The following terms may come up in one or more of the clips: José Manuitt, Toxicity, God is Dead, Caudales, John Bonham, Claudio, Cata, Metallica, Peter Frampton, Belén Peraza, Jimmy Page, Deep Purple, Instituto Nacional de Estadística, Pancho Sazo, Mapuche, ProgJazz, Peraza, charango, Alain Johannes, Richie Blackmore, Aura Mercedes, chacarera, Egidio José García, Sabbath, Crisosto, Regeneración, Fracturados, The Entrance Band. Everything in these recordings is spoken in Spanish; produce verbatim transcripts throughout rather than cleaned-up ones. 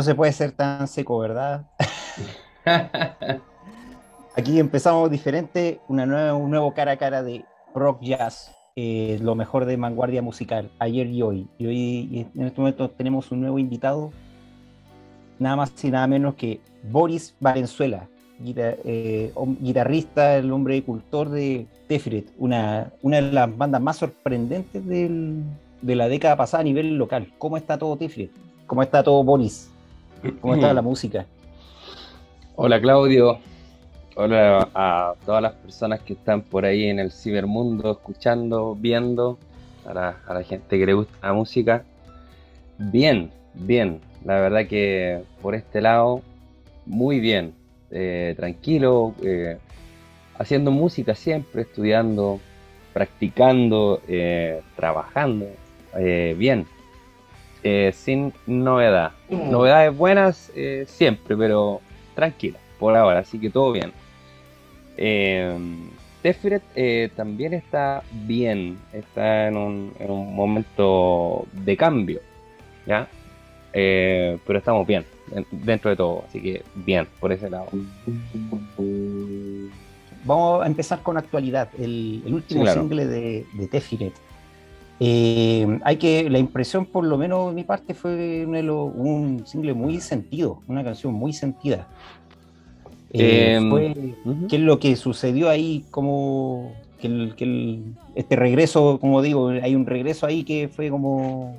No se puede ser tan seco, ¿verdad? Aquí empezamos diferente, una nueva, un nuevo cara a cara de rock jazz, eh, lo mejor de vanguardia musical, ayer y hoy. Y hoy en este momento tenemos un nuevo invitado, nada más y nada menos que Boris Valenzuela, guitar, eh, guitarrista, el hombre cultor de Téfiret, una, una de las bandas más sorprendentes del, de la década pasada a nivel local. ¿Cómo está todo Téfiret? ¿Cómo está todo Boris? ¿Cómo está la música? Hola Claudio, hola a todas las personas que están por ahí en el cibermundo, escuchando, viendo, a la, a la gente que le gusta la música. Bien, bien, la verdad que por este lado, muy bien, eh, tranquilo, eh, haciendo música siempre, estudiando, practicando, eh, trabajando, eh, bien. Eh, sin novedad, novedades buenas eh, siempre, pero tranquila por ahora, así que todo bien. eh, Téfiret eh, también está bien, está en un, en un momento de cambio, ¿ya? Eh, pero estamos bien, dentro de todo, así que bien, por ese lado. Vamos a empezar con actualidad, el, el último sí, claro. single de, de Téfiret. Eh, hay que, la impresión por lo menos de mi parte fue un single muy sentido, una canción muy sentida. Eh, eh, fue, uh-huh. ¿Qué es lo que sucedió ahí? Como que, el, que el, este regreso, como digo, hay un regreso ahí que fue como,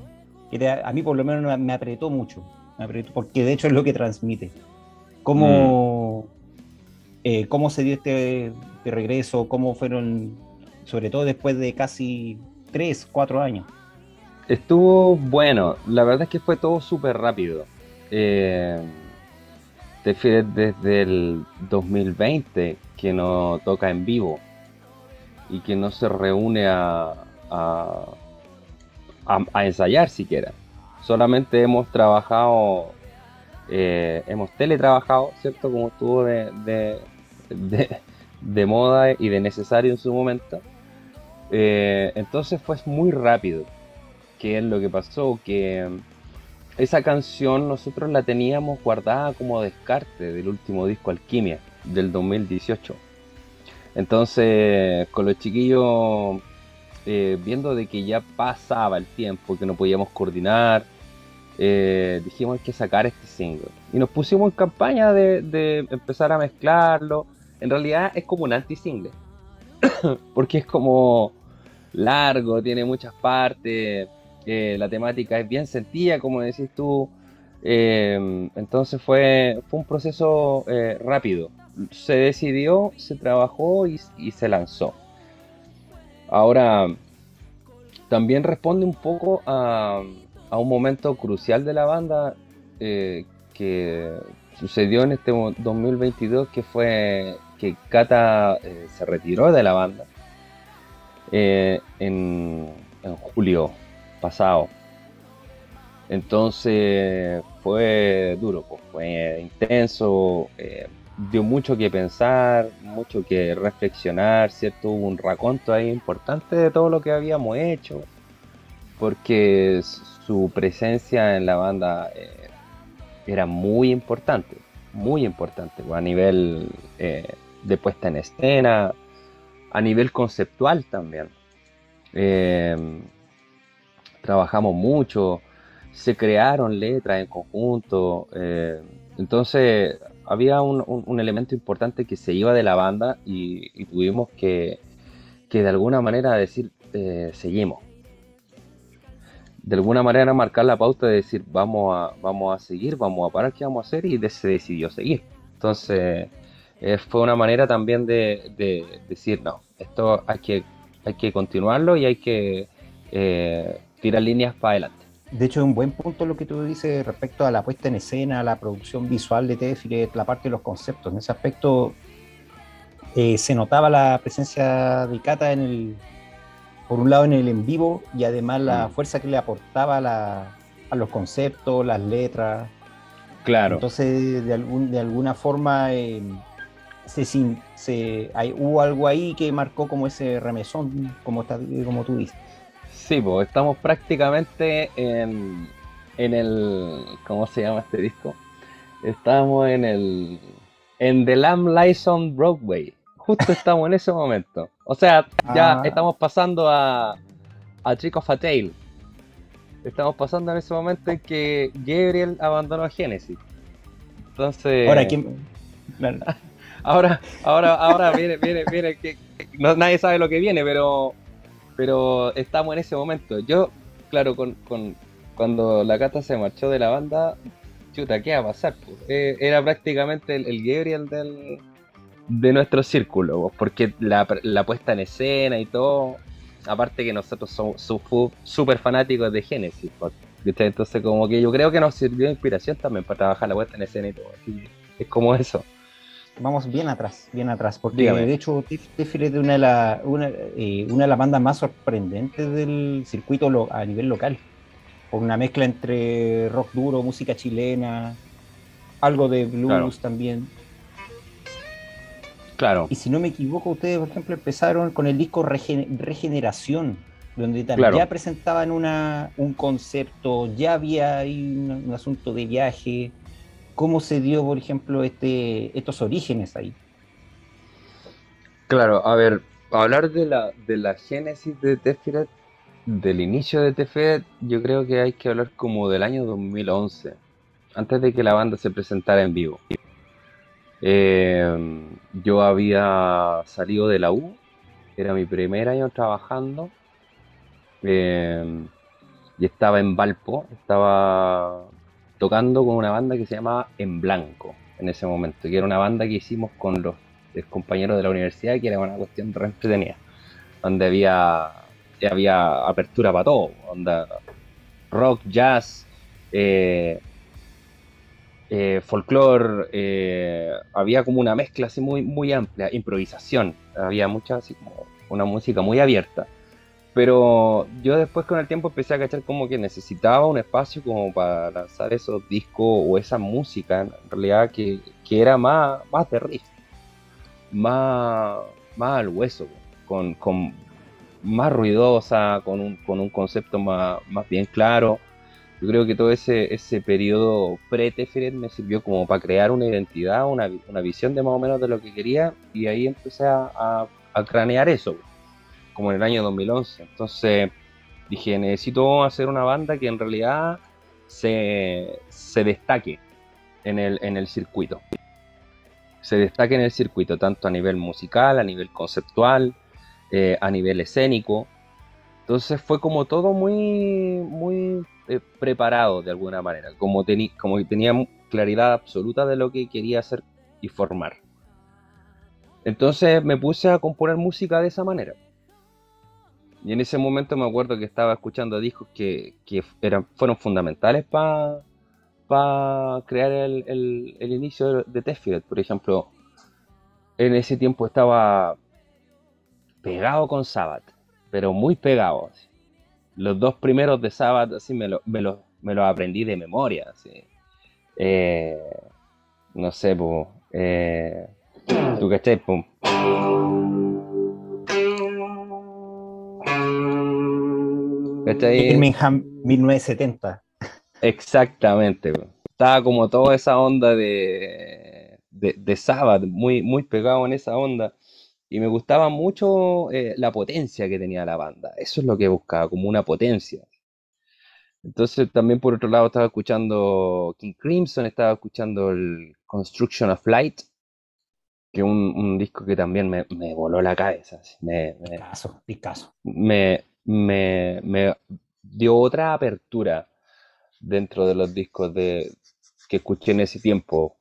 que te, a mí por lo menos me apretó mucho, me apretó, porque de hecho es lo que transmite. ¿Cómo, mm. eh, cómo se dio este, este regreso? ¿Cómo fueron, sobre todo después de casi tres, cuatro años? Estuvo bueno, la verdad es que fue todo súper rápido. eh, Téfiret desde el dos mil veinte que no toca en vivo y que no se reúne a a, a, a ensayar siquiera, solamente hemos trabajado, eh, hemos teletrabajado, ¿cierto? Como estuvo de, de, de, de moda y de necesario en su momento. Eh, entonces fue muy rápido. ¿Qué es lo que pasó? Que esa canción nosotros la teníamos guardada como descarte del último disco Alquimia del dos mil dieciocho. Entonces con los chiquillos, eh, viendo de que ya pasaba el tiempo, que no podíamos coordinar, eh, dijimos hay que sacar este single. Y nos pusimos en campaña de, de empezar a mezclarlo. En realidad es como un anti-single porque es como largo, tiene muchas partes, eh, la temática es bien sentida, como decís tú. Eh, entonces fue, fue un proceso eh, rápido. Se decidió, se trabajó y, y se lanzó. Ahora, también responde un poco a, a un momento crucial de la banda eh, que sucedió en este dos mil veintidós, que fue que Cata eh, se retiró de la banda eh, en, en julio pasado. Entonces fue duro, pues, fue intenso, eh, dio mucho que pensar, mucho que reflexionar, ¿cierto? Hubo un raconto ahí importante de todo lo que habíamos hecho, porque su presencia en la banda eh, era muy importante, muy importante, pues, a nivel... Eh, de puesta en escena, a nivel conceptual también. Eh, trabajamos mucho, se crearon letras en conjunto, eh, entonces había un, un, un elemento importante que se iba de la banda y, y tuvimos que, que de alguna manera decir, eh, seguimos. De alguna manera marcar la pauta de decir, vamos a, vamos a seguir, vamos a parar, ¿qué vamos a hacer? Y de, se decidió seguir. Entonces... Eh, fue una manera también de, de decir, no, esto hay que, hay que continuarlo y hay que eh, tirar líneas para adelante. De hecho, es un buen punto lo que tú dices respecto a la puesta en escena, la producción visual de Téfiret, la parte de los conceptos. En ese aspecto eh, se notaba la presencia de Cata, en el, por un lado en el en vivo, y además la mm. fuerza que le aportaba la, a los conceptos, las letras. Claro. Entonces, de, algún, de alguna forma... Eh, Se, se, hay, hubo algo ahí que marcó como ese remesón, como, está, como tú dices. Sí, pues estamos prácticamente en, en el... ¿Cómo se llama este disco? Estábamos en el... En The Lamb Lies on Broadway. Justo estamos en ese momento. O sea, ya ah. estamos pasando a... A Trick of the Tail. Estamos pasando en ese momento en que Gabriel abandonó Genesis. Entonces... Ahora, ¿quién...? Ahora, ahora, ahora viene, viene, viene, que, que no, nadie sabe lo que viene, pero pero estamos en ese momento. Yo, claro, con, con cuando la Cata se marchó de la banda, chuta, ¿qué va a pasar? Pues? Eh, era prácticamente el, el Gabriel del, de nuestro círculo, pues, porque la, la puesta en escena y todo, aparte que nosotros somos súper fanáticos de Genesis, pues, entonces como que yo creo que nos sirvió de inspiración también para trabajar la puesta en escena y todo, así, es como eso. Vamos bien atrás, bien atrás, porque dígame. De hecho Téfiret es una de las una, eh, una de las bandas más sorprendentes del circuito lo, a nivel local, con una mezcla entre rock duro, música chilena, algo de blues claro. también. Claro. Y si no me equivoco, ustedes por ejemplo empezaron con el disco Regen Regeneración, donde también claro. ya presentaban una, un concepto, ya había ahí un, un asunto de viaje. ¿Cómo se dio, por ejemplo, este, estos orígenes ahí? Claro, a ver, hablar de la, de la génesis de Téfiret, del inicio de Téfiret, yo creo que hay que hablar como del año dos mil once, antes de que la banda se presentara en vivo. Eh, yo había salido de la U, era mi primer año trabajando, eh, y estaba en Valpo, estaba... tocando con una banda que se llamaba En Blanco en ese momento, que era una banda que hicimos con los, los compañeros de la universidad, que era una cuestión re entretenida, donde había, había apertura para todo, onda rock, jazz, eh, eh, folclore, eh, había como una mezcla así muy, muy amplia, improvisación, había mucha así como una música muy abierta. Pero yo después con el tiempo empecé a cachar como que necesitaba un espacio como para lanzar esos discos o esa música, en realidad que, que era más, más de riff, más, más al hueso, con, con más ruidosa, con un, con un concepto más, más bien claro. Yo creo que todo ese, ese periodo pre-Téfiret me sirvió como para crear una identidad, una, una visión de más o menos de lo que quería, y ahí empecé a, a, a cranear eso. Como en el año dos mil once, entonces dije, necesito hacer una banda que en realidad se, se destaque en el, en el circuito, se destaque en el circuito, tanto a nivel musical, a nivel conceptual, eh, a nivel escénico. Entonces fue como todo muy, muy eh, preparado de alguna manera, como, como que tenía claridad absoluta de lo que quería hacer y formar. Entonces me puse a componer música de esa manera. Y en ese momento me acuerdo que estaba escuchando discos que, que eran, fueron fundamentales para pa crear el, el, el inicio de Téfiret. Por ejemplo, en ese tiempo estaba pegado con Sabbath, pero muy pegado. Así. Los dos primeros de Sabbath así, me los me lo, me lo aprendí de memoria. Así. Eh, no sé, po, eh, ¿tú cachai? Pum. Birmingham mil novecientos setenta. Exactamente. Estaba como toda esa onda de, de, de Sabbath, muy, muy pegado en esa onda. Y me gustaba mucho eh, la potencia que tenía la banda. Eso es lo que buscaba, como una potencia. Entonces también por otro lado estaba escuchando King Crimson, estaba escuchando el Construction of Light, que un, un disco que también me, me voló la cabeza. Me, me, Picasso, Picasso. Me... Me, me dio otra apertura dentro de los discos de, que escuché en ese tiempo.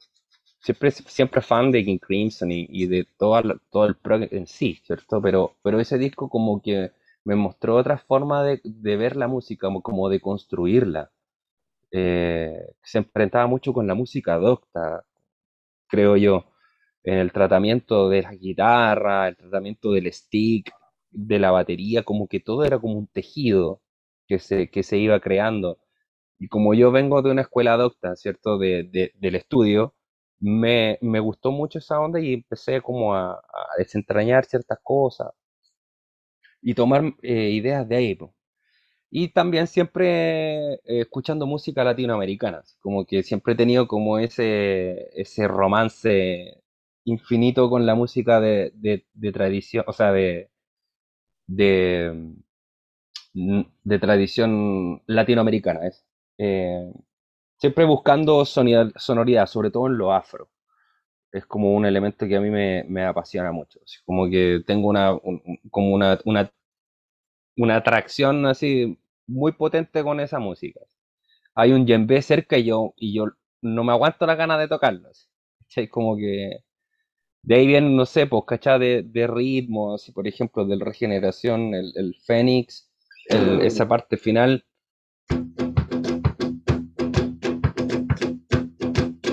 Siempre, siempre fan de King Crimson y, y de todo, todo el prog en sí, ¿cierto? Pero, pero ese disco como que me mostró otra forma de, de ver la música, como, como de construirla. Eh, se enfrentaba mucho con la música docta, creo yo, en el tratamiento de la guitarra, el tratamiento del stick, de la batería, como que todo era como un tejido que se, que se iba creando. Y como yo vengo de una escuela docta, ¿cierto? De, de, del estudio, me, me gustó mucho esa onda y empecé como a, a desentrañar ciertas cosas y tomar eh, ideas de ahí. Po. Y también siempre eh, escuchando música latinoamericana, como que siempre he tenido como ese, ese romance infinito con la música de, de, de tradición, o sea, de, de, de tradición latinoamericana. Es, eh, siempre buscando sonidad, sonoridad, sobre todo en lo afro. Es como un elemento que a mí me, me apasiona mucho. Es como que tengo una, un, como una, una, una atracción así muy potente con esa música. Hay un djembe cerca y yo, y yo no me aguanto las ganas de tocarlo. Es como que de ahí viene, no sé, pues, ¿cachai? De, de ritmos, y por ejemplo, del Regeneración, el, el Fénix, el, esa parte final.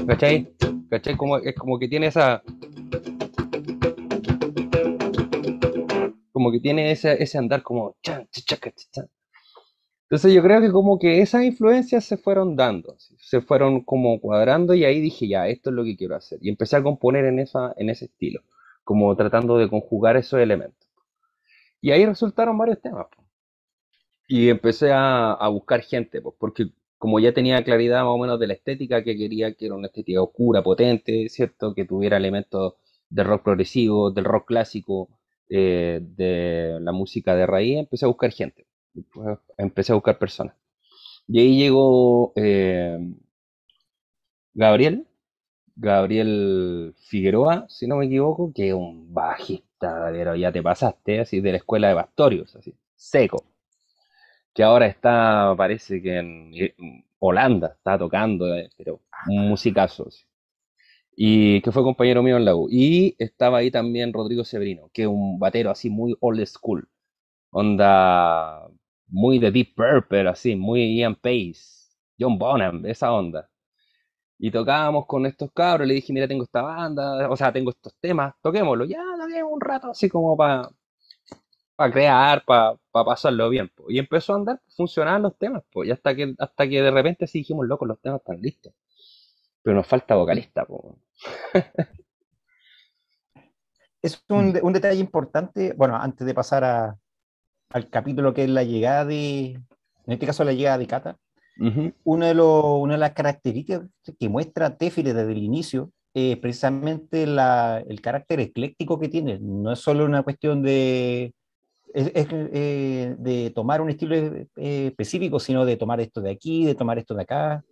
¿Cachai? ¿Cachai? Como, es como que tiene esa... Como que tiene ese, ese andar como... Entonces yo creo que como que esas influencias se fueron dando, se fueron como cuadrando, y ahí dije, ya, esto es lo que quiero hacer. Y empecé a componer en, esa, en ese estilo, como tratando de conjugar esos elementos. Y ahí resultaron varios temas. Y empecé a, a buscar gente, porque... Como ya tenía claridad más o menos de la estética que quería, que era una estética oscura, potente, ¿cierto? Que tuviera elementos de rock progresivo, del rock clásico, eh, de la música de raíz, empecé a buscar gente, empecé a buscar personas. Y ahí llegó eh, Gabriel, Gabriel Figueroa, si no me equivoco, que es un bajista, pero ya te pasaste, así de la escuela de Pastorius, así, seco. Que ahora está, parece que en Holanda, está tocando, eh, pero un musicazo. Sí. Y que fue compañero mío en la U. Y estaba ahí también Rodrigo Severino, que es un batero así muy old school. Onda muy de Deep Purple, así, muy Ian Pace, John Bonham, esa onda. Y tocábamos con estos cabros, le dije, mira, tengo esta banda, o sea, tengo estos temas, toquémoslo. Ya, toquemos un rato así como para... para crear, para pa pasarlo bien, po. Y empezó a andar, funcionaban los temas, po. Y hasta que, hasta que de repente sí dijimos, loco, los temas están listos, pero nos falta vocalista, po. Es un, un detalle importante, bueno, antes de pasar a, al capítulo que es la llegada de, en este caso la llegada de Cata, uh-huh. Uno de los, una de las características que muestra Téfiret desde el inicio, es eh, precisamente la, el carácter ecléctico que tiene. No es solo una cuestión de Es, es eh, de tomar un estilo eh, específico, sino de tomar esto de aquí, de tomar esto de acá,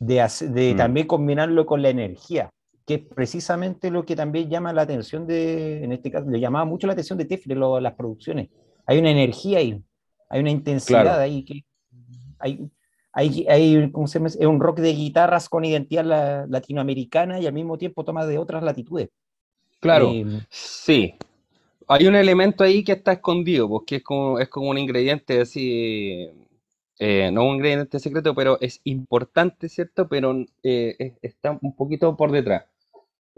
de, hace, de mm. también combinarlo con la energía, que es precisamente lo que también llama la atención de, en este caso, le llamaba mucho la atención de Téfiret, lo, las producciones. Hay una energía ahí, hay una intensidad, claro. Ahí que hay, hay, hay ¿cómo se llama? Es un rock de guitarras con identidad la, latinoamericana y al mismo tiempo toma de otras latitudes. Claro, eh, sí. Hay un elemento ahí que está escondido, porque es como, es como un ingrediente así, eh, no un ingrediente secreto, pero es importante, ¿cierto? Pero eh, es, está un poquito por detrás.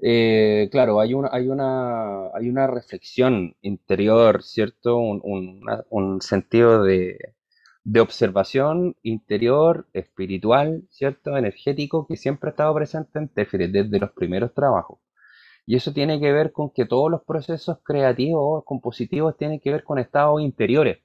Eh, claro, hay una, hay, una, hay una reflexión interior, ¿cierto? Un, un, una, un sentido de, de observación interior, espiritual, ¿cierto? Energético, que siempre ha estado presente en Téfiret desde los primeros trabajos. Y eso tiene que ver con que todos los procesos creativos, compositivos, tienen que ver con estados interiores.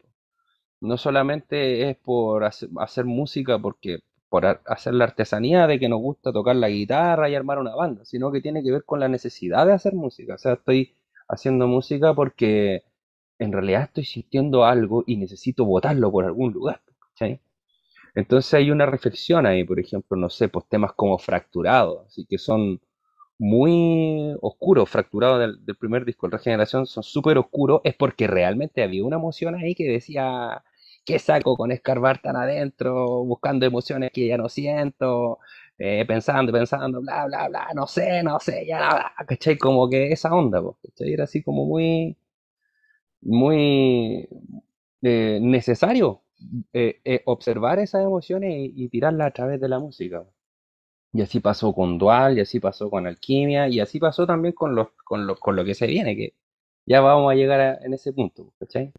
No solamente es por hacer, hacer música, porque por hacer la artesanía de que nos gusta tocar la guitarra y armar una banda, sino que tiene que ver con la necesidad de hacer música. O sea, estoy haciendo música porque en realidad estoy sintiendo algo y necesito botarlo por algún lugar, ¿cachai? Entonces hay una reflexión ahí, por ejemplo, no sé, pues temas como Fracturados, así que son... muy oscuro, Fracturado del, del primer disco, el Regeneración, son súper oscuros, es porque realmente había una emoción ahí que decía, ¿qué saco con escarbar tan adentro? Buscando emociones que ya no siento, eh, pensando, pensando, bla, bla, bla, no sé, no sé, ya nada, ¿cachai? Como que esa onda, ¿cachai? Era así como muy, muy eh, necesario eh, eh, observar esas emociones y, y tirarlas a través de la música. Y así pasó con Dual, y así pasó con Alquimia, y así pasó también con, los, con, los, con lo que se viene, que ya vamos a llegar a, en ese punto, ¿cachai?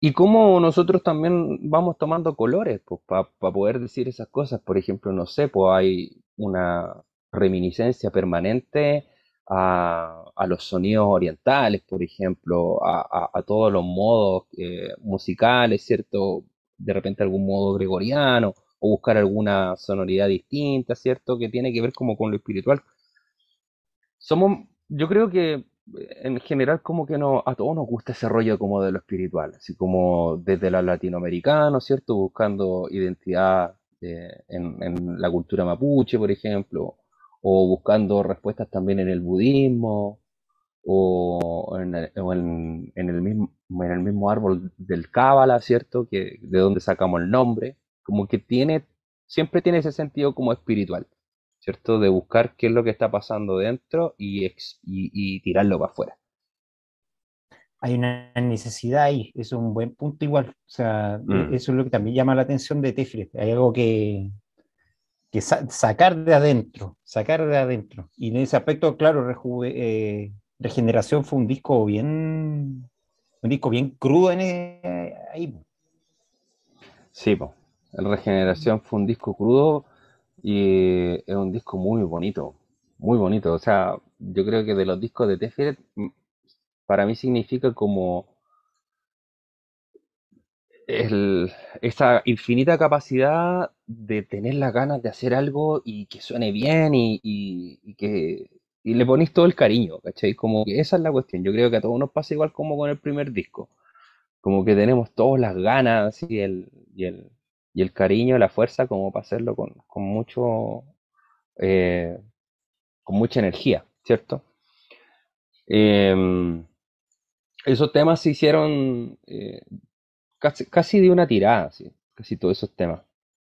Y cómo nosotros también vamos tomando colores, pues, para pa poder decir esas cosas. Por ejemplo, no sé, pues hay una reminiscencia permanente a, a los sonidos orientales, por ejemplo, a, a, a todos los modos eh, musicales, ¿cierto? de repente algún modo gregoriano, o buscar alguna sonoridad distinta, ¿cierto? Que tiene que ver como con lo espiritual. Somos, yo creo que en general como que no, a todos nos gusta ese rollo como de lo espiritual, así como desde los latinoamericanos, ¿cierto? Buscando identidad eh, en, en la cultura mapuche, por ejemplo, o buscando respuestas también en el budismo, o en el, o en, en el, mismo, en el mismo árbol del Cábala, ¿cierto? Que, de donde sacamos el nombre, como que tiene, siempre tiene ese sentido como espiritual, ¿cierto? De buscar qué es lo que está pasando dentro y, ex, y, y tirarlo para afuera. Hay una necesidad ahí, es un buen punto igual. O sea, mm. eso es lo que también llama la atención de Téfiret. Hay algo que, que sa sacar de adentro, sacar de adentro. Y en ese aspecto, claro, eh, Regeneración fue un disco bien, un disco bien crudo en el, ahí. Sí, pues. Regeneración fue un disco crudo. Y es un disco muy bonito, muy bonito. O sea, yo creo que de los discos de Téfiret, para mí significa como el, esa infinita capacidad de tener las ganas de hacer algo y que suene bien y, y, y que y le ponís todo el cariño, ¿cachai? Como que esa es la cuestión. Yo creo que a todos nos pasa igual como con el primer disco. Como que tenemos todas las ganas y el... Y el Y el cariño, la fuerza, como para hacerlo con, con mucho, eh, con mucha energía, ¿cierto? Eh, esos temas se hicieron eh, casi, casi de una tirada, ¿sí? Casi todos esos temas.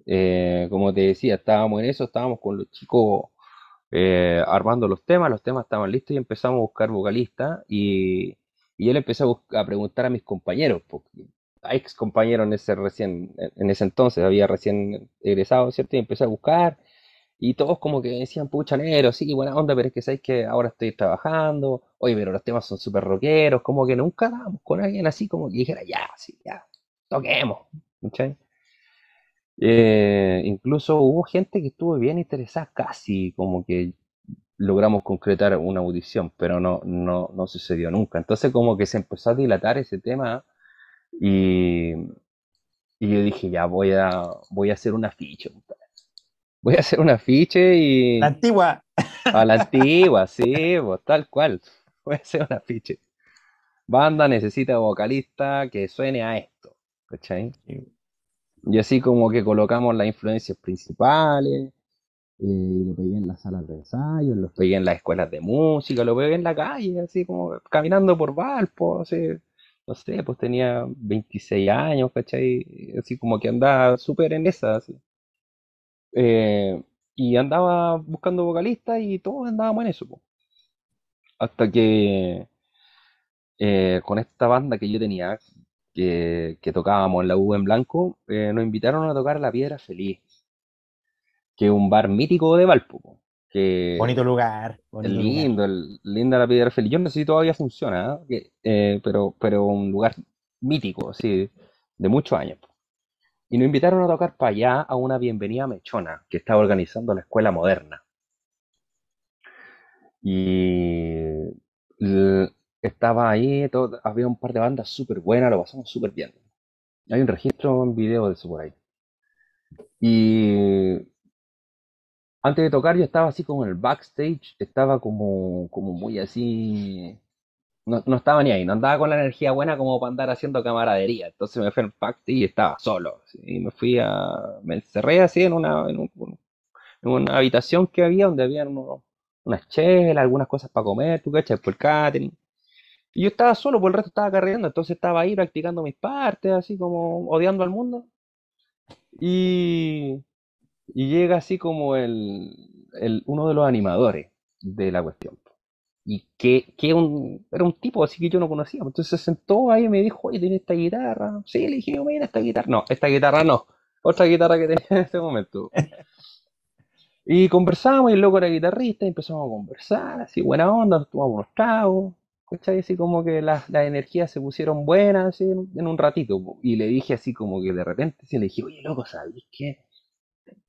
Eh, como te decía, estábamos en eso, estábamos con los chicos eh, armando los temas, los temas estaban listos y empezamos a buscar vocalistas. Y, y yo le empecé a, buscar, a preguntar a mis compañeros, porque... ex compañero en ese recién en ese entonces, había recién egresado, ¿cierto? Y empecé a buscar y todos como que decían, pucha, negro, sí, buena onda, pero es que sabéis que ahora estoy trabajando, oye, pero los temas son súper rockeros, como que nunca dábamos con alguien así como que dijera, ya, sí, ya, toquemos, ¿cachai? Eh, incluso hubo gente que estuvo bien interesada, casi como que logramos concretar una audición, pero no, no, no sucedió nunca. Entonces como que se empezó a dilatar ese tema. Y, y yo dije, ya, voy a, voy a hacer un afiche. Voy a hacer un afiche y... La antigua. A la antigua, sí, pues, tal cual. Voy a hacer un afiche. Banda necesita vocalista que suene a esto, ¿cachai? Y así como que colocamos las influencias principales, eh, lo pegué en las salas de ensayo, lo pegué en las escuelas de música, lo pegué en la calle, así como caminando por Valpo, así... No sé, pues tenía veintiséis años, ¿cachai? Así como que andaba súper en esa, así. Eh, y andaba buscando vocalistas y todos andábamos en eso, po. Hasta que eh, con esta banda que yo tenía, que, que tocábamos en la U en Blanco, eh, nos invitaron a tocar La Piedra Feliz, que es un bar mítico de Valpo, po. Que bonito lugar, bonito lindo, lugar. Linda La Piedra Feliz. Yo no sé si todavía funciona, ¿eh? Eh, pero, pero un lugar mítico, sí, de muchos años. Y nos invitaron a tocar para allá a una bienvenida mechona que estaba organizando la Escuela Moderna. Y estaba ahí, todo, había un par de bandas súper buenas, lo pasamos súper bien. Hay un registro, un video de eso por ahí. Y... antes de tocar yo estaba así como en el backstage, estaba como, como muy así, no, no estaba ni ahí, no andaba con la energía buena como para andar haciendo camaradería. Entonces me fui al backstage y estaba solo, ¿sí? Y me fui a, me encerré así en una, en un, en una habitación que había donde había uno, unas chelas, algunas cosas para comer, tú cachas, por el catering. Y yo estaba solo, por el resto estaba carreando, entonces estaba ahí practicando mis partes, así como odiando al mundo. Y... y llega así como el, el, uno de los animadores de la cuestión. Y que, que un, era un tipo así que yo no conocía. Entonces se sentó ahí y me dijo, oye, ¿tienes esta guitarra? Sí, le dije, no, mira, esta guitarra. No, esta guitarra no. Otra guitarra que tenía en ese momento. Y conversamos, y el loco era guitarrista, y empezamos a conversar, así buena onda, tomamos unos tragos. ¿Cachai? Así como que las, las energías se pusieron buenas así, en, en un ratito. Y le dije así como que de repente, sí, le dije, oye, loco, ¿sabes qué?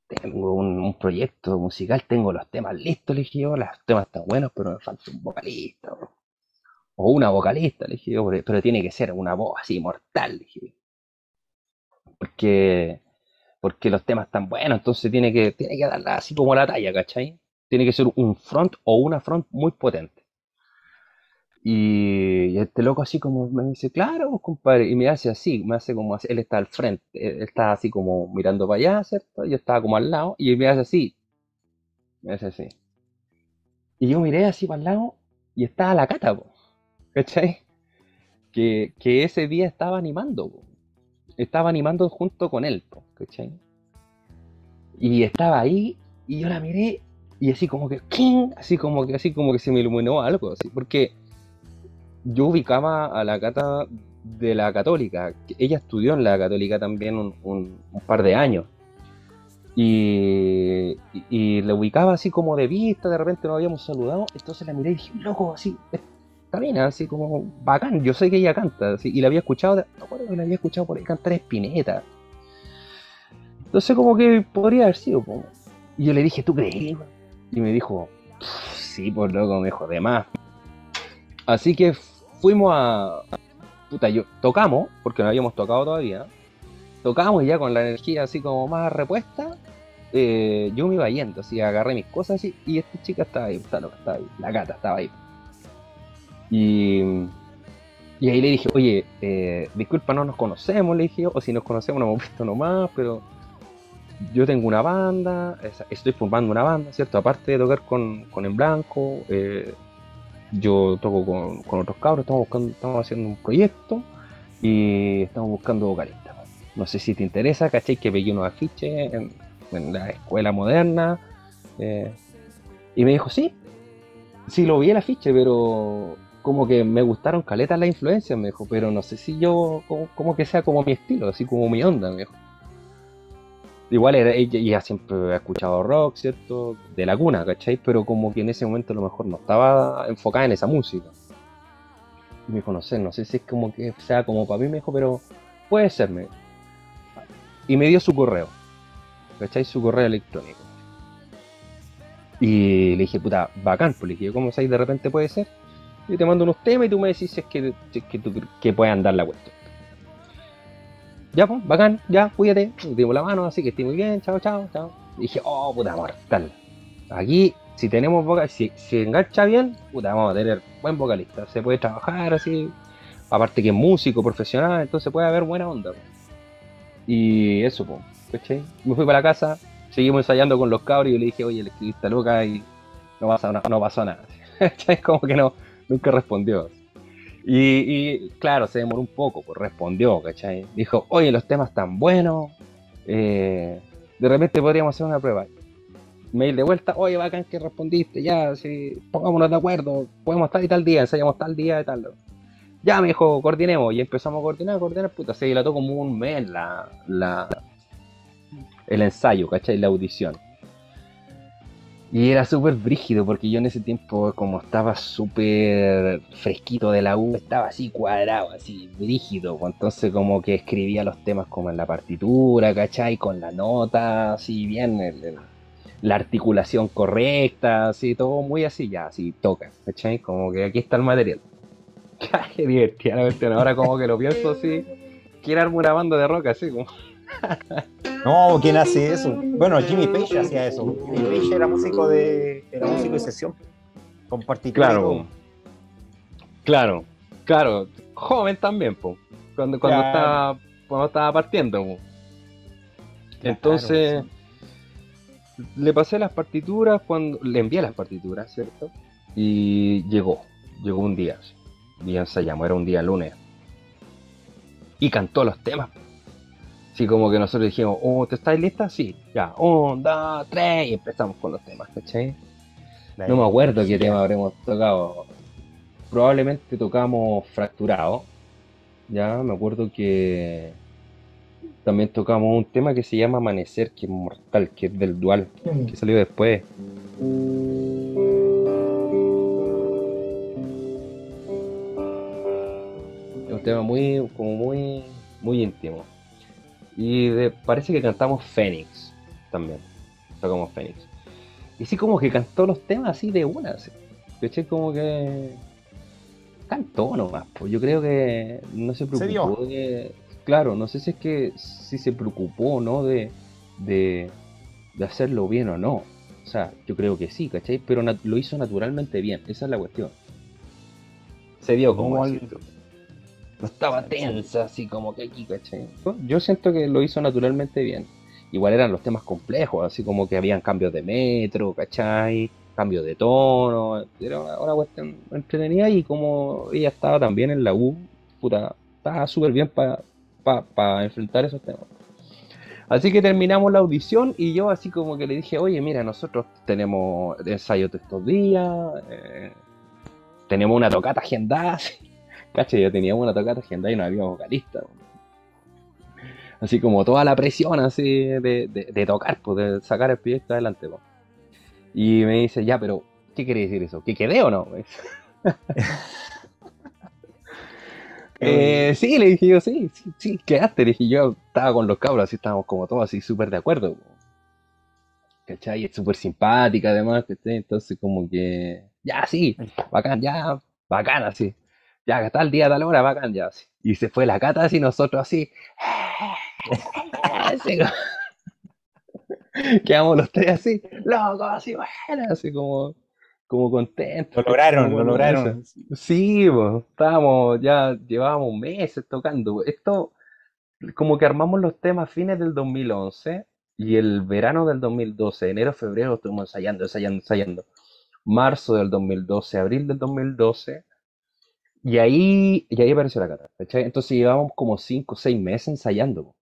Tengo un, un proyecto musical, tengo los temas listos, le dije yo, los temas están buenos, pero me falta un vocalista, bro. O una vocalista, le dije yo, pero tiene que ser una voz así, mortal, le dije yo. porque, porque los temas están buenos, entonces tiene que, tiene que darla así como la talla, ¿cachai? Tiene que ser un front o una front muy potente. Y, y este loco así como me dice, claro, pues, compadre, y me hace así, me hace como así, él está al frente, él está así como mirando para allá, ¿cierto? Yo estaba como al lado, y me hace así, me hace así. Y yo miré así para el lado, y estaba la Cata, po, ¿cachai? Que, que ese día estaba animando, po. Estaba animando junto con él, po, ¿cachai? Y estaba ahí, y yo la miré, y así como que, ¡king! Así como que, así como que se me iluminó algo, así, porque yo ubicaba a la Cata de la Católica. Ella estudió en la Católica también un, un, un par de años. Y, y, y la ubicaba así como de vista, de repente nos habíamos saludado, entonces la miré y dije, loco, así, está bien, así como bacán, yo sé que ella canta, así, y la había escuchado, de, no acuerdo que la había escuchado por ahí cantar Spinetta, entonces como que podría haber sido, po. Y yo le dije, ¿tú crees? Y me dijo, sí, por loco, me dijo, de más. Así que fuimos a, puta, yo, tocamos, porque no habíamos tocado todavía, tocamos ya con la energía así como más repuesta. Eh, yo me iba yendo, así agarré mis cosas así, y esta chica estaba ahí, estaba ahí, la Cata estaba ahí. Y, y ahí le dije, oye, eh, disculpa, no nos conocemos, le dije yo, o si nos conocemos nos hemos visto nomás, pero yo tengo una banda, estoy formando una banda, ¿cierto? Aparte de tocar con, con En Blanco, eh, yo toco con, con otros cabros, estamos, buscando, estamos haciendo un proyecto y estamos buscando vocalistas. No sé si te interesa, ¿cachai? Que pegué unos afiches en, en la escuela moderna. Eh, y me dijo, sí, sí lo vi el afiche, pero como que me gustaron caletas las influencias, me dijo, pero no sé si yo, como, como que sea como mi estilo, así como mi onda, me dijo. Igual era, ella, ella siempre ha escuchado rock, ¿cierto? De la cuna, ¿cachai? Pero como que en ese momento a lo mejor no estaba enfocada en esa música. Y me dijo, no sé, no sé si es como que sea como para mí, me dijo, pero puede ser, me dijo. Y me dio su correo, ¿cachai? Su correo electrónico. Y le dije, puta, bacán, pues le dije, ¿cómo sabes? De repente puede ser. Yo te mando unos temas y tú me decís si es que, si es que, tú, que puedes andar la cuestión. Ya, pues, bacán, ya, cuídate. Te digo la mano, así que estoy muy bien, chao, chao, chao. Y dije, oh, puta, mortal. Aquí, si tenemos vocal, si, si engancha bien, puta, vamos a tener buen vocalista. Se puede trabajar así. Aparte que es músico, profesional, entonces puede haber buena onda, pues. Y eso, pues, ¿cachai? Me fui para la casa, seguimos ensayando con los cabros y yo le dije, oye, le escribí esta loca y no pasó, no, no pasó nada. ¿Cachai? Como que no, nunca respondió. Y, y claro, se demoró un poco, pues respondió, ¿cachai? Dijo, oye, los temas están buenos, eh, de repente podríamos hacer una prueba. Mail de vuelta, oye, bacán que respondiste, ya, sí, pongámonos de acuerdo, podemos estar y tal día, ensayamos tal día y tal. Ya, me dijo, coordinemos, y empezamos a coordinar, coordinar, puta, se dilató como un mes la, la, el ensayo, ¿cachai? La audición. Y era súper brígido, porque yo en ese tiempo, como estaba súper fresquito de la U, estaba así cuadrado, así brígido, entonces como que escribía los temas como en la partitura, ¿cachai? Con la nota, así bien, el, el, la articulación correcta, así, todo muy así, ya, así, toca, ¿cachai? Como que aquí está el material. Qué divertida la cuestión, ahora como que lo pienso así, quiero armar una banda de rock así como. No, ¿quién hace eso? Bueno, Jimmy Page hacía eso. Jimmy Page era músico de, era músico de sesión. Compartí. Claro, claro, claro, joven también, po. Cuando, cuando claro. estaba, cuando estaba partiendo, po. Entonces, claro, sí. Le pasé las partituras cuando, le envié las partituras, ¿cierto? Y llegó, llegó un día. Y ensayamos, era un día lunes. Y cantó los temas. Así como que nosotros dijimos, oh, ¿te estáis lista? Sí, ya, un, dos, tres, y empezamos con los temas, ¿cachai? No me acuerdo qué tema habremos tocado. Probablemente tocamos Fracturado. Ya, me acuerdo que también tocamos un tema que se llama Amanecer, que es mortal, que es del Dual, que salió después. Tema muy, como muy, muy íntimo. Y de, parece que cantamos Fénix también. Tocamos Fénix. Y sí, como que cantó los temas así de una. ¿Cachai? Como que cantó nomás. Pues yo creo que no se preocupó. ¿Serio? De que claro, no sé si es que si se preocupó o no de, de, de hacerlo bien o no. O sea, yo creo que sí, ¿cachai? Pero lo hizo naturalmente bien, esa es la cuestión. Se dio como al... No estaba tensa, así como que aquí, ¿cachai? Yo siento que lo hizo naturalmente bien. Igual eran los temas complejos, así como que habían cambios de metro, ¿cachai? Cambios de tono, era una, una cuestión entretenida, y como ella estaba también en la U, puta, estaba súper bien para pa, pa enfrentar esos temas. Así que terminamos la audición y yo así como que le dije, oye, mira, nosotros tenemos ensayos de estos días, eh, tenemos una tocata agendada, caché, yo tenía una tocata agendada y no había vocalista. Así como toda la presión así de, de, de tocar, pues, de sacar el proyecto adelante, pues. Y me dice, ya, pero, ¿qué quiere decir eso? ¿Que quedé o no? eh, sí, le dije yo, sí, sí, sí, quedaste. Le dije yo, estaba con los cabros, así estábamos como todos así súper de acuerdo, po. ¿Cachai? Es súper simpática además, ¿cachai? Entonces como que, ya, sí, bacán, ya, bacán, así. Ya, que tal día, tal hora, bacán, ya, así. Y se fue la Cata así, nosotros así. así Quedamos los tres así, locos, así, bueno, así como, como contentos. Lo lograron, lo lograron. Sí, pues, estábamos, ya llevábamos meses tocando. Esto, como que armamos los temas fines del dos mil once y el verano del dos mil doce, enero, febrero, estuvimos ensayando, ensayando, ensayando. Marzo del dos mil doce, abril del dos mil doce, y ahí, y ahí apareció la Cata, ¿cachai? Entonces llevábamos como cinco o seis meses ensayando, pues.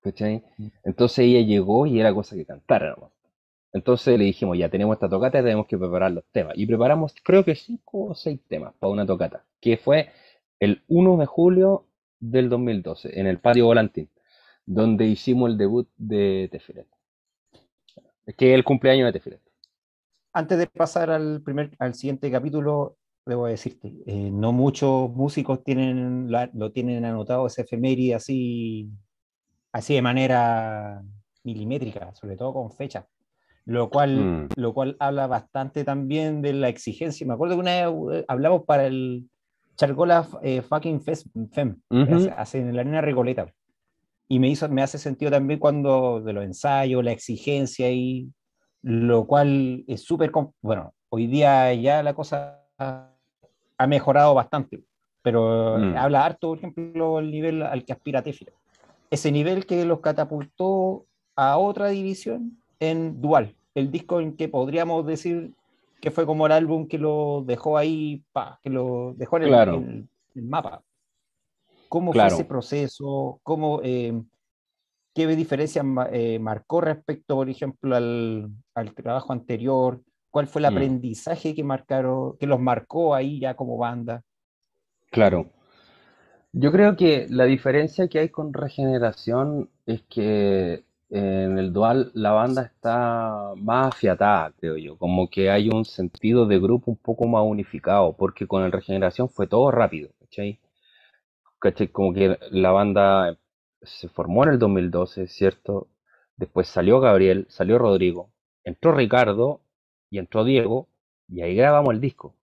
¿Cachai? Entonces ella llegó y era cosa que cantara, ¿no? Entonces le dijimos, ya tenemos esta tocata, tenemos que preparar los temas, y preparamos creo que cinco o seis temas para una tocata, que fue el uno de julio del dos mil doce en el patio Volantín, donde hicimos el debut de Téfiret, que es el cumpleaños de Téfiret. Antes de pasar al, primer, al siguiente capítulo, debo decirte, eh, no muchos músicos tienen la, lo tienen anotado ese efeméride así así de manera milimétrica, sobre todo con fecha, lo cual, mm. lo cual habla bastante también de la exigencia. Me acuerdo que una vez hablamos para el Chargola eh, Fucking Fest Fem, uh-huh. hace, en la Arena Recoleta, y me, hizo, me hace sentido también cuando de los ensayos, la exigencia, y lo cual es súper, bueno, hoy día ya la cosa ha mejorado bastante, pero mm. habla harto, por ejemplo, el nivel al que aspira Téfiret. Ese nivel que los catapultó a otra división en Dual, el disco en que podríamos decir que fue como el álbum que lo dejó ahí, pa, que lo dejó en el, claro. en el, el mapa. ¿Cómo claro. fue ese proceso? ¿Cómo, eh, qué diferencias eh, marcó respecto, por ejemplo, al, al trabajo anterior? ¿Cuál fue el mm. aprendizaje que, marcaron, que los marcó ahí ya como banda? Claro. Yo creo que la diferencia que hay con Regeneración es que en el Dual la banda está más afiatada, creo yo, como que hay un sentido de grupo un poco más unificado, porque con el Regeneración fue todo rápido, ¿cachai? ¿Cachai? Como que la banda se formó en el dos mil doce, ¿cierto? Después salió Gabriel, salió Rodrigo, entró Ricardo y entró Diego, y ahí grabamos el disco.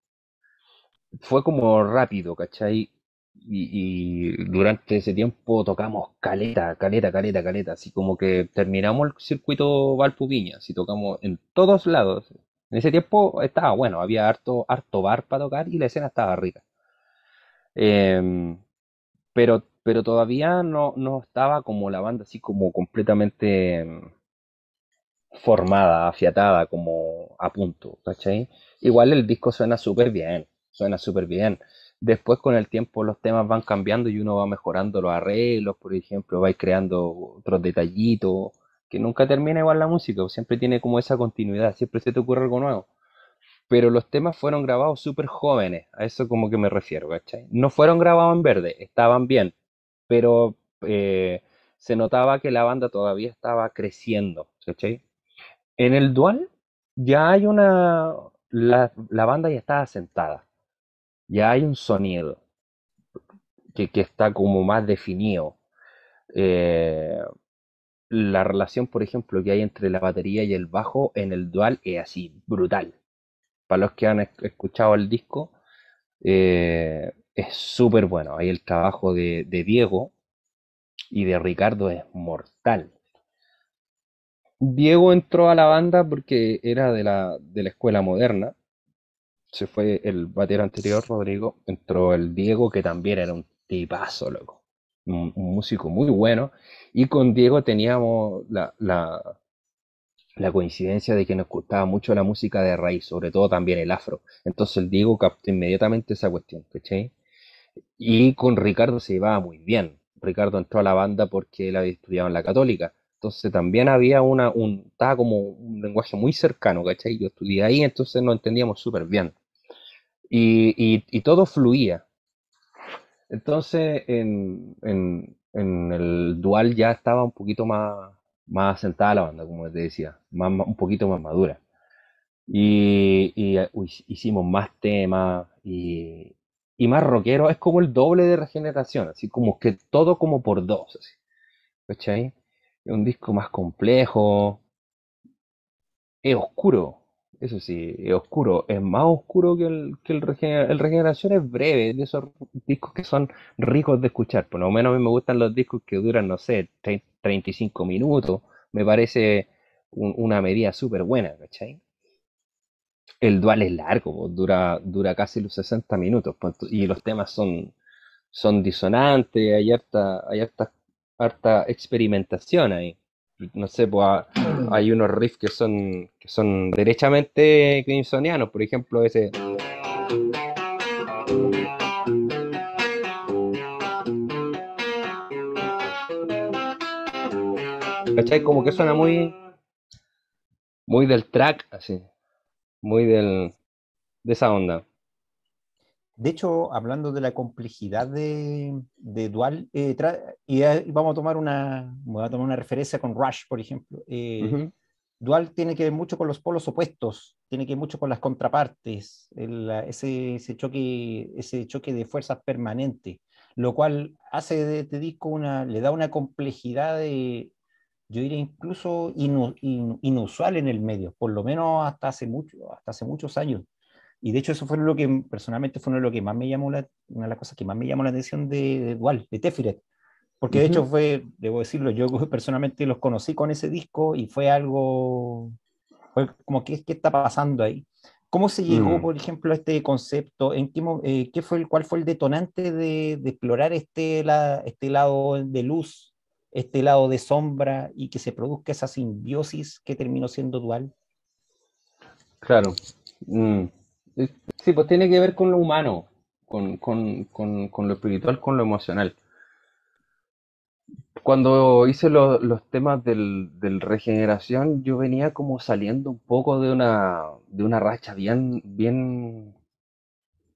Fue como rápido, ¿cachai? Y, y durante ese tiempo tocamos caleta, caleta, caleta, caleta, así como que terminamos el circuito Valpuviña, así tocamos en todos lados. En ese tiempo estaba bueno, había harto, harto bar para tocar y la escena estaba rica. Eh, pero, pero todavía no, no estaba como la banda así como completamente formada, afiatada, como a punto, ¿cachai? Igual el disco suena súper bien, suena súper bien. Después con el tiempo los temas van cambiando y uno va mejorando los arreglos, por ejemplo, va creando otros detallitos, que nunca termina igual la música, siempre tiene como esa continuidad, siempre se te ocurre algo nuevo. Pero los temas fueron grabados súper jóvenes, a eso como que me refiero, ¿cachai? No fueron grabados en verde, estaban bien, pero eh, se notaba que la banda todavía estaba creciendo, ¿cachai? En el Dual ya hay una... la, la banda ya estaba sentada. Ya hay un sonido que, que está como más definido. Eh, la relación, por ejemplo, que hay entre la batería y el bajo en el Dual es así, brutal. Para los que han escuchado el disco, eh, es súper bueno. Ahí el trabajo de, de Diego y de Ricardo es mortal. Diego entró a la banda porque era de la, de la escuela moderna. Se fue el batero anterior, Rodrigo. Entró el Diego, que también era un tipazo, loco. Un, un músico muy bueno. Y con Diego teníamos la, la, la coincidencia de que nos gustaba mucho la música de raíz, sobre todo también el afro. Entonces el Diego captó inmediatamente esa cuestión, ¿cachai? Y con Ricardo se llevaba muy bien. Ricardo entró a la banda porque él había estudiado en la Católica. Entonces también había una, un, estaba como un lenguaje muy cercano, ¿cachai? Yo estudié ahí, entonces nos entendíamos súper bien. Y, y, y todo fluía. Entonces en, en, en el Dual ya estaba un poquito más, más sentada la banda, como te decía, más, más, un poquito más madura. Y, y uy, hicimos más temas y, y más rockeros. Es como el doble de Regeneración, así como que todo como por dos, así, ¿cachai? Un disco más complejo, es oscuro, eso sí, es oscuro, es más oscuro que el, que el, Regener el Regeneración es breve, de esos discos que son ricos de escuchar. Por lo menos a mí me gustan los discos que duran, no sé, treinta y cinco minutos, me parece un, una medida súper buena, ¿cachai? El Dual es largo, dura, dura casi los sesenta minutos, y los temas son, son disonantes, hay hartas hay harta harta experimentación ahí. No sé, pues hay unos riffs que son que son derechamente crimsonianos, por ejemplo ese ¿cachai? Como que suena muy muy del track, así, muy del de esa onda. De hecho, hablando de la complejidad de, de Dual, eh, y vamos a tomar una, voy a tomar una referencia con Rush, por ejemplo. Eh, uh-huh. Dual tiene que ver mucho con los polos opuestos, tiene que ver mucho con las contrapartes, el, ese, ese, choque, ese choque de fuerzas permanente, lo cual hace de este disco una, le da una complejidad de, yo diría incluso inu, in, inusual en el medio, por lo menos hasta hace mucho, hasta hace muchos años. Y de hecho eso fue lo que, personalmente, fue lo que más me llamó la, una de las cosas que más me llamó la atención de, de Dual, de Téfiret. Porque de uh-huh. hecho fue, debo decirlo, yo personalmente los conocí con ese disco y fue algo, fue como, ¿qué, qué está pasando ahí? ¿Cómo se llegó, uh-huh. por ejemplo, a este concepto? ¿En qué, eh, qué fue el, ¿Cuál fue el detonante de, de explorar este, la, este lado de luz, este lado de sombra, y que se produzca esa simbiosis que terminó siendo Dual? Claro. Mm. Sí, pues tiene que ver con lo humano, con, con, con, con lo espiritual, con lo emocional. Cuando hice lo, los temas del, del Regeneración, yo venía como saliendo un poco de una, de una racha bien, bien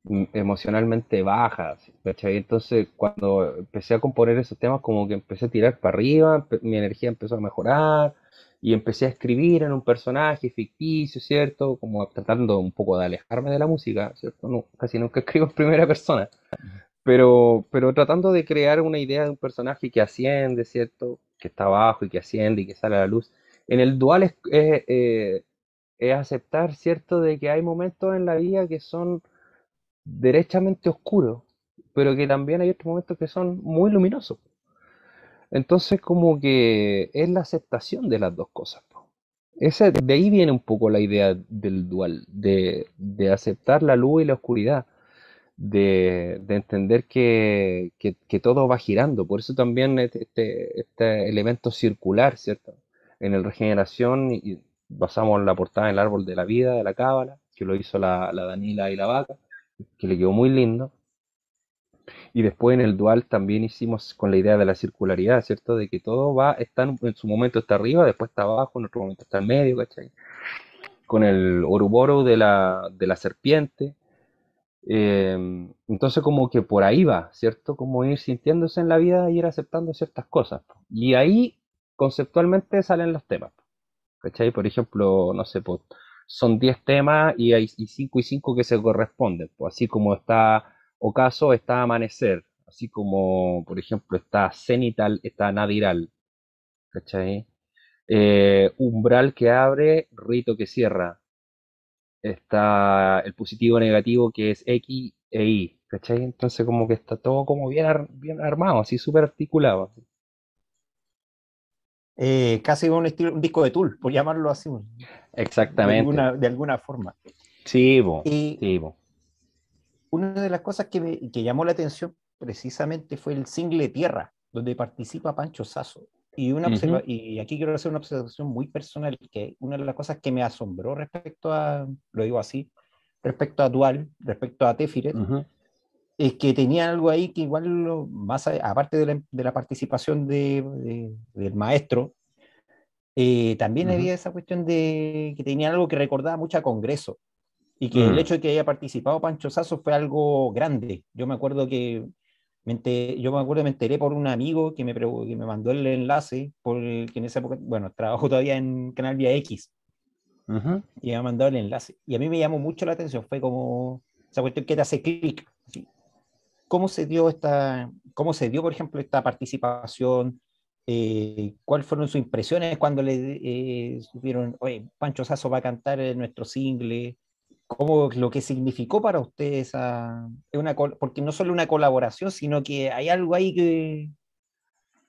emocionalmente baja, ¿cachai? Entonces cuando empecé a componer esos temas, como que empecé a tirar para arriba, mi energía empezó a mejorar. Y empecé a escribir en un personaje ficticio, ¿cierto? Como tratando un poco de alejarme de la música, ¿cierto? No, casi nunca escribo en primera persona. Pero, pero tratando de crear una idea de un personaje que asciende, ¿cierto? Que está abajo y que asciende y que sale a la luz. En el Dual es, es, eh, es aceptar, ¿cierto? De que hay momentos en la vida que son derechamente oscuros, pero que también hay otros momentos que son muy luminosos. Entonces como que es la aceptación de las dos cosas, ¿no? Ese, de ahí viene un poco la idea del Dual, de, de aceptar la luz y la oscuridad, de, de entender que, que, que todo va girando. Por eso también este, este elemento circular, ¿cierto? En el Regeneración y basamos la portada en el árbol de la vida, de la cábala, que lo hizo la, la Danila y la Vaca, que le quedó muy lindo. Y después en el Dual también hicimos con la idea de la circularidad, ¿cierto? De que todo va, está en, en su momento está arriba, después está abajo, en otro momento está en medio, ¿cachai? Con el Ouroboros de la, de la serpiente. Eh, entonces como que por ahí va, ¿cierto? Como ir sintiéndose en la vida y ir aceptando ciertas cosas. Y ahí conceptualmente salen los temas, ¿cachai? Por ejemplo, no sé, pues, son diez temas y hay cinco y cinco que se corresponden, pues, así como está... Ocaso está Amanecer, así como, por ejemplo, está Cenital, está Nadiral, ¿cachai? Eh, umbral que abre, Rito que cierra, está el positivo negativo que es X ahí, ¿cachai? Entonces como que está todo como bien, ar bien armado, así súper articulado. Así. Eh, casi un, estilo, un disco de Tool, por llamarlo así. Exactamente. De alguna, de alguna forma. Sí, bo, y sí, bo. Una de las cosas que, me, que llamó la atención precisamente fue el single Tierra, donde participa Pancho Sazo. Y, una uh-huh. y aquí quiero hacer una observación muy personal, que una de las cosas que me asombró respecto a, lo digo así, respecto a Dual, respecto a Téfiret, uh-huh. es que tenía algo ahí que igual, lo, más a, aparte de la, de la participación de, de, del maestro, eh, también uh-huh. había esa cuestión de que tenía algo que recordaba mucho a Congreso, y que uh-huh. el hecho de que haya participado Pancho Sazo fue algo grande. Yo me acuerdo que... Me enteré, yo me acuerdo, me enteré por un amigo que me, que me mandó el enlace, por el, que en esa época, bueno, trabajo todavía en Canal Vía X, uh-huh. y me ha mandado el enlace. Y a mí me llamó mucho la atención, fue como esa cuestión que te hace clic. ¿Sí? ¿Cómo se dio esta, cómo se dio, por ejemplo, esta participación? Eh, ¿Cuáles fueron sus impresiones cuando le eh, supieron, oye, Pancho Sazo va a cantar nuestro single? ¿Cómo lo que significó para ustedes esa, una, porque no solo una colaboración, sino que hay algo ahí que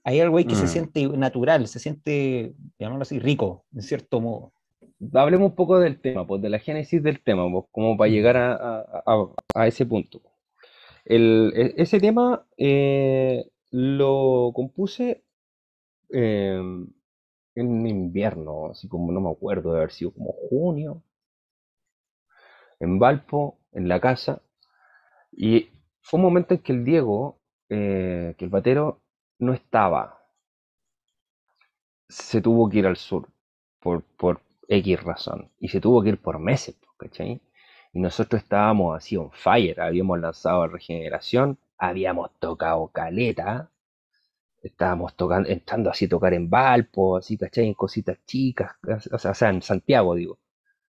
hay algo ahí que mm. se siente natural, se siente, llamarlo así, rico, en cierto modo? Hablemos un poco del tema, pues, de la génesis del tema, pues, como para llegar a, a, a, a ese punto. El, ese tema eh, lo compuse eh, en invierno, así como no me acuerdo de haber sido como junio, en Valpo, en la casa, y fue un momento en que el Diego, eh, que el batero, no estaba. Se tuvo que ir al sur, por, por X razón, y se tuvo que ir por meses, ¿cachai? Y nosotros estábamos así on fire, habíamos lanzado Regeneración, habíamos tocado caleta, estábamos tocando, entrando así a tocar en Valpo, así, ¿cachai? En cositas chicas, o sea, en Santiago, digo.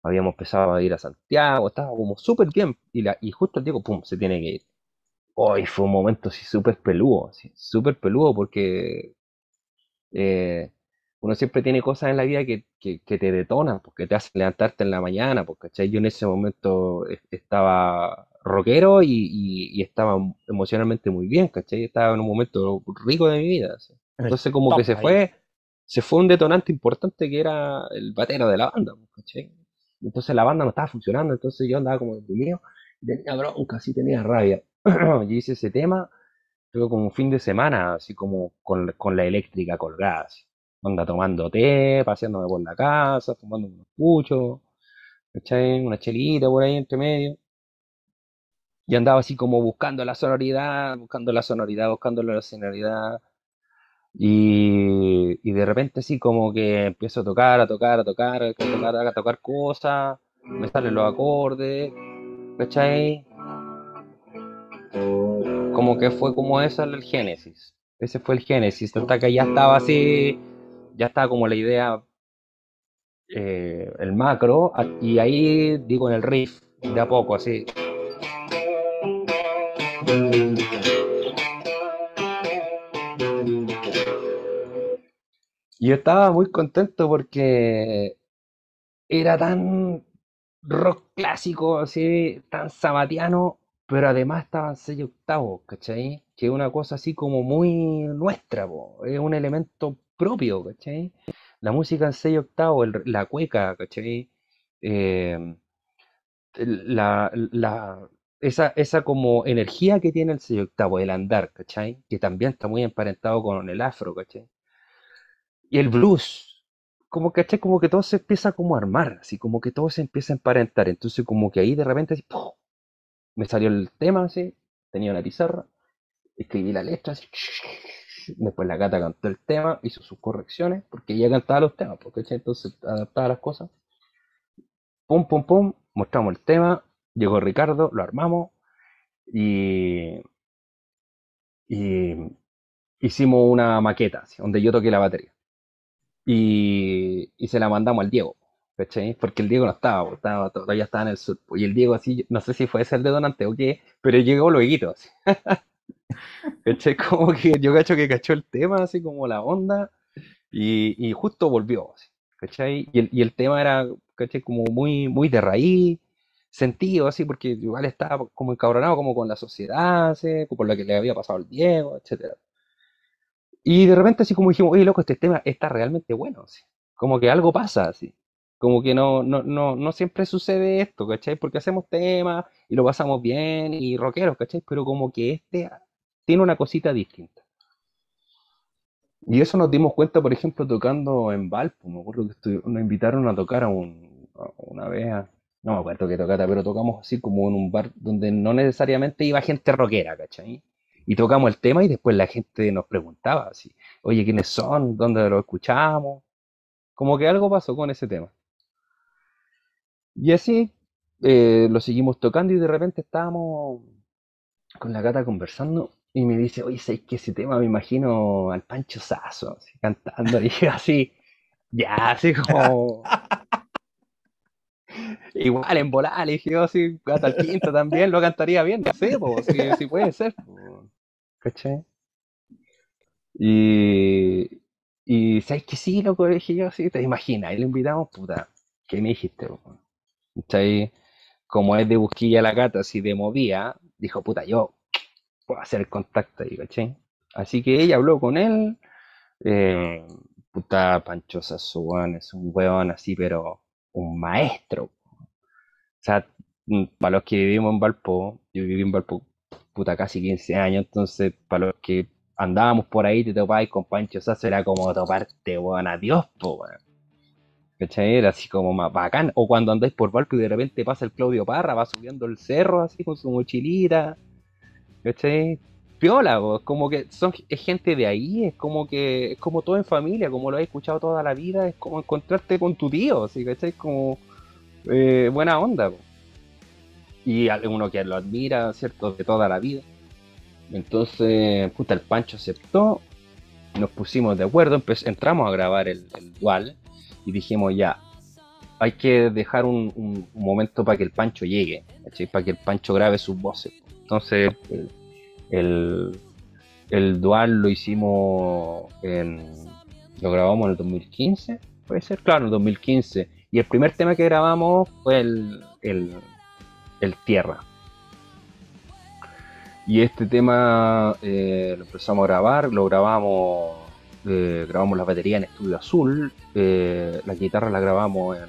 Habíamos empezado a ir a Santiago, estaba como súper bien, y, la, y justo el Diego, pum, se tiene que ir. Hoy oh, fue un momento así súper peludo, súper peludo, porque eh, uno siempre tiene cosas en la vida que, que, que te detonan, porque te hacen levantarte en la mañana, porque, ¿cachai? Yo en ese momento estaba rockero y, y, y estaba emocionalmente muy bien, ¿cachai? Estaba en un momento rico de mi vida, ¿sí? Entonces como que se fue, se fue un detonante importante que era el batero de la banda, ¿cachai? Entonces la banda no estaba funcionando, entonces yo andaba como deprimido, tenía bronca, sí, tenía rabia. Yo hice ese tema, creo como un fin de semana, así como con, con la eléctrica colgada, así. Onda tomando té, paseándome por la casa, fumando unos puchos, ¿cachai? Una chelita por ahí entre medio. Y andaba así como buscando la sonoridad, buscando la sonoridad, buscando la sonoridad. Y, y de repente así como que empiezo a tocar, a tocar, a tocar, a tocar, a tocar cosas, me salen los acordes, ¿cachai? Como que fue como eso el génesis, ese fue el génesis, hasta que ya estaba así, ya estaba como la idea, eh, el macro, y ahí digo en el riff, de a poco así. Y yo estaba muy contento porque era tan rock clásico, así, tan sabatiano, pero además estaba en sello octavo, ¿cachai? Que es una cosa así como muy nuestra, po. Es un elemento propio, ¿cachai? La música en sello octavo, el, la cueca, ¿cachai? Eh, la, la, esa, esa como energía que tiene el sello octavo, el andar, ¿cachai? Que también está muy emparentado con el afro, ¿cachai? Y el blues, como que, como que todo se empieza como a armar, así como que todo se empieza a emparentar. Entonces como que ahí de repente así, ¡pum! Me salió el tema, así, tenía una pizarra, escribí la letra, así, después la Cata cantó el tema, hizo sus correcciones, porque ella cantaba los temas, porque entonces adaptaba las cosas. Pum, pum, pum, mostramos el tema, llegó Ricardo, lo armamos, y... y hicimos una maqueta, así, donde yo toqué la batería. Y, y se la mandamos al Diego, ¿cachai? Porque el Diego no estaba, estaba, todavía estaba en el sur. Y el Diego así, no sé si fue ese el detonante o qué, pero llegó lueguito, así. ¿Cachai? Como que yo cacho que cachó el tema, así como la onda, y, y justo volvió, así, ¿cachai? Y el, y el tema era, ¿cachai? Como muy, muy de raíz, sentido, así, porque igual estaba como encabronado como con la sociedad, así, por lo que le había pasado al Diego, etcétera. Y de repente así como dijimos, oye, loco, este tema está realmente bueno, así. Como que algo pasa, así. Como que no, no, no, no siempre sucede esto, ¿cachai? Porque hacemos temas y lo pasamos bien y rockeros, ¿cachai? Pero como que este tiene una cosita distinta. Y eso nos dimos cuenta, por ejemplo, tocando en Valpo. Me acuerdo que estu- nos invitaron a tocar a un, a una vez a... No me acuerdo qué tocata, pero tocamos así como en un bar donde no necesariamente iba gente rockera, ¿cachai? Y tocamos el tema y después la gente nos preguntaba así, oye, ¿quiénes son? ¿Dónde lo escuchamos? Como que algo pasó con ese tema. Y así eh, lo seguimos tocando y de repente estábamos con la Cata conversando y me dice, oye, ¿sabes qué? Ese tema me imagino al Pancho Sazo, así, cantando, y yo así, ya, así como... Igual, en volar, le dije yo, si hasta el quinto también lo cantaría bien, no sé, po, si, si puede ser, po. ¿Cachai? Y, y ¿sabes qué? Sí, loco, le dije yo, sí, te imaginas, y le invitamos, puta, ¿qué me dijiste, po? ¿Cachai? Como es de busquilla la Cata, así de movía, dijo, puta, yo puedo hacer el contacto ahí, ¿cachai? Así que ella habló con él, eh, puta, Pancho Sazo, weón, es un weón así, pero un maestro. O sea, para los que vivimos en Valpo, yo viví en Valpo, puta, casi quince años, entonces, para los que andábamos por ahí, te topabas con Pancho Sazo, era como toparte, weón, adiós, po, weón. ¿Cachai? Era así como más bacán. O cuando andáis por Valpo y de repente pasa el Claudio Parra, va subiendo el cerro, así, con su mochilita, ¿cachai? Piola, po, como que son, es gente de ahí, es como que, es como todo en familia, como lo has escuchado toda la vida, es como encontrarte con tu tío, ¿sí? ¿Cachai? Como... Eh, buena onda, po. Y uno que lo admira, ¿cierto? De toda la vida. Entonces, puta, el Pancho aceptó, nos pusimos de acuerdo, empe- entramos a grabar el, el Dual y dijimos ya, hay que dejar un, un, un momento para que el Pancho llegue, ¿sí? Para que el Pancho grabe sus voces. Entonces, el, el, el Dual lo hicimos, en, lo grabamos en el dos mil quince, puede ser, claro, en el dos mil quince. Y el primer tema que grabamos fue el, el, el Tierra. Y este tema eh, lo empezamos a grabar, lo grabamos, eh, grabamos la batería en Estudio Azul, eh, la guitarra la grabamos en,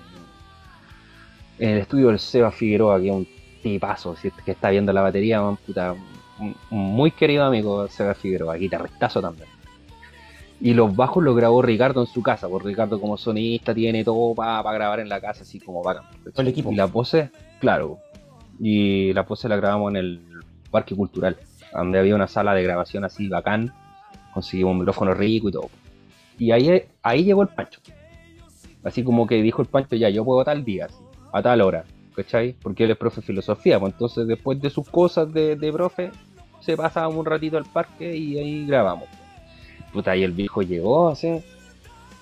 en el estudio del Seba Figueroa, que es un tipazo, si es que está viendo la batería, man, puta, un, un muy querido amigo Seba Figueroa, guitarristazo también. Y los bajos los grabó Ricardo en su casa, porque Ricardo como sonista tiene todo para pa grabar en la casa, así como bacán. El equipo. Y la pose, claro, y la pose la grabamos en el Parque Cultural, donde había una sala de grabación así bacán, conseguimos un micrófono rico y todo. Y ahí, ahí llegó el Pancho. Así como que dijo el Pancho, ya, yo puedo tal día, así, a tal hora, ¿cachai? Porque él es profe de filosofía, pues entonces después de sus cosas de, de profe, se pasa un ratito al parque y ahí grabamos. Puta, y el viejo llegó, así,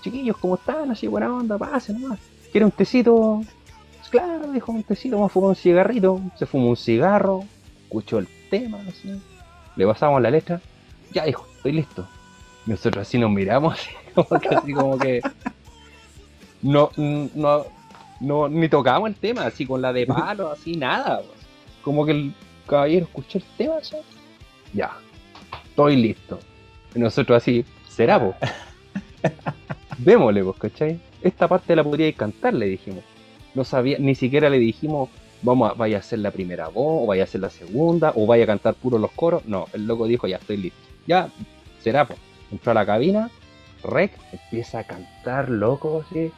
chiquillos, ¿cómo están? Así, buena onda, pase nomás. ¿Quiere un tecito? Claro, dijo, un tecito, vamos a fumar un cigarrito. Se fumó un cigarro, escuchó el tema, así, le pasamos la letra. Ya, dijo, estoy listo. Nosotros así nos miramos, así como que, así como que no, no, no, ni tocamos el tema, así con la de palo, así, nada. Pues. Como que el caballero escuchó el tema, así, ya, estoy listo. Nosotros así, será, po. Démosle, po, ¿cachai? Esta parte la podríais cantar, le dijimos. No sabía, ni siquiera le dijimos, vamos, a, vaya a hacer la primera voz, o vaya a hacer la segunda, o vaya a cantar puro los coros. No, el loco dijo, ya estoy listo. Ya, será, po. Entró a la cabina, rec, empieza a cantar, loco, así.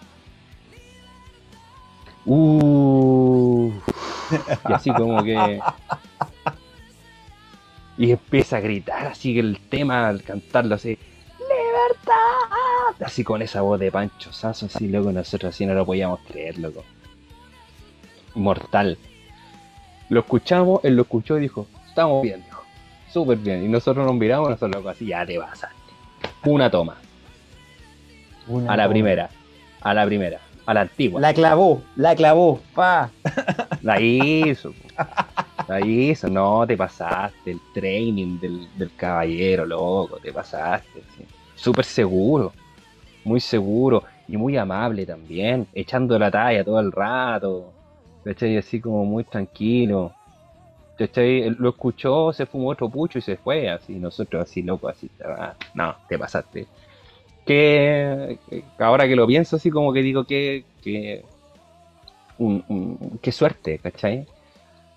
Uh, y así como que... Y empieza a gritar así el tema, al cantarlo así, ¡Libertad! Así con esa voz de Pancho Sazo, así, loco, nosotros así no lo podíamos creer, loco. Mortal. Lo escuchamos, él lo escuchó y dijo, estamos bien, dijo, súper bien. Y nosotros nos miramos, nosotros, loco, así, ya te pasaste. Una toma. Una a la toma. primera, a la primera, a la antigua. La clavó, la clavó, pa. La hizo. Ahí eso, no, te pasaste, el training del, del caballero, loco, te pasaste, ¿sí? Súper seguro, muy seguro y muy amable también, echando la talla todo el rato, ¿cachai? Así como muy tranquilo, ¿cachai? Lo escuchó, se fumó otro pucho y se fue, así, nosotros así, loco, así, ah, no, te pasaste. Que ahora que lo pienso, así como que digo que, que un, un, qué suerte, ¿cachai?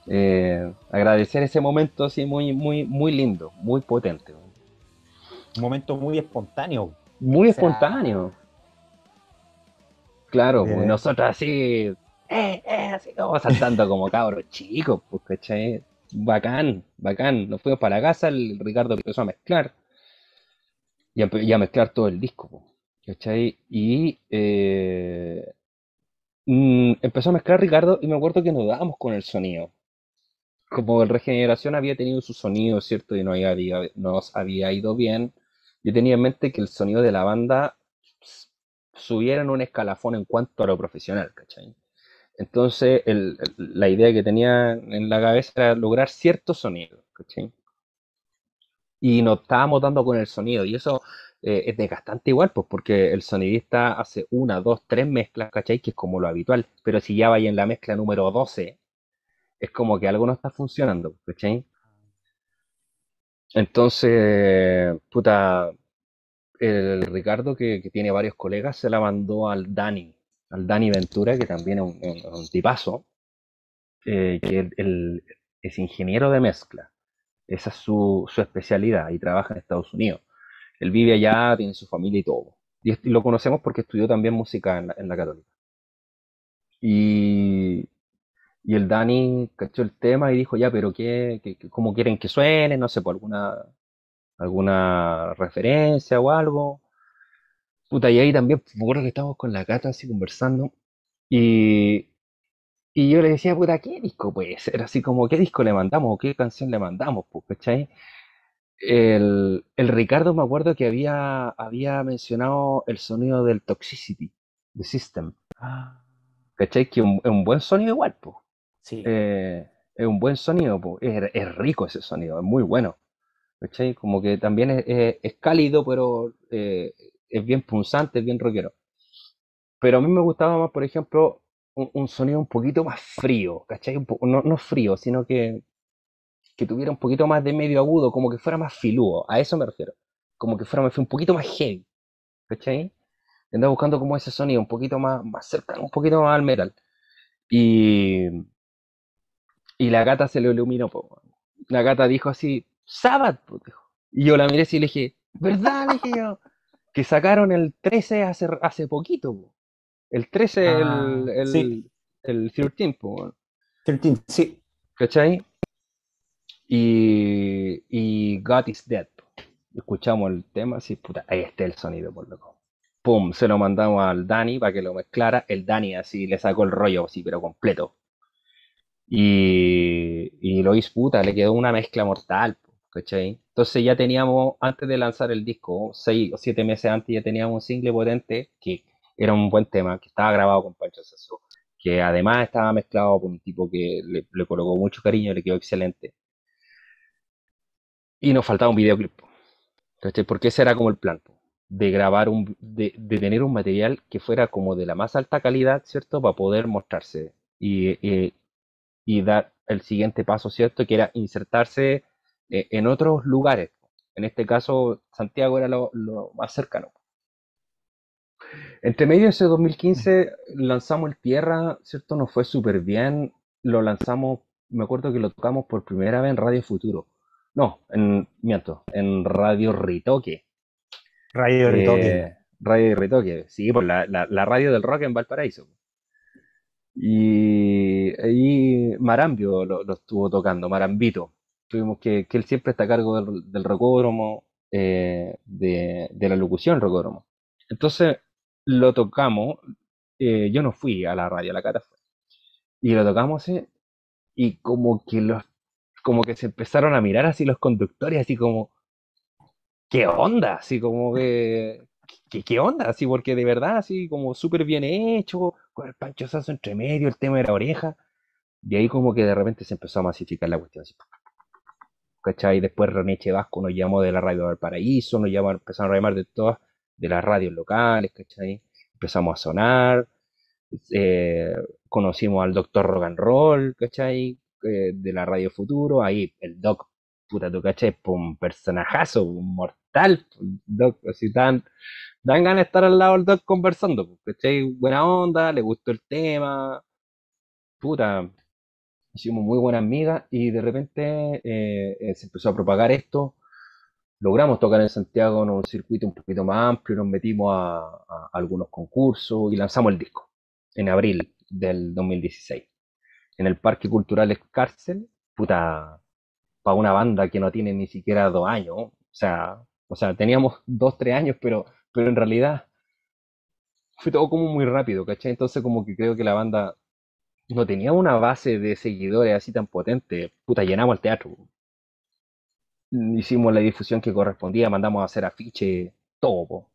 Eh, agradecer ese momento así muy, muy, muy lindo, muy potente. Un momento muy espontáneo. Muy o sea, espontáneo. Claro, pues nosotros así, eh, eh, así como saltando como cabros chicos, pues, ¿cachai? Bacán, bacán. Nos fuimos para la casa, el Ricardo empezó a mezclar. Y a, y a mezclar todo el disco, pues, ¿cachai? Y eh, mm, empezó a mezclar Ricardo y me acuerdo que nos dábamos con el sonido. Como el Regeneración había tenido su sonido, ¿cierto? Y no había, nos había ido bien. Yo tenía en mente que el sonido de la banda subiera en un escalafón en cuanto a lo profesional, ¿cachai? Entonces, el, el, la idea que tenía en la cabeza era lograr cierto sonido, ¿cachai? Y nos estábamos dando con el sonido, y eso eh, es desgastante igual, pues, porque el sonidista hace una, dos, tres mezclas, ¿cachai? Que es como lo habitual, pero si ya vaya en la mezcla número doce, es como que algo no está funcionando, ¿cachai? Entonces, puta, el Ricardo, que, que tiene varios colegas, se la mandó al Dani, al Dani Ventura, que también es un, un, un tipazo, eh, que el, el, es ingeniero de mezcla. Esa es su, su especialidad y trabaja en Estados Unidos. Él vive allá, tiene su familia y todo. Y, y lo conocemos porque estudió también música en la, en la Católica. Y, y el Dani cachó el tema y dijo, ya, pero ¿qué, qué, qué cómo quieren que suene? No sé, por alguna, alguna referencia o algo. Puta, y ahí también, me acuerdo que estábamos con la Cata así conversando. Y... Y yo le decía, puta, ¿qué disco puede ser? Así como, ¿qué disco le mandamos? ¿O qué canción le mandamos? Pues, ¿cachai? El, el Ricardo me acuerdo que había, había mencionado el sonido del Toxicity, de System. ¿Cachai? Que un, un buen sonido igual, pues. Sí. Eh, es un buen sonido, pues. Es, es rico ese sonido, es muy bueno. ¿Cachai? Como que también es, es, es cálido, pero eh, es bien punzante, es bien rockero. Pero a mí me gustaba más, por ejemplo... Un, un sonido un poquito más frío, ¿cachai? Un po no, no frío, sino que, que tuviera un poquito más de medio agudo, como que fuera más filúo, a eso me refiero. Como que fuera más, un poquito más heavy, ¿cachai? Andaba buscando como ese sonido, un poquito más, más cercano, un poquito más al metal. Y, y la Gata se lo iluminó. Po. La Gata dijo así, Sabbath, po, dijo. Y yo la miré así y le dije, ¿verdad? Le dije yo, que sacaron el trece hace, hace poquito, po. El trece, ah, el, el, sí. el trece, po. trece, sí. ¿Cachai? Y, y God is Dead. Po. Escuchamos el tema, así, puta, ahí está el sonido, por loco. Pum, se lo mandamos al Dani para que lo mezclara. El Dani así le sacó el rollo, así, pero completo. Y, y lo hizo, puta, le quedó una mezcla mortal, po, ¿cachai? Entonces ya teníamos, antes de lanzar el disco, seis o siete meses antes, ya teníamos un single potente que... Era un buen tema, que estaba grabado con Pancho Sazo, que además estaba mezclado por un tipo que le, le colocó mucho cariño, le quedó excelente. Y nos faltaba un videoclip, ¿cachai? Porque ese era como el plan, de grabar, un, de, de tener un material que fuera como de la más alta calidad, ¿cierto? Para poder mostrarse y, y, y dar el siguiente paso, ¿cierto? Que era insertarse en otros lugares. En este caso, Santiago era lo, lo más cercano. Entre medio de ese dos mil quince lanzamos el Tierra, ¿cierto? Nos fue súper bien, lo lanzamos, me acuerdo que lo tocamos por primera vez en Radio Futuro, no, en, miento, en Radio Ritoque. Radio eh, Ritoque. Radio Ritoque, sí, por la, la, la radio del rock en Valparaíso. Y ahí Marambio lo, lo estuvo tocando, Marambito. Tuvimos que, que él siempre está a cargo del, del rocódromo, eh, de, de la locución rocódromo. Entonces lo tocamos, eh, yo no fui a la radio, a la Cata fue, y lo tocamos así, y como que los, como que se empezaron a mirar así los conductores, así como, ¿qué onda? Así como que, ¿qué, qué onda? Así porque de verdad, así como súper bien hecho, con el Pancho Sazo entre medio, el tema de la oreja, y ahí como que de repente se empezó a masificar la cuestión, así, ¿cachai? Y después René Chevasco nos llamó de la radio del Paraíso, nos llamó, empezaron a llamar de todas, de las radios locales, ¿cachai? Empezamos a sonar, eh, conocimos al doctor Rock and Roll, ¿cachai? Eh, de la Radio Futuro, ahí el Doc, puta, tú, ¿cachai? Un personajazo, un mortal, Doc, así tan... Dan ganas de estar al lado del Doc conversando, ¿cachai? Buena onda, le gustó el tema, puta, hicimos muy buenas amigas y de repente eh, eh, se empezó a propagar esto. Logramos tocar en Santiago en un circuito un poquito más amplio, nos metimos a, a algunos concursos y lanzamos el disco en abril del dos mil dieciséis. En el Parque Cultural Escárcel, puta, para una banda que no tiene ni siquiera dos años, o sea, o sea teníamos dos, tres años, pero, pero en realidad fue todo como muy rápido, ¿cachai? Entonces como que creo que la banda no tenía una base de seguidores así tan potente, puta, llenamos el teatro. Hicimos la difusión que correspondía, mandamos a hacer afiche, todo, po.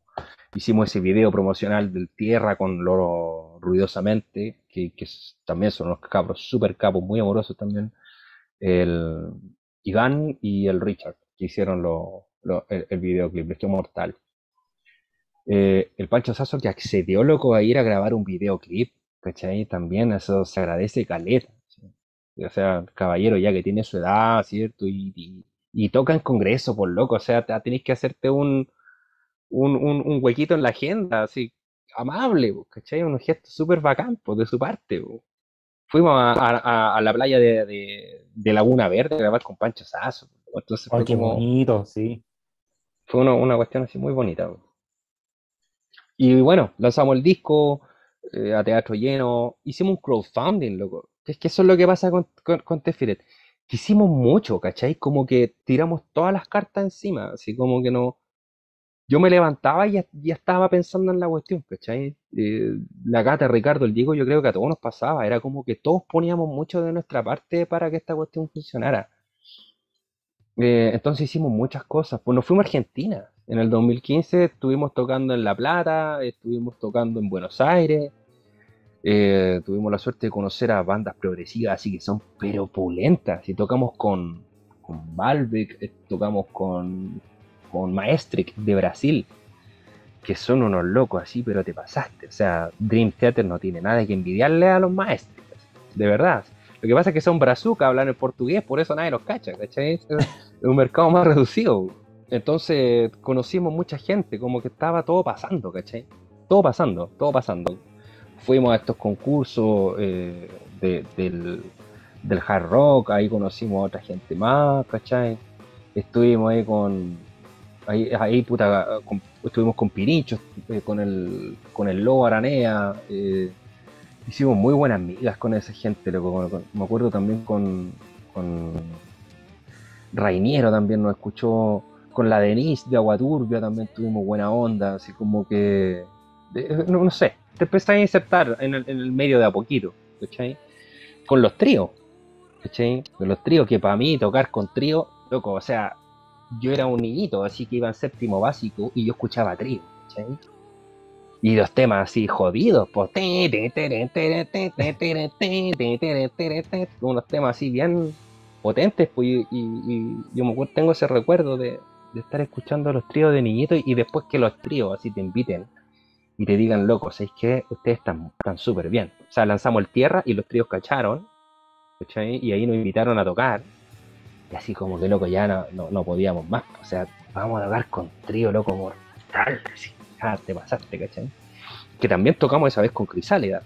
Hicimos ese video promocional del Tierra con Loro Ruidosamente, que, que también son unos cabros súper capos, muy amorosos también, el Iván y el Richard, que hicieron lo, lo, el, el videoclip, es que mortal. Eh, el Pancho Sazo que accedió, loco, a ir a grabar un videoclip, ¿cachai? También eso se agradece caleta, ¿sí? O sea, caballero ya que tiene su edad, ¿cierto? Y... y Y toca en congreso, por loco, o sea, tenés que hacerte un, un, un, un huequito en la agenda, así, amable, ¿cachai? Unos gestos súper bacán, pues, de su parte, bo. Fuimos a, a, a la playa de, de, de Laguna Verde a grabar con Pancho Sazo, bo. Entonces fue oh, qué como, bonito, sí. Fue uno, una cuestión así muy bonita, bo. Y bueno, lanzamos el disco eh, a teatro lleno, hicimos un crowdfunding, loco. Es que eso es lo que pasa con, con, con Téfiret. Hicimos mucho, ¿cachai? Como que tiramos todas las cartas encima, así como que no... Yo me levantaba y ya, ya estaba pensando en la cuestión, ¿cachai? Eh, la Cata, Ricardo, el Diego, yo creo que a todos nos pasaba, era como que todos poníamos mucho de nuestra parte para que esta cuestión funcionara. Eh, entonces hicimos muchas cosas, pues nos fuimos a Argentina, en el dos mil quince estuvimos tocando en La Plata, estuvimos tocando en Buenos Aires... Eh, tuvimos la suerte de conocer a bandas progresivas, así que son pero pulentas. Y tocamos con, con Balbec, eh, tocamos con, con Maestric de Brasil, que son unos locos así, pero te pasaste. O sea, Dream Theater no tiene nada que envidiarle a los Maestric, de verdad. Lo que pasa es que son brazucas, hablan en portugués, por eso nadie los cacha, ¿cachai? Es un mercado más reducido. Entonces conocimos mucha gente, como que estaba todo pasando, ¿cachai? Todo pasando, todo pasando. Fuimos a estos concursos eh, de, del, del hard rock, ahí conocimos a otra gente más, ¿cachai? Estuvimos ahí con, ahí, ahí puta, con, estuvimos con Pirichos, eh, con el con el Lobo Aranea, eh, hicimos muy buenas amigas con esa gente, loco, con, con, me acuerdo también con, con Rainiero también nos escuchó, con la Denise de Aguaturbia también tuvimos buena onda, así como que, eh, no, no sé. Te empezás a insertar en el, en el medio de a poquito, ¿cachai? Con los tríos, ¿cachai? Con los tríos, que para mí tocar con trío, loco, o sea, yo era un niñito, así que iba en séptimo básico y yo escuchaba trío, ¿cachai? Y los temas así jodidos, pues, unos temas así bien potentes, pues, y, y, y yo me acuerdo, tengo ese recuerdo de, de estar escuchando los tríos de niñito y, y después que los tríos así te inviten. Y te digan, loco, ¿sabes qué? Ustedes están súper bien. O sea, lanzamos el Tierra y los tríos cacharon, ¿cachai? Y ahí nos invitaron a tocar. Y así como que, loco, ya no, no, no podíamos más. O sea, vamos a tocar con trío, loco, mortal. Así, ah, te pasaste, ¿cachai? Que también tocamos esa vez con Crisálida.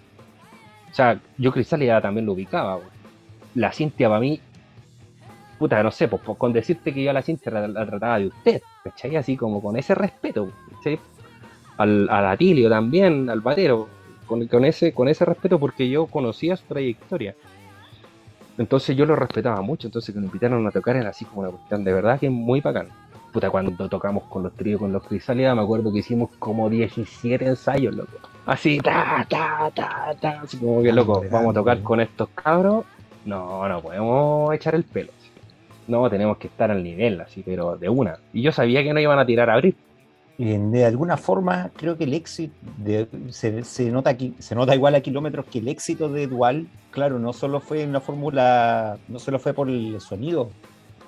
O sea, yo Crisálida también lo ubicaba. Pues. La Cintia para mí, puta, no sé, pues, pues con decirte que yo a la Cintia la, la trataba de usted, ¿cachai? Así como con ese respeto, ¿cachai? Al, al Atilio también, al batero, con, con, ese, con ese respeto, porque yo conocía su trayectoria. Entonces yo lo respetaba mucho, entonces que me invitaron a tocar era así como una cuestión de verdad que es muy bacán. Puta, cuando tocamos con los tríos, con los Crisálida, me acuerdo que hicimos como diecisiete ensayos, loco. Así, ta, ta, ta, ta, así como que, loco, vamos a tocar con estos cabros, no, no podemos echar el pelo. Así. No, tenemos que estar al nivel, así, pero de una. Y yo sabía que no iban a tirar a abrir. De alguna forma, creo que el éxito de, se, se, nota aquí, se nota igual a kilómetros que el éxito de Dual, claro, no solo fue una fórmula, no solo fue por el sonido,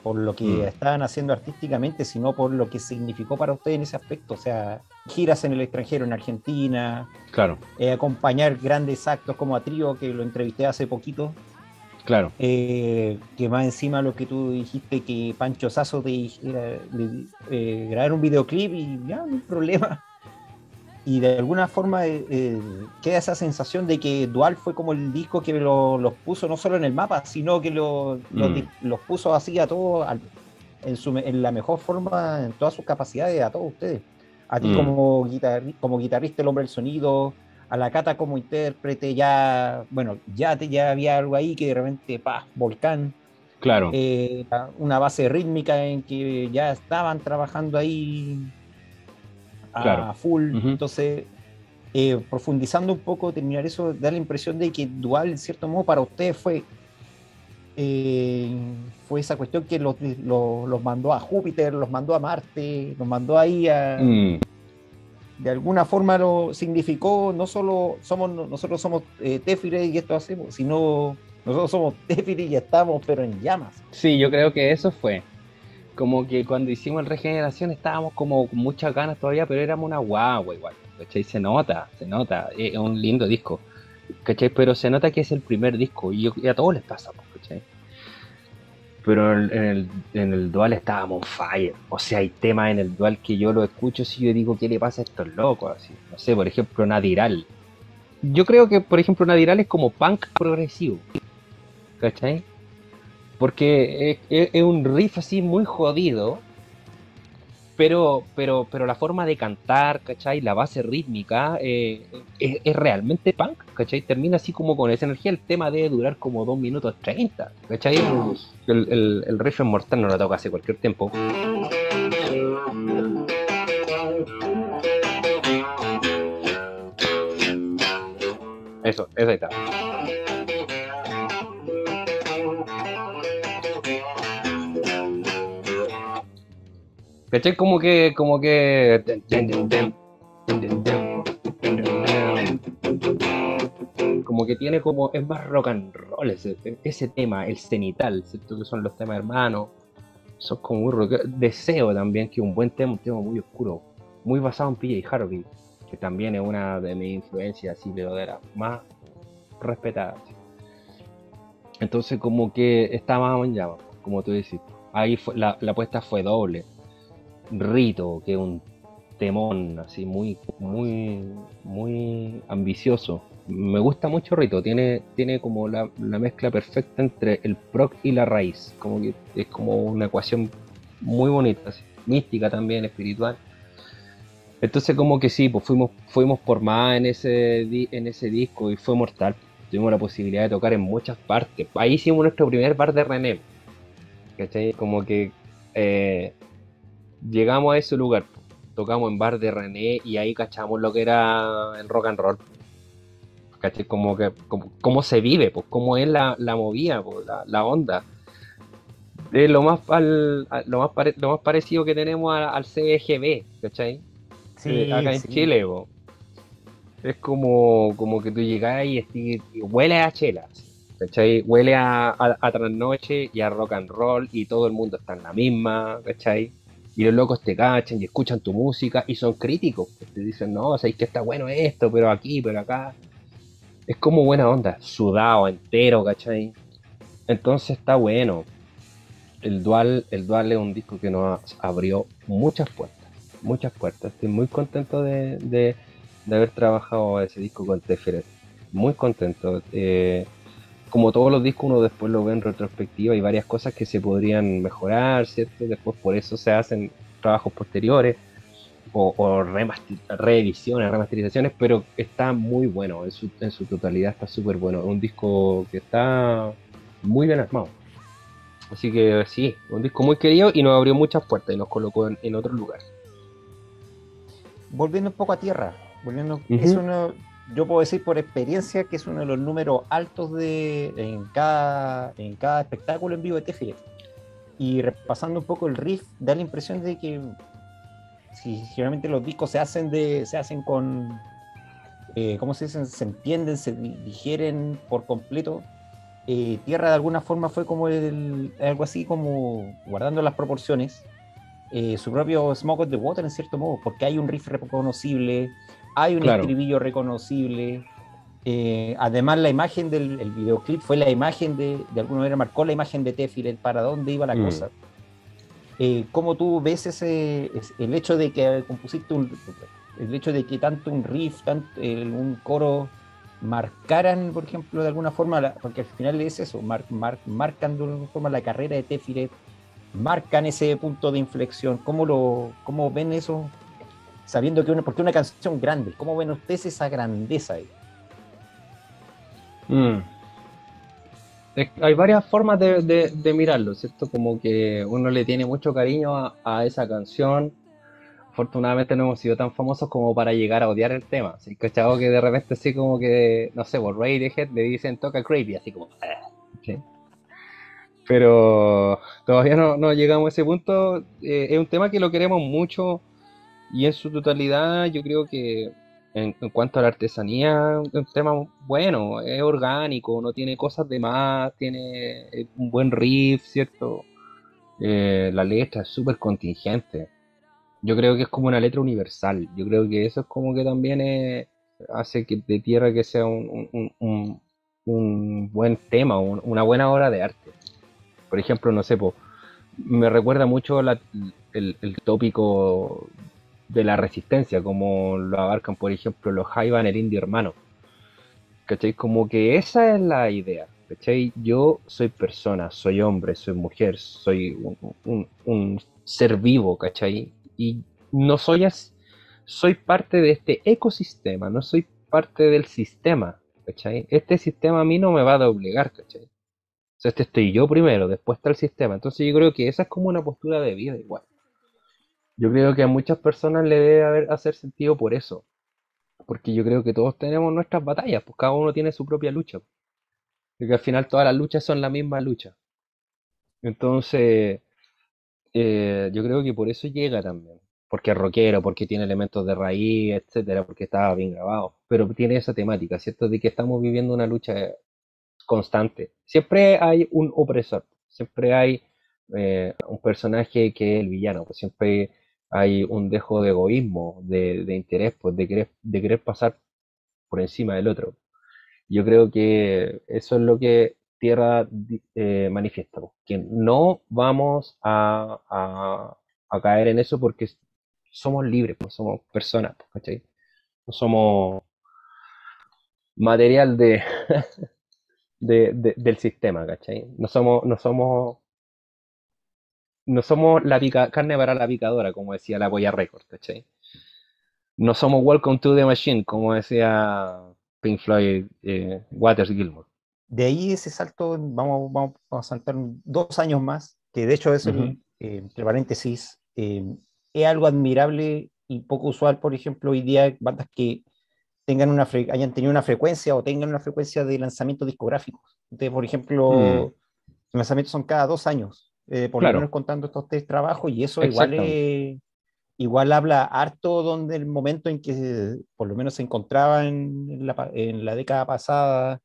por lo que mm. estaban haciendo artísticamente, sino por lo que significó para ustedes en ese aspecto. O sea, giras en el extranjero, en Argentina. Claro. Eh, acompañar grandes actos como a Trío, que lo entrevisté hace poquito. Claro. Eh, que más encima lo que tú dijiste, que Pancho Sazo te, eh, eh, grabar un videoclip y ya, no hay problema. Y de alguna forma eh, eh, queda esa sensación de que Dual fue como el disco que lo, los puso no solo en el mapa, sino que lo, mm. los, los puso así a todos, al, en, su, en la mejor forma, en todas sus capacidades, a todos ustedes. A ti mm. como, guitar, como guitarrista, el hombre del sonido, a la Cata como intérprete, ya, bueno, ya, te, ya había algo ahí que de repente, ¡pah!, volcán. Claro. Eh, una base rítmica en que ya estaban trabajando ahí a claro. full. Uh-huh. Entonces, eh, profundizando un poco, terminar eso, da la impresión de que Dual, en cierto modo, para ustedes fue, eh, fue esa cuestión que los, los, los mandó a Júpiter, los mandó a Marte, los mandó ahí a... Mm. De alguna forma lo significó, no solo somos nosotros somos eh, Téfiret y esto hacemos, sino nosotros somos Téfiret y estamos pero en llamas. Sí, yo creo que eso fue. Como que cuando hicimos el Regeneración estábamos como con muchas ganas todavía, pero éramos una guagua igual, ¿cachai? Se nota, se nota, es un lindo disco, ¿cachai? Pero se nota que es el primer disco y, yo, y a todos les pasa, ¿cachai? Pero en el, en el Dual estábamos on fire. O sea, hay temas en el Dual que yo lo escucho si yo digo, ¿qué le pasa a estos locos? Así, no sé, por ejemplo, Nadiral. Yo creo que, por ejemplo, Nadiral es como punk progresivo, ¿cachai? Porque es, es, es un riff así muy jodido, pero, pero, pero la forma de cantar, ¿cachai? La base rítmica eh, es, es realmente punk, ¿cachai? Termina así como con esa energía. El tema debe durar como dos minutos treinta, ¿cachai? El, el, el riff es mortal, no lo toca hace cualquier tiempo. Eso, eso ahí está. ¿Cachai? Como que, como que... Como que tiene como... Es más rock and roll ese, ese tema, el Cenital, ¿cierto? Que son los temas hermanos. Son como muy rock. Deseo también, que un buen tema, un tema muy oscuro. Muy basado en P J. Harvey, que también es una de mis influencias así, pero de las más respetadas. Entonces como que está más en llamas, como tú decís. Ahí fue, la, la apuesta fue doble. Rito, que es un temón así muy muy muy ambicioso. Me gusta mucho Rito, tiene, tiene como la, la mezcla perfecta entre el proc y la raíz, como que es como una ecuación muy bonita, así, mística también, espiritual. Entonces como que sí, pues fuimos, fuimos por más en ese, en ese disco y fue mortal. Tuvimos la posibilidad de tocar en muchas partes. Ahí hicimos nuestro primer bar de René, ¿cachai? Como que eh, llegamos a ese lugar, tocamos en bar de René y ahí cachamos lo que era el rock and roll, ¿cachai? Como que, como, cómo se vive, pues, cómo es la, la movida, pues, la, la onda. Es lo más, al, a, lo, más pare, lo más parecido que tenemos a, al C G B, ¿cachai? Sí, eh, acá sí. En Chile, pues, es como, como que tú llegas y, y, y huele a chelas, ¿cachai? Huele a, a, a trasnoche y a rock and roll y todo el mundo está en la misma, ¿cachai? Y los locos te cachan y escuchan tu música y son críticos. Te dicen, no, sabéis que está bueno esto, pero aquí, pero acá. Es como buena onda, sudado, entero, ¿cachai? Entonces está bueno. El Dual, el Dual es un disco que nos abrió muchas puertas, muchas puertas. Estoy muy contento de, de, de haber trabajado ese disco con Téfiret. Muy contento. Eh, Como todos los discos, uno después lo ve en retrospectiva, hay varias cosas que se podrían mejorar, ¿cierto? Después por eso se hacen trabajos posteriores o, o remaster, reediciones, remasterizaciones, pero está muy bueno, en su, en su totalidad está súper bueno. Es un disco que está muy bien armado. Así que sí, un disco muy querido y nos abrió muchas puertas y nos colocó en, en otro lugar. Volviendo un poco a Tierra, volviendo, uh-huh. es una... Yo puedo decir por experiencia que es uno de los números altos de, en, cada, en cada espectáculo en vivo de Téfiret. Y repasando un poco el riff, da la impresión de que si generalmente los discos se hacen de se hacen con, eh, ¿cómo se dicen? Se entienden, se digieren por completo. Eh, Tierra de alguna forma fue como el, algo así como guardando las proporciones. eh, su propio Smoke on the Water en cierto modo, porque hay un riff reconocible, hay un claro. estribillo reconocible. Eh, además, la imagen del el videoclip fue la imagen de, de alguna manera marcó la imagen de Téfiret, para dónde iba la mm. cosa. Eh, ¿Cómo tú ves ese, el hecho de que compusiste un, el hecho de que tanto un riff, tanto eh, un coro marcaran, por ejemplo, de alguna forma, la, porque al final es eso, mar, mar, marcan de alguna forma la carrera de Téfiret, marcan ese punto de inflexión? ¿Cómo lo, cómo ven eso? Sabiendo que una, porque una canción grande, ¿cómo ven ustedes esa grandeza ahí? Mm. Hay varias formas de, de, de mirarlo, ¿cierto? Como que uno le tiene mucho cariño a, a esa canción. Afortunadamente no hemos sido tan famosos como para llegar a odiar el tema. Así que chavo que de repente así como que, no sé, por Radiohead le dicen toca Creepy, así como... ¿sí? Pero todavía no, no llegamos a ese punto. Eh, es un tema que lo queremos mucho y en su totalidad yo creo que... En, en cuanto a la artesanía, un tema bueno, es orgánico, no tiene cosas de más, tiene un buen riff, ¿cierto? Eh, la letra es súper contingente. Yo creo que es como una letra universal. Yo creo que eso es como que también eh, hace que de Tierra que sea un, un, un, un buen tema, un, una buena obra de arte. Por ejemplo, no sé, po, me recuerda mucho la, el, el tópico... de la resistencia, como lo abarcan por ejemplo los Jaiba en el Indio Hermano, ¿cachai? Como que esa es la idea, ¿cachai? Yo soy persona, soy hombre, soy mujer, soy un, un, un ser vivo, ¿cachai? Y no soy así, soy parte de este ecosistema, no soy parte del sistema, ¿cachai? Este sistema a mí no me va a obligar, ¿cachai? O sea, este estoy yo primero, después está el sistema. Entonces yo creo que esa es como una postura de vida igual. Yo creo que a muchas personas le debe haber, hacer sentido por eso. Porque yo creo que todos tenemos nuestras batallas, pues cada uno tiene su propia lucha. Porque al final todas las luchas son la misma lucha. Entonces, eh, yo creo que por eso llega también. Porque es rockero, porque tiene elementos de raíz, etcétera, porque está bien grabado. Pero tiene esa temática, ¿cierto? De que estamos viviendo una lucha constante. Siempre hay un opresor, siempre hay eh, un personaje que es el villano, pues siempre... hay un dejo de egoísmo, de, de interés, pues de querer, de querer pasar por encima del otro. Yo creo que eso es lo que Tierra eh, manifiesta, que no vamos a, a, a caer en eso porque somos libres, pues somos personas, ¿cachai? No somos material de, de, de, del sistema, ¿cachai? No somos... No somos No somos la pica, carne para la picadora, como decía la Polla Record, ¿cachai? No somos Welcome to the Machine, como decía Pink Floyd, eh, Waters Gilmore. De ahí ese salto, vamos, vamos, vamos a saltar dos años más, que de hecho es, uh-huh. el, eh, entre paréntesis, eh, es algo admirable y poco usual, por ejemplo, hoy día bandas que tengan una fre- hayan tenido una frecuencia o tengan una frecuencia de lanzamiento discográfico. Entonces, por ejemplo, uh-huh. los lanzamientos son cada dos años. Eh, por claro. lo menos contando estos tres trabajos, y eso igual, eh, igual habla harto donde el momento en que por lo menos se encontraba en la, en la década pasada,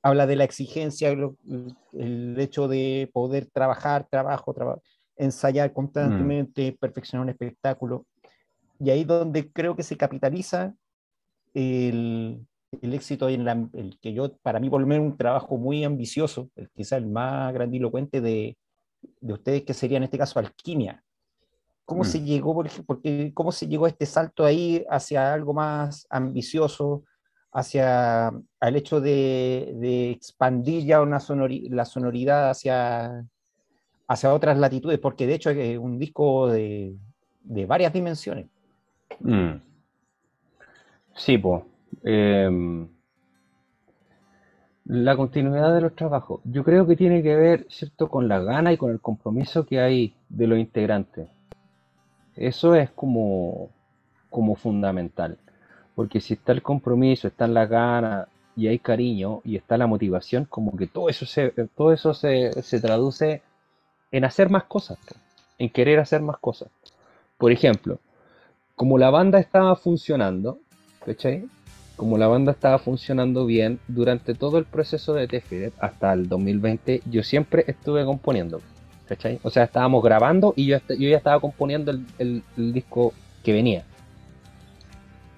habla de la exigencia, lo, el hecho de poder trabajar, trabajo, traba, ensayar constantemente, mm. perfeccionar un espectáculo, y ahí es donde creo que se capitaliza el, el éxito en la, el que yo, para mí por lo menos un trabajo muy ambicioso, quizá el más grandilocuente de de ustedes, que sería en este caso Alquimia. ¿Cómo mm. se llegó, por ejemplo, porque, cómo se llegó a este salto ahí hacia algo más ambicioso, hacia el hecho de, de expandir ya una sonori, la sonoridad hacia, hacia otras latitudes? Porque de hecho es un disco de, de varias dimensiones. Mm. Sí, pues. Eh, la continuidad de los trabajos yo creo que tiene que ver, ¿cierto?, con la gana y con el compromiso que hay de los integrantes. Eso es como como fundamental, porque si está el compromiso, está la gana y hay cariño y está la motivación, como que todo eso se, todo eso se, se traduce en hacer más cosas, en querer hacer más cosas. Por ejemplo, como la banda estaba funcionando, ¿cachai? Como la banda estaba funcionando bien durante todo el proceso de Téfiret hasta el dos mil veinte, yo siempre estuve componiendo. ¿cachai? O sea, estábamos grabando y yo, yo ya estaba componiendo el, el, el disco que venía.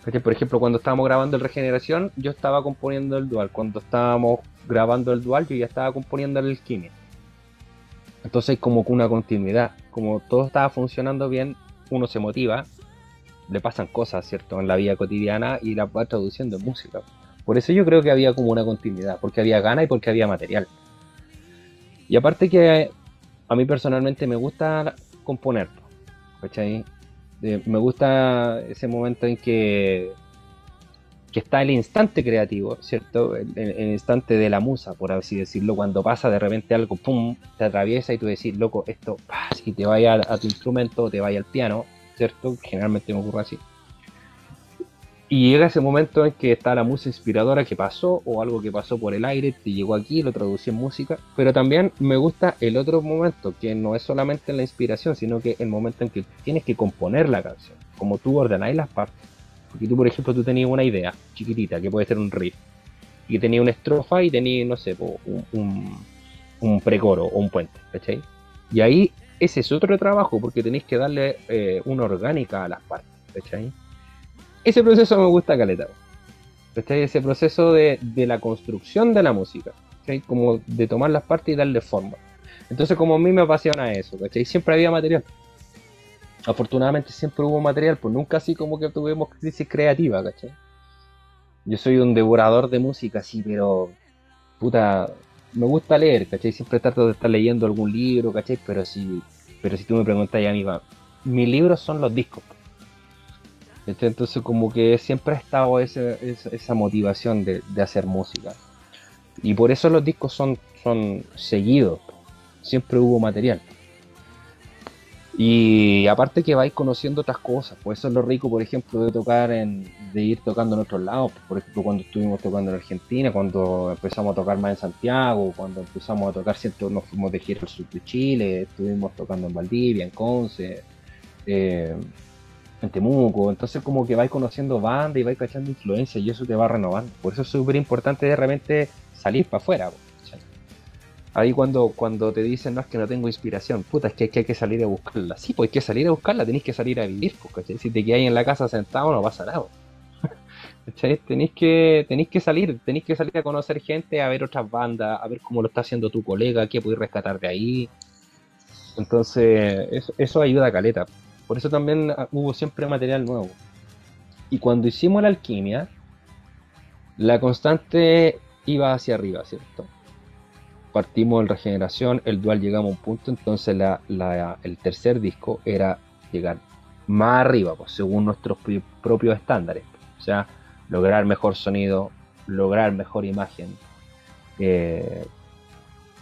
¿Cachai? Por ejemplo, cuando estábamos grabando el Regeneración, yo estaba componiendo el Dual. Cuando estábamos grabando el Dual, yo ya estaba componiendo el Alquimia. Entonces, como que una continuidad, como todo estaba funcionando bien, uno se motiva, le pasan cosas, ¿cierto?, en la vida cotidiana y la va traduciendo en música. Por eso yo creo que había como una continuidad, porque había ganas y porque había material. Y aparte que a mí personalmente me gusta componer, ¿cachai? Eh, me gusta ese momento en que, que está el instante creativo, ¿cierto? El, el, el instante de la musa, por así decirlo, cuando pasa de repente algo, pum, te atraviesa y tú decís, loco, esto, bah, si te vaya a, a tu instrumento, te vaya al piano, ¿cierto? Generalmente me ocurre así. Y llega ese momento en que está la musa inspiradora que pasó, o algo que pasó por el aire, te llegó aquí, lo traducí en música. Pero también me gusta el otro momento, que no es solamente la inspiración, sino que el momento en que tienes que componer la canción, como tú ordenáis las partes. Porque tú, por ejemplo, tú tenías una idea chiquitita, que puede ser un riff, y tenías una estrofa y tenías, no sé, un, un, un precoro o un puente, ¿cachai? Y ahí ese es otro trabajo, porque tenéis que darle eh, una orgánica a las partes, ¿cachai? Ese proceso me gusta caleta, ¿cachai? Ese proceso de, de la construcción de la música, ¿cachai? Como de tomar las partes y darle forma. Entonces, como a mí me apasiona eso, ¿cachai? Siempre había material. Afortunadamente siempre hubo material, pues nunca así como que tuvimos crisis creativa, ¿cachai? Yo soy un devorador de música, sí, pero... puta, me gusta leer, ¿cachai? Siempre trato de estar leyendo algún libro, ¿cachai? Pero si, pero si tú me preguntas a mí, va, mis libros son los discos. Entonces como que siempre ha estado ese, esa motivación de, de hacer música. Y por eso los discos son, son seguidos. Siempre hubo material. Y aparte que vais conociendo otras cosas. Por eso es lo rico, por ejemplo, de tocar en, de ir tocando en otros lados. Por ejemplo, cuando estuvimos tocando en Argentina, cuando empezamos a tocar más en Santiago, cuando empezamos a tocar, siempre nos fuimos de gira al sur de Chile, estuvimos tocando en Valdivia, en Conce, eh, en Temuco. Entonces como que vais conociendo bandas y vais cachando influencias y eso te va renovando. Por eso es súper importante de repente salir para afuera. Ahí cuando, cuando te dicen, no, es que no tengo inspiración, puta, es que, que hay que salir a buscarla. Sí, pues hay que salir a buscarla, tenés que salir a vivir, ¿cachai? Si te quedáis en la casa sentado no pasa nada, ¿cachai? Tenés que, tenés que salir, tenés que salir a conocer gente, a ver otras bandas, a ver cómo lo está haciendo tu colega, qué podés rescatar de ahí. Entonces, eso, eso ayuda a caleta. Por eso también hubo siempre material nuevo. Y cuando hicimos la Alquimia, la constante iba hacia arriba, ¿cierto? Partimos en Regeneración, el Dual, llegamos a un punto, entonces la, la, el tercer disco era llegar más arriba, pues, según nuestros propios estándares. O sea, lograr mejor sonido, lograr mejor imagen, eh,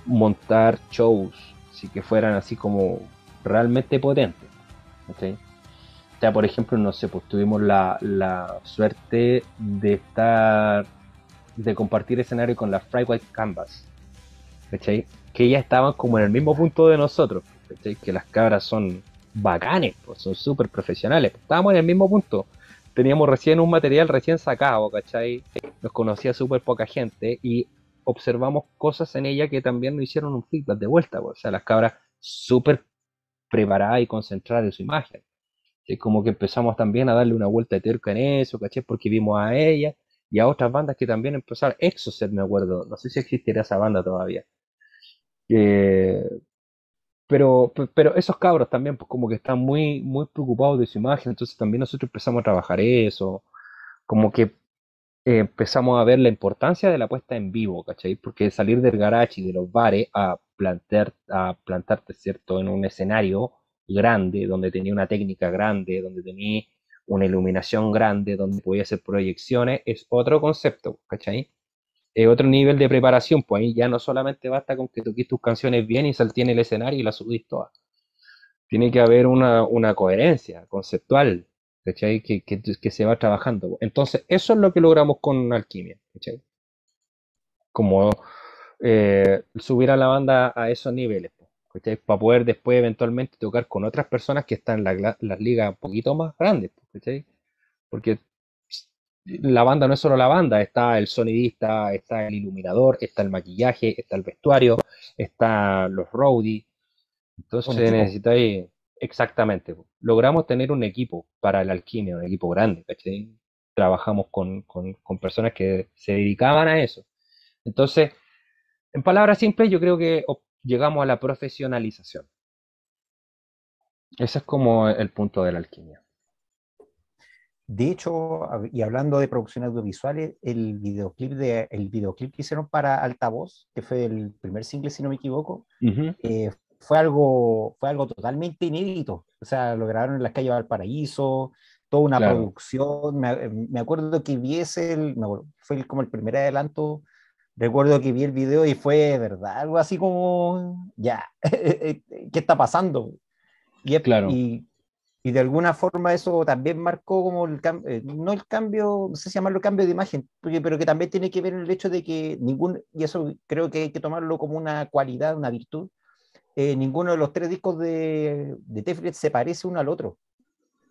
montar shows, así que fueran así como realmente potentes. ¿Okay? O sea, por ejemplo, no sé, pues tuvimos la, la suerte de estar, de compartir escenario con la Fry White Canvas, ¿cachai? Que ellas estaban como en el mismo punto de nosotros, ¿cachai? Que las cabras son bacanes, pues, son súper profesionales, pues, estábamos en el mismo punto, teníamos recién un material recién sacado, ¿cachai? Nos conocía súper poca gente y observamos cosas en ella que también nos hicieron un feedback de vuelta, pues. O sea, las cabras súper preparada y concentrada de su imagen. Es como que empezamos también a darle una vuelta de tuerca en eso, ¿cachai? Porque vimos a ella y a otras bandas que también empezaron. Exocet, me acuerdo, no sé si existirá esa banda todavía. Eh, pero, pero esos cabros también, pues, como que están muy, muy preocupados de su imagen, entonces también nosotros empezamos a trabajar eso, como que eh, empezamos a ver la importancia de la puesta en vivo, ¿cachai? Porque salir del garage y de los bares a plantear, a plantarte, ¿cierto?, en un escenario grande, donde tenía una técnica grande, donde tenía una iluminación grande, donde podía hacer proyecciones, es otro concepto, ¿cachai? Es otro nivel de preparación, pues ahí ya no solamente basta con que toques tus canciones bien y saltís en el escenario y las subís todas. Tiene que haber una, una coherencia conceptual, ¿cachai? Que, que, que se va trabajando. Entonces, eso es lo que logramos con Alquimia, ¿cachai? Como... Eh, subir a la banda a esos niveles, ¿cachai? Para poder después eventualmente tocar con otras personas que están en la, las ligas un poquito más grandes, ¿cachai? Porque la banda no es solo la banda, está el sonidista, está el iluminador, está el maquillaje, está el vestuario, está los roadies, Entonces se necesita ahí, exactamente, logramos tener un equipo para la alquimia, un equipo grande, ¿cachai? Trabajamos con, con, con personas que se dedicaban a eso. Entonces, en palabras simples, yo creo que llegamos a la profesionalización. Ese es como el punto de la alquimia. De hecho, y hablando de producciones audiovisuales, el videoclip, de, el videoclip que hicieron para Altavoz, que fue el primer single, si no me equivoco, uh-huh. eh, fue, algo, fue algo totalmente inédito. O sea, lo grabaron en las calles de Valparaíso, toda una claro. producción. Me, me acuerdo que vi ese, el, fue como el primer adelanto. Recuerdo que vi el video y fue, ¿verdad? Algo así como, ya, ¿qué está pasando? Y es, claro. Y, Y de alguna forma eso también marcó como el cambio, eh, no el cambio, no sé si llamarlo cambio de imagen, porque, pero que también tiene que ver el hecho de que ningún, y eso creo que hay que tomarlo como una cualidad, una virtud, eh, ninguno de los tres discos de, de Téfiret se parece uno al otro.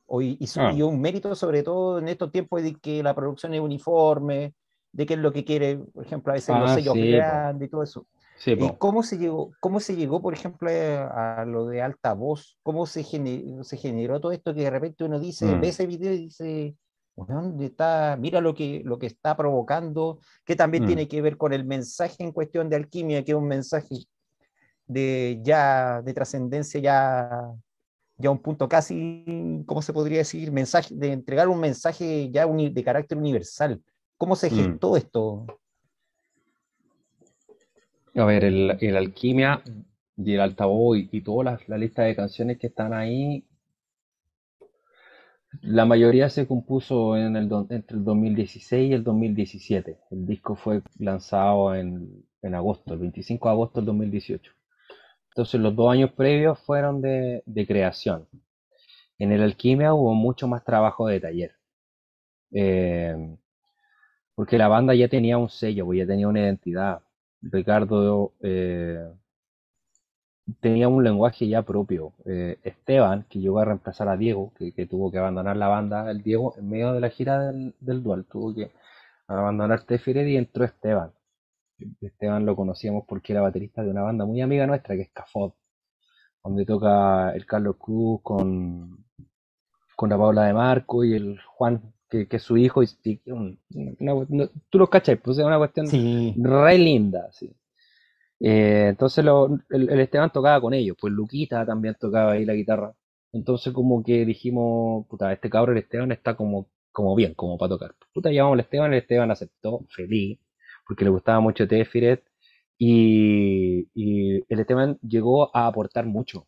O, y, y, ah. y un mérito sobre todo en estos tiempos de que la producción es uniforme, de qué es lo que quiere, por ejemplo, a veces ah, los sellos sí, grandes po. y todo eso. Sí, ¿Y cómo se llegó, cómo se llegó, por ejemplo, a, a lo de Altavoz? ¿Cómo se generó, se generó todo esto que de repente uno dice, mm. ve ese video y dice, ¿dónde está? Mira lo que, lo que está provocando, que también mm. tiene que ver con el mensaje en cuestión de alquimia, que es un mensaje de ya de trascendencia, ya ya un punto casi, ¿cómo se podría decir? Mensaje, de entregar un mensaje ya uni, de carácter universal. ¿Cómo se gestó mm. esto? A ver, el, el Alquimia y el Altavoz y, y toda la, la lista de canciones que están ahí, la mayoría se compuso en el, entre el dos mil dieciséis y el dos mil diecisiete. El disco fue lanzado en, en agosto, el veinticinco de agosto del dos mil dieciocho. Entonces los dos años previos fueron de, de creación. En el Alquimia hubo mucho más trabajo de taller. Eh, porque la banda ya tenía un sello, ya tenía una identidad. Ricardo eh, tenía un lenguaje ya propio. Eh, Esteban, que llegó a reemplazar a Diego, que, que tuvo que abandonar la banda, el Diego en medio de la gira del, del Dual, tuvo que abandonar Téfiret y entró Esteban. Esteban lo conocíamos porque era baterista de una banda muy amiga nuestra, que es Cafod, donde toca el Carlos Cruz con, con la Paula de Marco y el Juan, que es su hijo, y una, una, tú los cachai, pues es una cuestión sí. re linda. Sí. Eh, entonces lo, el, el Esteban tocaba con ellos, pues Luquita también tocaba ahí la guitarra. Entonces como que dijimos, puta, este cabro el Esteban está como, como bien, como para tocar. Puta, llamamos al Esteban, el Esteban aceptó, feliz, porque le gustaba mucho Téfiret, y, y el Esteban llegó a aportar mucho,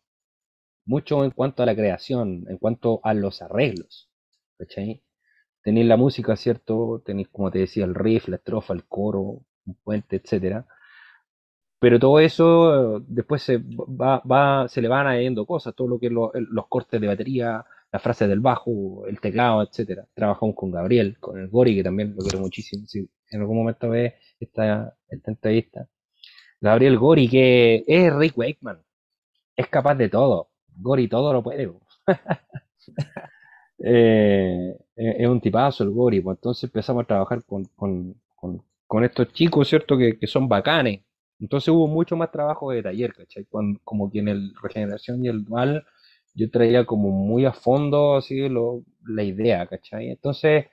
mucho en cuanto a la creación, en cuanto a los arreglos, ¿cachai? Tenéis la música, ¿cierto? Tenéis, como te decía, el riff, la estrofa, el coro, un puente, etcétera. Pero todo eso, después se, va, va, se le van añadiendo cosas, todo lo que es lo, los cortes de batería, las frases del bajo, el teclado, etcétera. Trabajamos con Gabriel, con el Gori, que también lo quiero muchísimo, si en algún momento ve esta, esta entrevista. Gabriel Gori, que es Rick Wakeman, es capaz de todo. Gori todo lo puede. Eh, es un tipazo el Gori, pues entonces empezamos a trabajar con, con, con, con estos chicos, ¿cierto? Que, que son bacanes. Entonces hubo mucho más trabajo de taller, ¿cachai? Cuando, como que en el Regeneración y el Dual yo traía como muy a fondo así lo, la idea, ¿cachai? Entonces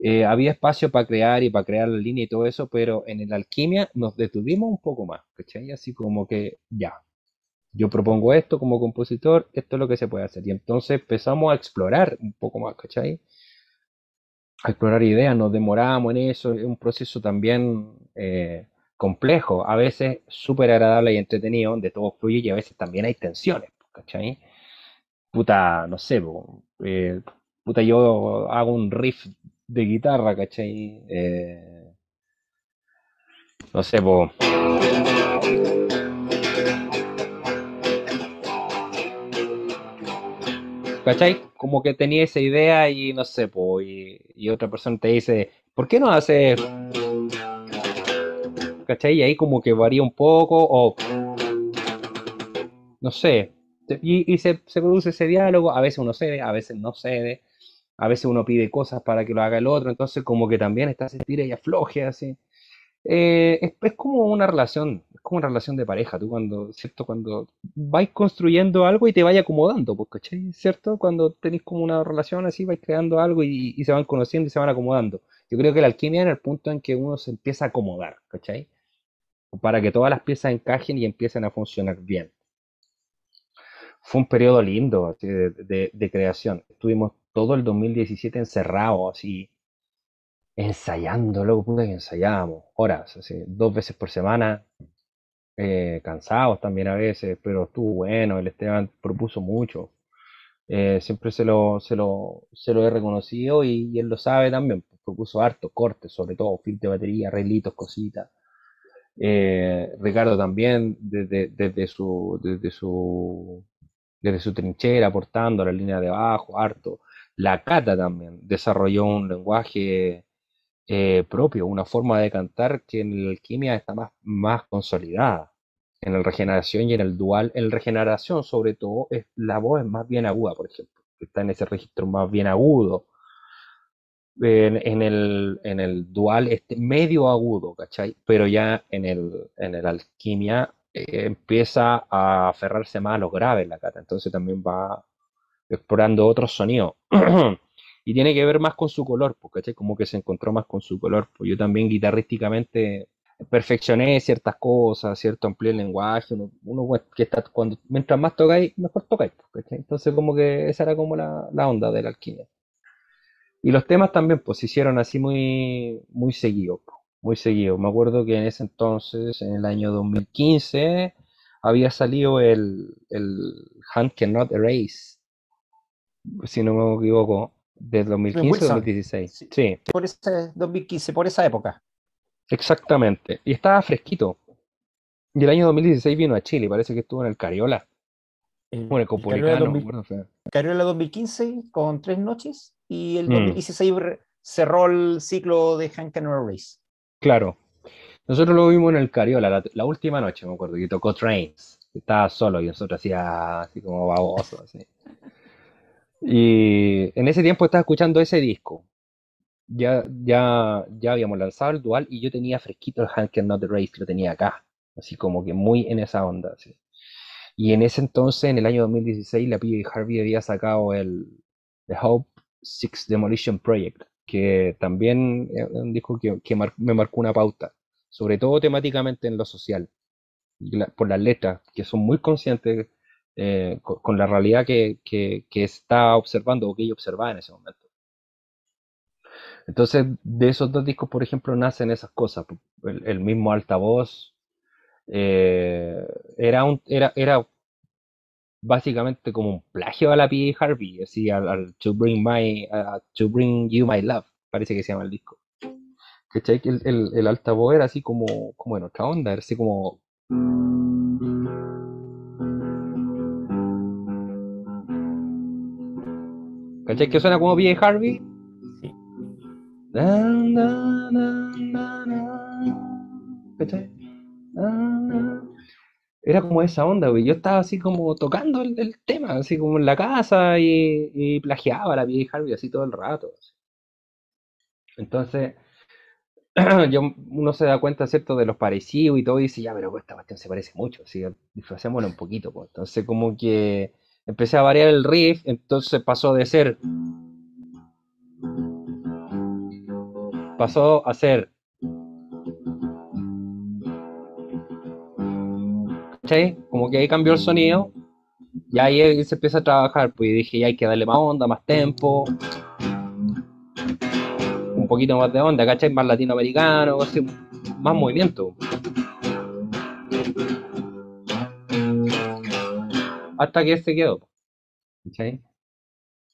eh, había espacio para crear y para crear la línea y todo eso, pero en el Alquimia nos detuvimos un poco más, ¿cachai? Así como que ya, yo propongo esto como compositor, esto es lo que se puede hacer. Y entonces empezamos a explorar un poco más, ¿cachai? A explorar ideas, nos demorábamos en eso, es un proceso también eh, complejo, a veces súper agradable y entretenido, donde todo fluye y a veces también hay tensiones, ¿cachai? Puta, no sé, eh, puta, yo hago un riff de guitarra, ¿cachai? Eh, no sé, po... ¿cachai? Como que tenía esa idea y no sé, po, y, y otra persona te dice, ¿por qué no haces? ¿Cachai? Y ahí como que varía un poco, o no sé, y, y se, se produce ese diálogo, a veces uno cede, a veces no cede, a veces uno pide cosas para que lo haga el otro, entonces como que también está ese tira y afloje así, Eh, es, es como una relación, es como una relación de pareja, tú cuando, ¿cierto? Cuando vais construyendo algo y te vais acomodando, ¿cachai? ¿Cierto? Cuando tenéis como una relación así, vais creando algo y, y se van conociendo y se van acomodando. Yo creo que la alquimia en el punto en que uno se empieza a acomodar, ¿cachai? Para que todas las piezas encajen y empiecen a funcionar bien. Fue un periodo lindo así, de, de, de creación. Estuvimos todo el dos mil diecisiete encerrados, así, ensayando, loco, puta que ensayábamos, horas, así, dos veces por semana, eh, cansados también a veces, pero estuvo bueno, el Esteban propuso mucho, eh, siempre se lo, se lo, se lo he reconocido y, y él lo sabe también, propuso harto, cortes sobre todo, film de batería, arreglitos, cositas. Eh, Ricardo también, desde, desde, su, desde, su, desde su trinchera, aportando a la línea de abajo, harto. La Cata también desarrolló un lenguaje eh, propio, una forma de cantar que en la alquimia está más, más consolidada. En el Regeneración y en el Dual, en el Regeneración sobre todo, es, la voz es más bien aguda, por ejemplo. Está en ese registro más bien agudo. En, en, el, en el Dual este medio agudo, ¿cachai? Pero ya en el, en el Alquimia eh, empieza a aferrarse más a los graves la Cata, entonces también va explorando otros sonidos y tiene que ver más con su color, ¿cachai? Como que se encontró más con su color. Yo también guitarrísticamente perfeccioné ciertas cosas, cierto, amplié el lenguaje, uno, uno que está cuando, mientras más tocáis, mejor tocáis, ¿cachai? Entonces como que esa era como la, la onda de la Alquimia. Y los temas también pues se hicieron así muy, muy seguidos, muy seguidos. Me acuerdo que en ese entonces, en el año dos mil quince, había salido el, el Hand Cannot Erase, si no me equivoco, de dos mil quince a dos mil dieciséis. Sí, sí. Por ese dos mil quince, por esa época. Exactamente, y estaba fresquito. Y el año dos mil dieciséis vino a Chile, parece que estuvo en el Cariola. El, bueno, el Copulicano. El Cariola dos mil quince con tres noches. Y el dos mil dieciséis mm. cerró el ciclo de Hand Cannot Erase. Claro. Nosotros lo vimos en el Cariola, la, la última noche, me acuerdo, que tocó Trains. Estaba solo y nosotros hacía así como baboso. Así. Y en ese tiempo estaba escuchando ese disco. Ya, ya, ya habíamos lanzado el Dual y yo tenía fresquito el Hand Cannot Erase, que lo tenía acá. Así como que muy en esa onda. Así. Y en ese entonces, en el año dos mil dieciséis, la P J. Harvey había sacado el The Hope Six Demolition Project, que también es un disco que, que mar, me marcó una pauta, sobre todo temáticamente en lo social, la, por las letras, que son muy conscientes eh, con, con la realidad que, que, que está observando o que ella observaba en ese momento. Entonces, de esos dos discos, por ejemplo, nacen esas cosas. El, el mismo altavoz eh, era un... Era, era, básicamente como un plagio a la P J. Harvey, así al, al to, bring my, uh, to Bring You My Love, parece que se llama el disco. ¿Cachai? El, el, el altavoz era así como, como en otra onda, era así como... ¿Cachai? Que suena como P J. Harvey. Sí. ¿Cachai? Era como esa onda, güey. Yo estaba así como tocando el, el tema, así como en la casa y, y plagiaba a la P J. Harvey así todo el rato. Así. Entonces, yo, uno se da cuenta, ¿cierto?, de los parecidos y todo, y dice, ya, pero esta cuestión se parece mucho, así disfracémoslo un poquito. Pues. Entonces, como que empecé a variar el riff, entonces pasó de ser... Pasó a ser... Como que ahí cambió el sonido y ahí se empieza a trabajar, pues dije, ya hay que darle más onda, más tempo, un poquito más de onda, ¿cachai? Más latinoamericano, así, más movimiento. Hasta que se quedó, ¿cachai?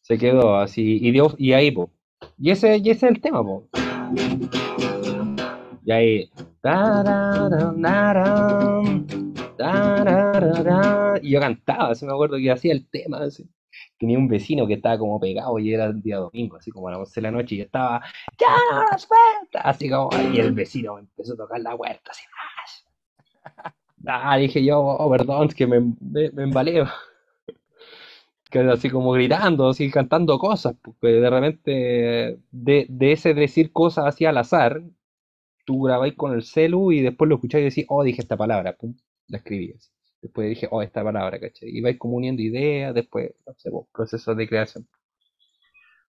Se quedó así y, dio, y ahí, pues. Y ese, y ese es el tema, pues. Y ahí. Da, da, da, da. Y yo cantaba, así me acuerdo que hacía el tema así. Tenía un vecino que estaba como pegado y era el día domingo, así como a las once de la noche, y yo estaba ¡ya no las puertas! Así como, y el vecino empezó a tocar la puerta así. Ah, dije yo, oh, perdón, que me, me, me embalé, que así como gritando, así cantando cosas, porque de repente de, de ese decir cosas así al azar tú grabáis con el celu y después lo escucháis y decís, oh, dije esta palabra, pum, la escribías. Después dije, oh, esta palabra, ¿cachai? Y vais como uniendo ideas, después, no sé, pues, procesos de creación.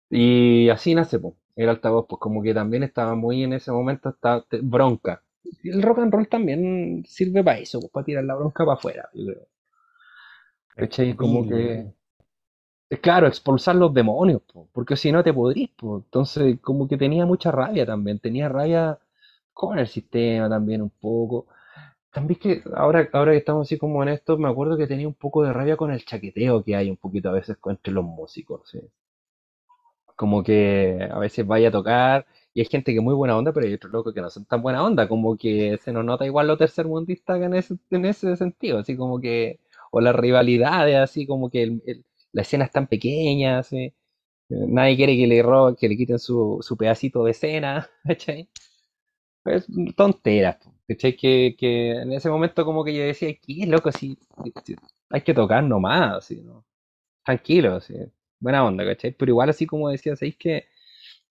Y así nace, pues, el altavoz, pues como que también estaba muy en ese momento, estaba bronca. El rock and roll también sirve para eso, pues, para tirar la bronca para afuera, yo creo. ¿Cachai? Como que... Claro, expulsar los demonios, po, porque si no te podrís, po. Entonces como que tenía mucha rabia también, tenía rabia con el sistema también un poco. También que ahora, ahora que estamos así como en esto, me acuerdo que tenía un poco de rabia con el chaqueteo que hay un poquito a veces entre los músicos, ¿sí? Como que a veces vaya a tocar y hay gente que es muy buena onda, pero hay otros locos que no son tan buena onda, como que se nos nota igual lo tercermundista en ese, en ese sentido, así como que, o las rivalidades, así como que el, el la escena es tan pequeña, ¿sí? Nadie quiere que le roben, que le quiten su, su pedacito de escena, ¿cachai? Pues tonteras, ¿cachai? Que, que en ese momento como que yo decía, ¿qué es loco? Si, si, hay que tocar nomás, ¿sí? ¿No? Tranquilo, ¿sí? Buena onda, ¿cachai? Pero igual así como decía, ¿sabéis que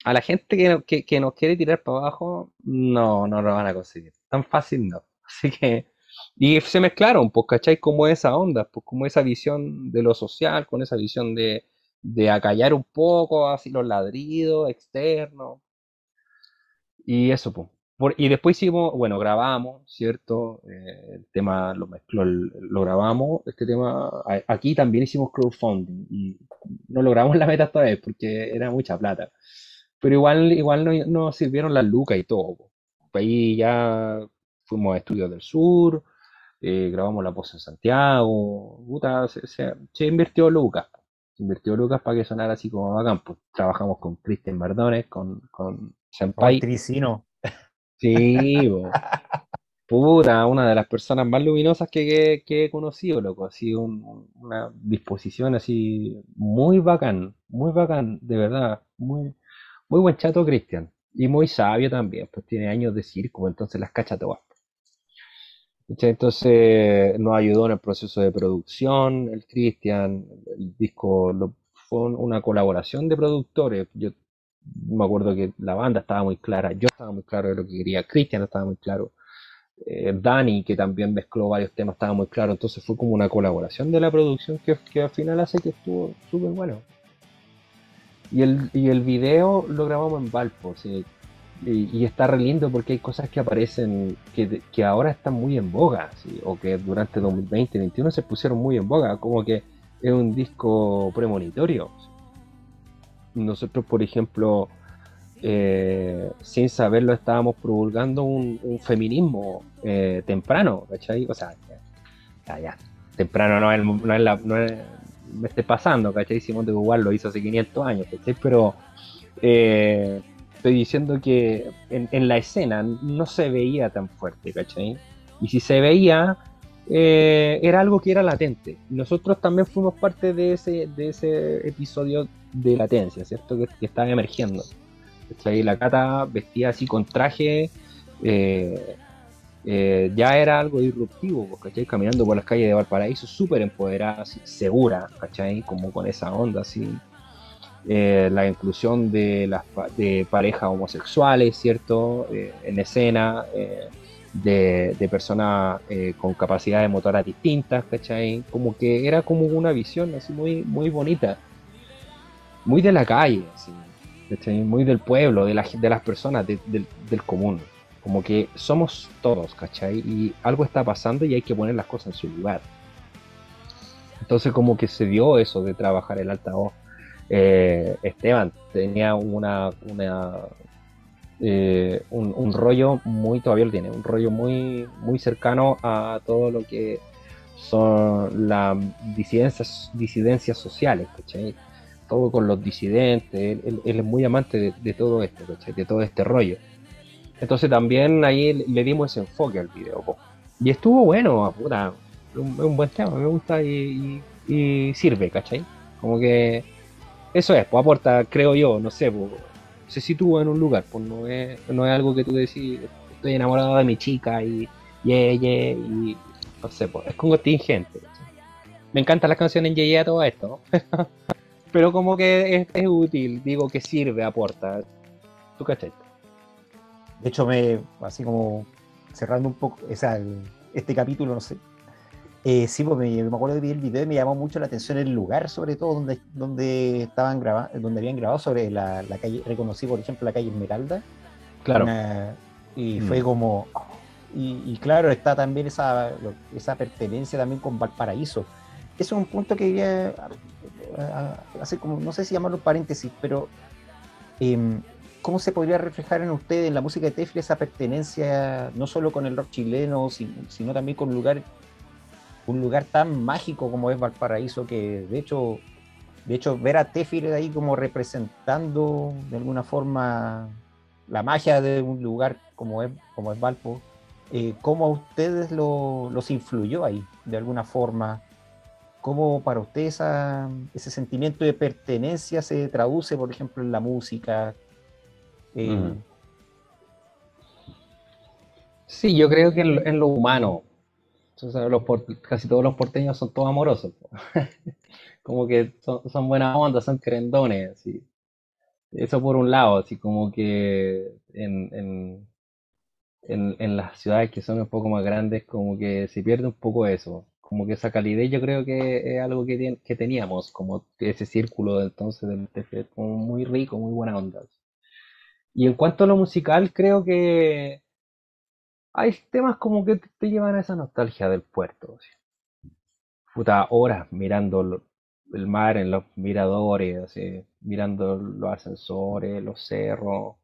a la gente que, que, que nos quiere tirar para abajo, no, no lo van a conseguir? Tan fácil no, así que... Y se mezclaron, pues, ¿cachai? Como esa onda, pues, como esa visión de lo social, con esa visión de, de acallar un poco, así los ladridos externos. Y eso, pues. Por, y después hicimos, bueno, grabamos, ¿cierto? Eh, el tema lo, lo, lo grabamos, este tema. A, aquí también hicimos crowdfunding y no logramos la meta esta vez porque era mucha plata. Pero igual, igual nos no sirvieron las lucas y todo, pues. Ahí ya fuimos a Estudios del Sur. Eh, grabamos la voz en Santiago, puta, se, se, se invirtió lucas, se invirtió lucas para que sonara así como bacán, pues. Trabajamos con Cristian Mardones, con, con Senpai. Tricino. Sí, po. Puta, una de las personas más luminosas que, que, que he conocido, loco, ha sido un, una disposición así muy bacán, muy bacán, de verdad, muy, muy buen chato Cristian, y muy sabio también, pues tiene años de circo, entonces las cacha todas. Entonces nos ayudó en el proceso de producción, el Cristian, el disco lo, fue una colaboración de productores. Yo me acuerdo que la banda estaba muy clara, yo estaba muy claro de lo que quería, Cristian estaba muy claro, eh, Dani, que también mezcló varios temas, estaba muy claro, entonces fue como una colaboración de la producción que, que al final hace que estuvo súper bueno. Y el, y el video lo grabamos en Valpo, sí. Y, y está re lindo porque hay cosas que aparecen que, que ahora están muy en boga, ¿sí? O que durante dos mil veinte, dos mil veintiuno se pusieron muy en boga, como que es un disco premonitorio, ¿sí? Nosotros, por ejemplo, eh, sin saberlo estábamos promulgando un, un feminismo eh, temprano, ¿cachai? O sea, ya, ya, temprano no es, no es la... No es, me esté pasando, ¿cachai? Simón de Dual lo hizo hace quinientos años, ¿cachai? Pero... Eh, estoy diciendo que en, en la escena no se veía tan fuerte, ¿cachai? Y si se veía, eh, era algo que era latente. Nosotros también fuimos parte de ese, de ese episodio de latencia, ¿cierto? Que, que estaba emergiendo, ¿cachai? La Cata vestía así con traje, eh, eh, ya era algo disruptivo, ¿cachai? Caminando por las calles de Valparaíso, súper empoderada, así, segura, ¿cachai? Como con esa onda, así. Eh, la inclusión de las de parejas homosexuales, ¿cierto? Eh, en escena, eh, de, de personas eh, con capacidades motoras distintas, ¿cachai? Como que era como una visión así muy, muy bonita, muy de la calle, así, ¿cachai? Muy del pueblo, de, la, de las personas, de, de, del común. Como que somos todos, ¿cachai? Y algo está pasando y hay que poner las cosas en su lugar. Entonces como que se dio eso de trabajar el altavoz. Eh, Esteban tenía una, una eh, un, un rollo muy, todavía lo tiene, un rollo muy, muy cercano a todo lo que son las disidencias, disidencias sociales, ¿cachai? Todo con los disidentes, él, él es muy amante de, de todo esto, ¿cachai? De todo este rollo. Entonces también ahí le dimos ese enfoque al video, po. Y estuvo bueno, puta, un, un buen tema, me gusta y, y, y sirve, ¿cachai? Como que eso es, pues aporta, creo yo, no sé, pues, se sitúa en un lugar, pues no es, no es algo que tú decís, estoy enamorado de mi chica y yeah, yeah, y no sé, pues es contingente, ¿sí? Me encantan las canciones yeah, yeah, todo esto, ¿no? Pero como que es, es útil, digo que sirve, aporta, ¿tú cachai? De hecho, me así como cerrando un poco esa, el, este capítulo, no sé. Eh, sí, pues me, me acuerdo de ver el video y me llamó mucho la atención el lugar, sobre todo donde, donde estaban graba, donde habían grabado, sobre la, la calle, reconocí por ejemplo la calle Esmeralda. Claro. Una, y mm. fue como... Y, y claro, está también esa, esa pertenencia también con Valparaíso. Eso es un punto que diría, hacer como, no sé si llamarlo paréntesis, pero eh, ¿cómo se podría reflejar en ustedes, en la música de Téfiret, esa pertenencia no solo con el rock chileno, sino también con un lugar, un lugar tan mágico como es Valparaíso, que de hecho, de hecho ver a Téfiret ahí como representando de alguna forma la magia de un lugar como es, como es Valpo, eh, cómo a ustedes lo, los influyó ahí de alguna forma? ¿Cómo para ustedes esa, ese sentimiento de pertenencia se traduce, por ejemplo, en la música? Eh... Mm. Sí, yo creo que en lo, en lo humano, o sea, los por, casi todos los porteños son todos amorosos, como que son, son buenas ondas, son querendones, así. Eso por un lado, así como que en, en, en, en las ciudades que son un poco más grandes, como que se pierde un poco eso. Como que esa calidez yo creo que es algo que, ten, que teníamos, como ese círculo entonces del Téfiret, como muy rico, muy buena onda. Y en cuanto a lo musical, creo que hay temas como que te, te llevan a esa nostalgia del puerto. ¿Sí? Puta, horas mirando lo, el mar en los miradores, ¿sí? Mirando los ascensores, los cerros,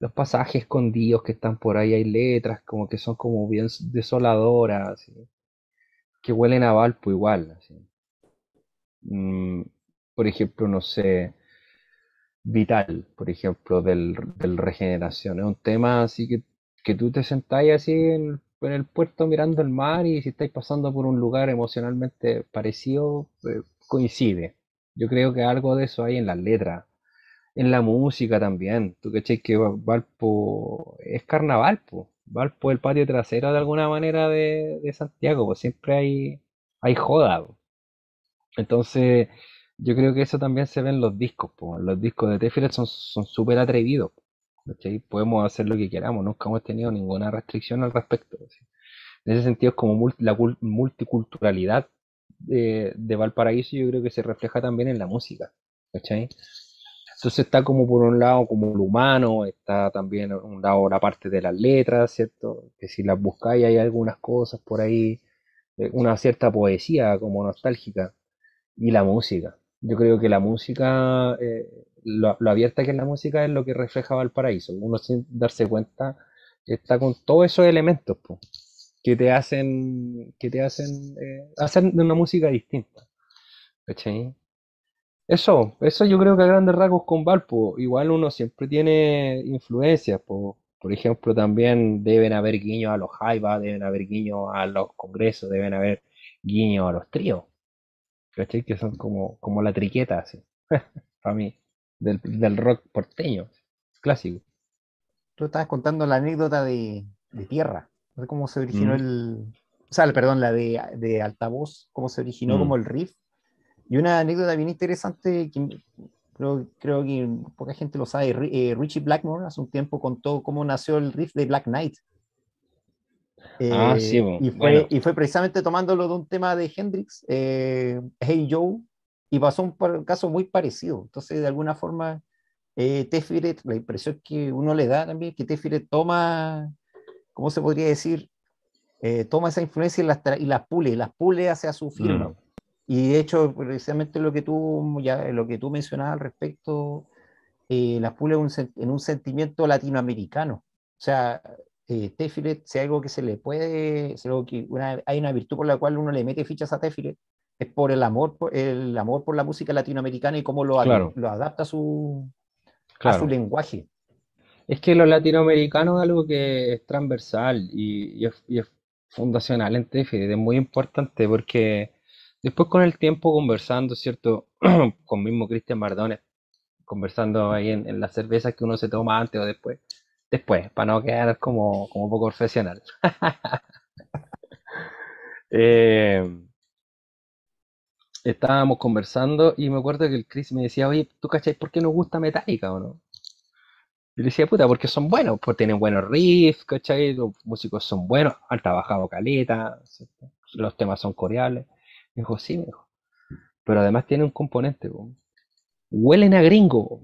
los pasajes escondidos que están por ahí, hay letras como que son como bien desoladoras, ¿sí? Que huelen a Valpo igual. Así. Mm, por ejemplo, no sé, Vital, por ejemplo, del, del Regeneración. Es un tema así que, que tú te sentás así en, en el puerto mirando el mar y si estás pasando por un lugar emocionalmente parecido, eh, coincide. Yo creo que algo de eso hay en las letras, en la música también. Tú cachai que Valpo es carnaval, po. Valpo el patio trasero de alguna manera de, de Santiago, pues siempre hay, hay joda. Po. Entonces, yo creo que eso también se ve en los discos. Po. Los discos de Téfiret son súper son atrevidos. ¿Sí? Podemos hacer lo que queramos, nunca hemos tenido ninguna restricción al respecto. ¿Sí? En ese sentido, es como multi, la multiculturalidad de, de Valparaíso, yo creo que se refleja también en la música. ¿Sí? Entonces está como por un lado como lo humano, está también un lado la parte de las letras, ¿cierto? Que si las buscáis hay algunas cosas por ahí, una cierta poesía como nostálgica. Y la música. Yo creo que la música, eh, lo, lo abierta que es la música es lo que refleja Valparaíso. Uno sin darse cuenta está con todos esos elementos po, que te hacen, que te hacen eh, hacer una música distinta. ¿Cachai? Eso, eso yo creo que a grandes rasgos con Valpo, igual uno siempre tiene influencias, por, por ejemplo también deben haber guiños a los jaivas, deben haber guiños a los congresos, deben haber guiños a los tríos, ¿cachai? Que son como, como la triqueta, así, para mí, del, del rock porteño, clásico. Tú estabas contando la anécdota de, de Tierra, de cómo se originó mm. el, o sea, perdón, la de, de Altavoz, cómo se originó mm. como el riff. Y una anécdota bien interesante que creo, creo que poca gente lo sabe, eh, Richie Blackmore hace un tiempo contó cómo nació el riff de Black Knight. Eh, ah, sí, bueno. y, fue, bueno. y fue precisamente tomándolo de un tema de Hendrix, eh, Hey Joe, y pasó un, un caso muy parecido. Entonces, de alguna forma, eh, Téfiret, la impresión que uno le da también, que Téfiret toma, ¿cómo se podría decir? Eh, toma esa influencia y las, y las pule, las pule hacia su firma. Mm. Y de hecho, precisamente lo que tú, ya, lo que tú mencionabas al respecto, eh, las pule en un sentimiento latinoamericano. O sea, eh, Téfiret, si hay algo que se le puede, si algo que una, hay una virtud por la cual uno le mete fichas a Téfiret, es por el amor por, el amor por la música latinoamericana y cómo lo, claro. lo adapta a su, claro. a su lenguaje. Es que lo latinoamericano es algo que es transversal y, y, es, y es fundacional en Téfiret, es muy importante porque... Después con el tiempo conversando, ¿cierto? Con mismo Cristian Mardones, conversando ahí en, en las cervezas que uno se toma antes o después. Después, para no quedar como, como poco profesional. eh, estábamos conversando y me acuerdo que el Chris me decía, oye, ¿tú cachai por qué nos gusta Metallica o no? Yo decía, puta, porque son buenos, porque tienen buenos riffs, ¿cachai? Los músicos son buenos, han trabajado caleta, ¿cierto? Los temas son coreales. Me dijo, sí, me dijo. Pero además tiene un componente, po. Huelen a gringo, po.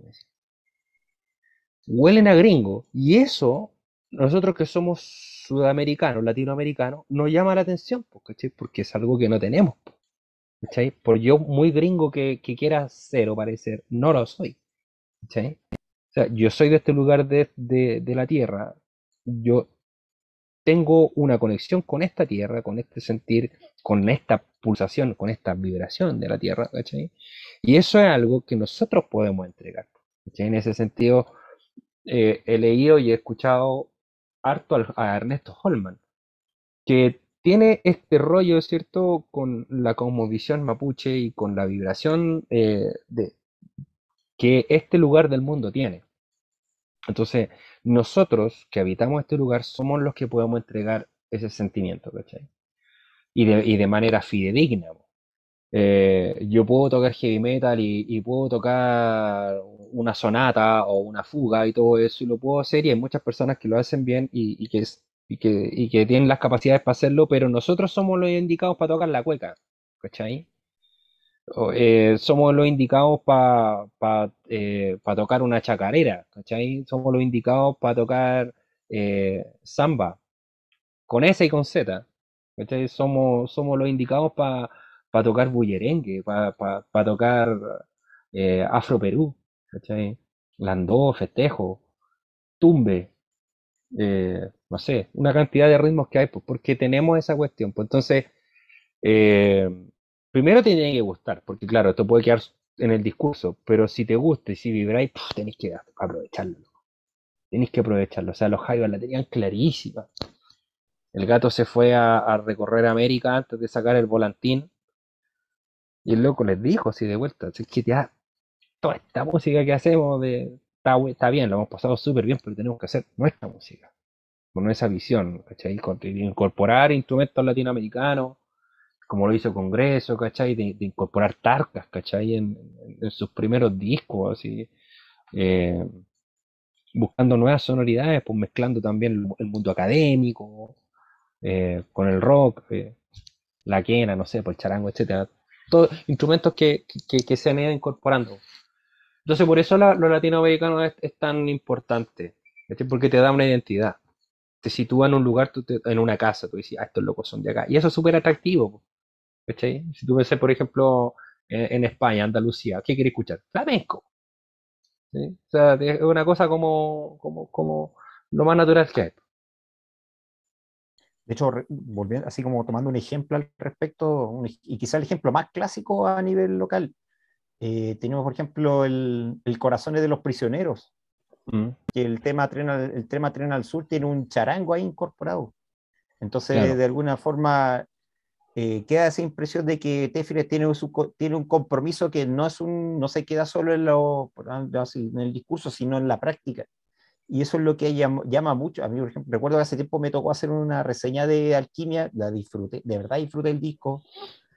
Huelen a gringo. Y eso, nosotros que somos sudamericanos, latinoamericanos, nos llama la atención, po, ¿cachai? Porque es algo que no tenemos, po, ¿cachai? Por yo muy gringo que, que quiera ser o parecer, no lo soy, ¿cachai? O sea, yo soy de este lugar de, de, de la tierra, yo tengo una conexión con esta tierra, con este sentir, con esta pulsación, con esta vibración de la tierra, ¿cachai? Y eso es algo que nosotros podemos entregar, ¿cachai? En ese sentido, eh, he leído y he escuchado harto al, a Ernesto Holman, que tiene este rollo, ¿cierto?, con la cosmovisión mapuche y con la vibración eh, de... que este lugar del mundo tiene. Entonces, nosotros que habitamos este lugar somos los que podemos entregar ese sentimiento, ¿cachai? Y de, y de manera fidedigna. Eh, yo puedo tocar heavy metal y, y puedo tocar una sonata o una fuga y todo eso, y lo puedo hacer, y hay muchas personas que lo hacen bien y, y, que, y, que, y que tienen las capacidades para hacerlo, pero nosotros somos los indicados para tocar la cueca, ¿cachai? Eh, somos los indicados para pa, eh, pa tocar una chacarera, ¿cachai? Somos los indicados para tocar eh, samba, con S y con Z, ¿cachai? Somos, somos los indicados para pa tocar bullerengue, para pa, pa tocar eh, Afro Perú, ¿cachai? Landó, festejo, tumbe, eh, no sé, una cantidad de ritmos que hay, pues, porque tenemos esa cuestión, pues entonces... Eh, Primero te tiene que gustar, porque claro, esto puede quedar en el discurso, pero si te gusta y si vibráis, tenéis que aprovecharlo. Tenéis que aprovecharlo. O sea, los Jaivas la tenían clarísima. El gato se fue a, a recorrer América antes de sacar el volantín. Y el loco les dijo así de vuelta, es que ya toda esta música que hacemos de, está, está bien, lo hemos pasado súper bien, pero tenemos que hacer nuestra música. Con esa visión, ¿cachai? Incorporar instrumentos latinoamericanos, como lo hizo Congreso, ¿cachai? De, de incorporar tarcas, ¿cachai? En, en, en sus primeros discos, así, eh, buscando nuevas sonoridades, pues mezclando también el, el mundo académico, eh, con el rock, eh, la quena, no sé, pues el charango, etcétera. Todos instrumentos que, que, que se han ido incorporando. Entonces, por eso la, lo latinoamericano es, es tan importante, ¿cachai? Porque te da una identidad. Te sitúa en un lugar, tú te, en una casa, tú dices, ah, estos locos son de acá. Y eso es súper atractivo, pues. ¿Cachai? Si tú ves, por ejemplo, en, en España, Andalucía, ¿qué quieres escuchar? Flamenco. ¿Sí? O sea, es una cosa como, como, como lo más natural que hay. De hecho, volviendo, así como tomando un ejemplo al respecto, un, y quizá el ejemplo más clásico a nivel local, eh, tenemos, por ejemplo, el, el Corazones de los Prisioneros, mm. que el tema, tren al, el tema Tren al Sur tiene un charango ahí incorporado. Entonces, claro, de alguna forma... Eh, queda esa impresión de que Téfiret tiene, tiene un compromiso que no, es un, no se queda solo en, lo, en el discurso, sino en la práctica. Y eso es lo que llama, llama mucho. A mí, por ejemplo, recuerdo que hace tiempo me tocó hacer una reseña de Alquimia, la disfruté, de verdad disfruté el disco,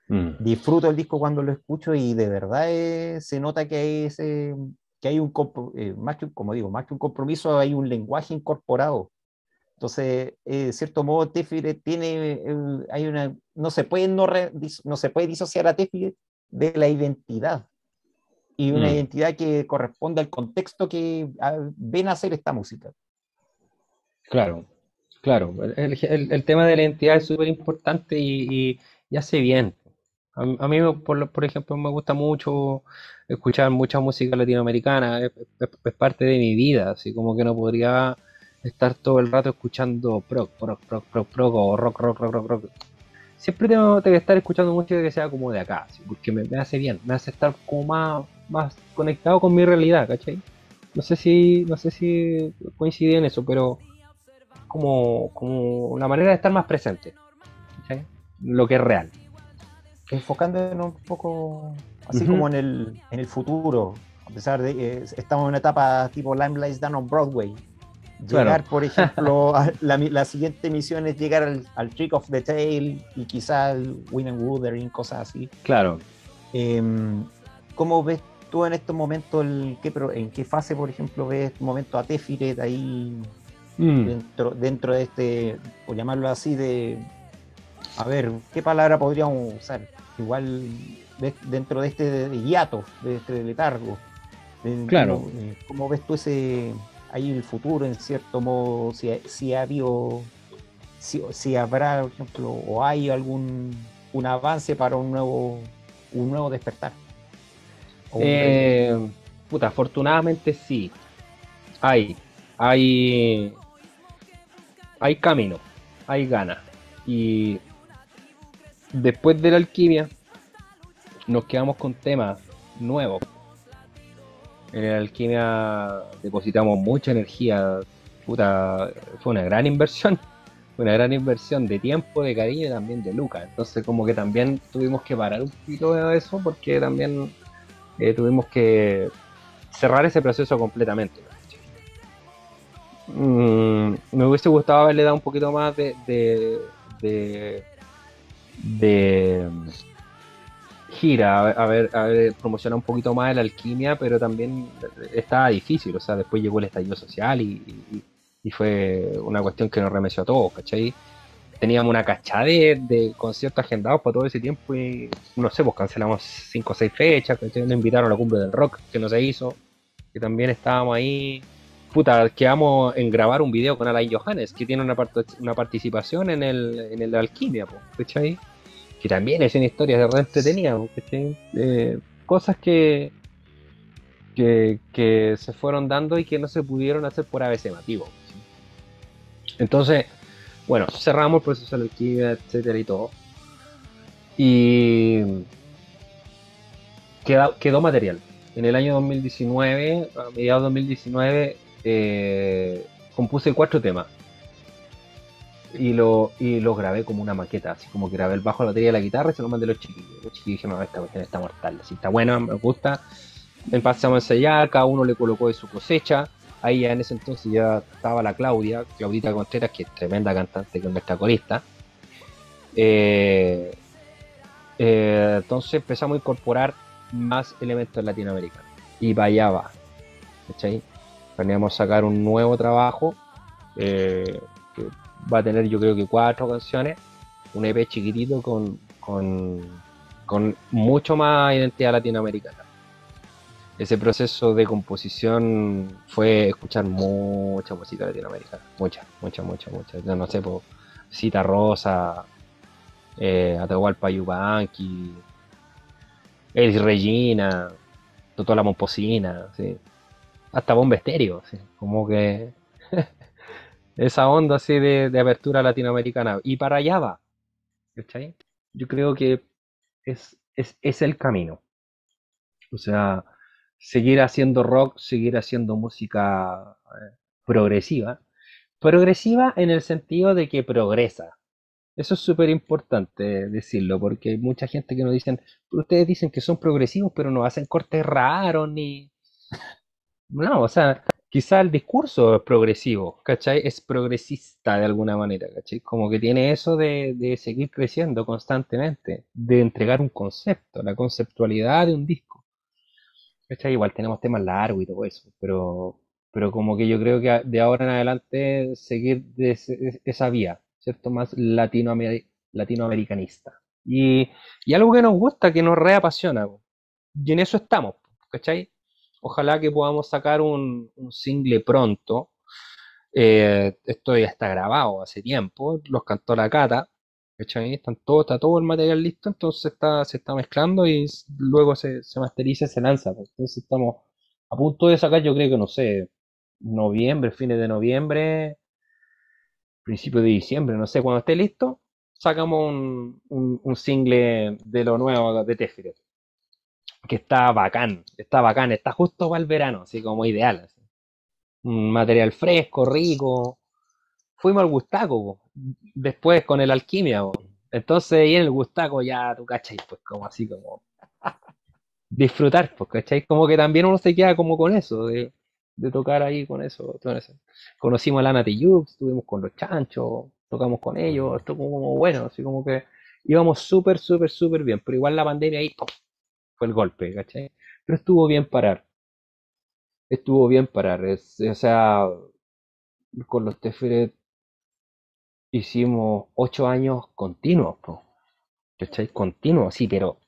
mm. disfruto el disco cuando lo escucho y de verdad eh, se nota que hay, ese, que hay un, eh, más que, como digo, más que un compromiso, hay un lenguaje incorporado. Entonces, eh, de cierto modo, Téfiret tiene, eh, hay una, no se puede no, re, no se puede disociar a Téfiret de la identidad, y una mm. identidad que corresponde al contexto que a, ven a hacer esta música. Claro, claro, el, el, el tema de la identidad es súper importante y, y, y hace bien. A, a mí, por, por ejemplo, me gusta mucho escuchar mucha música latinoamericana, es, es, es parte de mi vida, así como que no podría... estar todo el rato escuchando proc, proc, proc, proc, proc, o rock, rock, rock, rock, rock. Siempre tengo que estar escuchando música que sea como de acá, ¿sí? Porque me, me hace bien, me hace estar como más, más conectado con mi realidad, ¿cachai? No sé si, no sé si coincide en eso, pero como, como una manera de estar más presente, ¿cachai? Lo que es real. Enfocándonos un poco así uh-huh. como en el, en el futuro, a pesar de que eh, estamos en una etapa tipo The Lamb Lies Down on Broadway. Llegar, claro. por ejemplo, a la, la siguiente misión es llegar al, al Trick of the Tail y quizás al Win and Wuthering, cosas así. Claro. Eh, ¿Cómo ves tú en estos momentos, el, ¿qué, pero en qué fase, por ejemplo, ves momento a Téfiret ahí mm. dentro, dentro de este, por llamarlo así, de, a ver, ¿qué palabra podríamos usar? Igual de, dentro de este hiato, de este letargo. De, claro. ¿Cómo, cómo ves tú ese, ahí el futuro, en cierto modo, si, si ha habido, si, si habrá, por ejemplo, o hay algún un avance para un nuevo, un nuevo despertar? Eh, puta, afortunadamente sí. Hay, hay, hay camino, hay ganas. Y después de la alquimia nos quedamos con temas nuevos. En la alquimia depositamos mucha energía. Puta, fue una gran inversión. Una gran inversión de tiempo, de cariño y también de lucas. Entonces, como que también tuvimos que parar un poquito de eso porque también. Eh, tuvimos que cerrar ese proceso completamente. Mm, me hubiese gustado haberle dado un poquito más de de, de, de gira, haber, haber promocionado un poquito más de la alquimia, pero también estaba difícil. O sea, después llegó el estallido social y, y, y fue una cuestión que nos remeció a todos, ¿cachai? Teníamos una cachada de, de conciertos agendados para todo ese tiempo y no sé, pues cancelamos cinco o seis fechas, nos invitaron a la cumbre del rock que no se hizo, que también estábamos ahí. Puta, quedamos en grabar un video con Alain Johannes, que tiene una, part una participación en el, en el Alquimia, ¿cachai? Que también es una historia de re entretenida, ¿cachai? Eh, cosas que, que que se fueron dando y que no se pudieron hacer por A B C motivo, ¿cachai? Entonces, bueno, cerramos el proceso de la alquimia, etcétera y todo. Y quedó, quedó material. En el año dos mil diecinueve, a mediados de dos mil diecinueve, eh, compuse cuatro temas. Y los y lo grabé como una maqueta, así como que grabé el bajo, la batería y la guitarra y se lo mandé a los chiquillos. Los chiquillos dijeron, no, esta cuestión está mortal, así está buena, me gusta. Empezamos a ensayar, cada uno le colocó de su cosecha. Ahí ya en ese entonces ya estaba la Claudia, Claudita Contreras, que es tremenda cantante, que es nuestra corista. Eh, eh, entonces empezamos a incorporar más elementos latinoamericanos. Y para allá va. ¿Cachai? Planeamos sacar un nuevo trabajo, eh, que va a tener yo creo que cuatro canciones, un E P chiquitito con, con, con mucho más identidad latinoamericana. Ese proceso de composición fue escuchar mucha música latinoamericana, mucha, mucha, mucha, mucha. Yo no sé, por Cita Rosa, eh, Atahualpa Yupanqui, Elis Regina, Totó la Momposina, ¿sí? Hasta Bomba Estéreo, ¿sí? Como que esa onda así de, de apertura latinoamericana. Y para allá va, ¿cachai? Yo creo que es, es, es el camino. O sea, seguir haciendo rock, seguir haciendo música eh, progresiva. Progresiva en el sentido de que progresa. Eso es súper importante decirlo, porque hay mucha gente que nos dicen, ustedes dicen que son progresivos, pero no hacen cortes raros, ni... No, o sea, quizá el discurso es progresivo, ¿cachai? Es progresista de alguna manera, ¿cachai? Como que tiene eso de, de seguir creciendo constantemente, de entregar un concepto, la conceptualidad de un disco. Igual tenemos temas largos y todo eso, pero, pero como que yo creo que de ahora en adelante seguir de ese, de esa vía, ¿cierto? Más latinoamer, latinoamericanista. Y, y algo que nos gusta, que nos reapasiona, y en eso estamos, ¿cachai? Ojalá que podamos sacar un, un single pronto. Eh, esto ya está grabado hace tiempo, los cantó la Cata, ¿cachai? Están todo, está todo el material listo, entonces está, se está mezclando y luego se, se masteriza y se lanza. Entonces estamos a punto de sacar, yo creo que no sé, noviembre, fines de noviembre, principio de diciembre, no sé, cuando esté listo, sacamos un, un, un single de lo nuevo de Téfiret, que está bacán, está bacán, está justo para el verano, así como ideal. Así. Un material fresco, rico. Fuimos al Gustaco, después con el Alquimia, bo. Entonces y en el Gustaco ya, tú cachai, pues como así como disfrutar, pues cachai, como que también uno se queda como con eso, de, de tocar ahí con eso, todo eso. Conocimos a Lana Tiyux, estuvimos con los Chanchos, tocamos con ellos, esto como, como bueno, así como que íbamos súper, súper, súper bien, pero igual la pandemia ahí, ¡pum! fue el golpe, ¿cachai? Pero estuvo bien parar. Estuvo bien parar. Es, o sea, con los Téfiret hicimos ocho años continuos, po, ¿cachai? Continuos, así, pero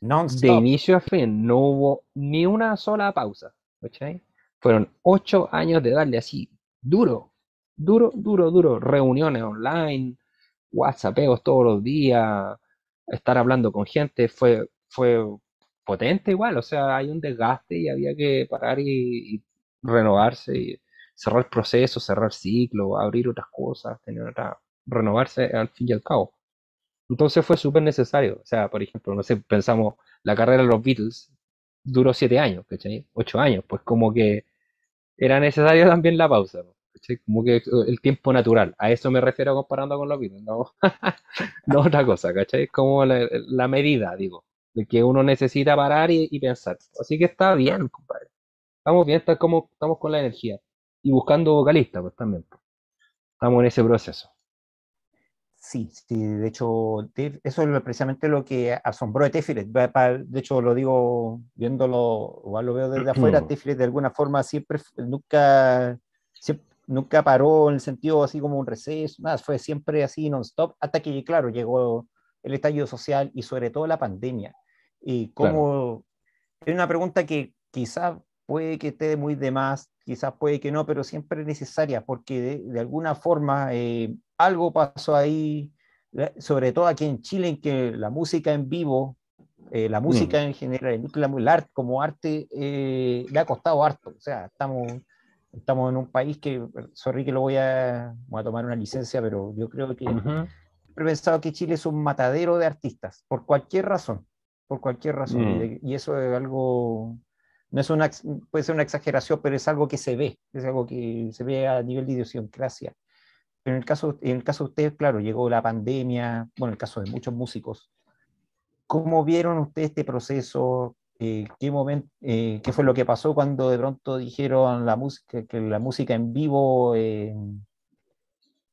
non-stop. De inicio a fin, no hubo ni una sola pausa, ¿cachai? Fueron ocho años de darle así, duro, duro, duro, duro. Reuniones online, WhatsAppeos todos los días, estar hablando con gente, fue, fue potente igual. O sea, hay un desgaste y había que parar y, y renovarse, y cerrar procesos, cerrar ciclos, abrir otras cosas, tener otra, renovarse al fin y al cabo. Entonces fue súper necesario. O sea, por ejemplo, no sé, pensamos, la carrera de los Beatles duró siete años, ¿cachai? Ocho años, pues como que era necesario también la pausa, ¿cachai? Como que el tiempo natural, a eso me refiero comparando con los Beatles, no, no otra cosa, ¿cachai? Como la, la medida, digo, de que uno necesita parar y, y pensar. Así que está bien, compadre. Estamos bien, está como, estamos con la energía. Y buscando vocalista, pues también. Pues. Estamos en ese proceso. Sí, sí, de hecho, eso es precisamente lo que asombró de Téfiret. De hecho, lo digo viéndolo, igual lo veo desde afuera. Téfiret de alguna forma siempre, nunca, siempre, nunca paró en el sentido así como un receso, nada, fue siempre así non-stop, hasta que, claro, llegó el estallido social y sobre todo la pandemia. Y como, claro. Es una pregunta que quizás puede que esté muy de más, quizás puede que no, pero siempre es necesaria, porque de, de alguna forma eh, algo pasó ahí, sobre todo aquí en Chile, en que la música en vivo, eh, la música mm. en general, el arte como arte, eh, le ha costado harto. O sea, estamos, estamos en un país que, sorry que lo voy a, voy a tomar una licencia, pero yo creo que uh-huh. he pensado que Chile es un matadero de artistas, por cualquier razón, por cualquier razón, mm. y, y eso es algo... No es una, puede ser una exageración, pero es algo que se ve, es algo que se ve a nivel de idiosincrasia. Pero en el caso, en el caso de ustedes, claro, llegó la pandemia, bueno, en el caso de muchos músicos. ¿Cómo vieron ustedes este proceso? Eh, ¿qué, momento, eh, ¿Qué fue lo que pasó cuando de pronto dijeron la música, que la música en vivo eh,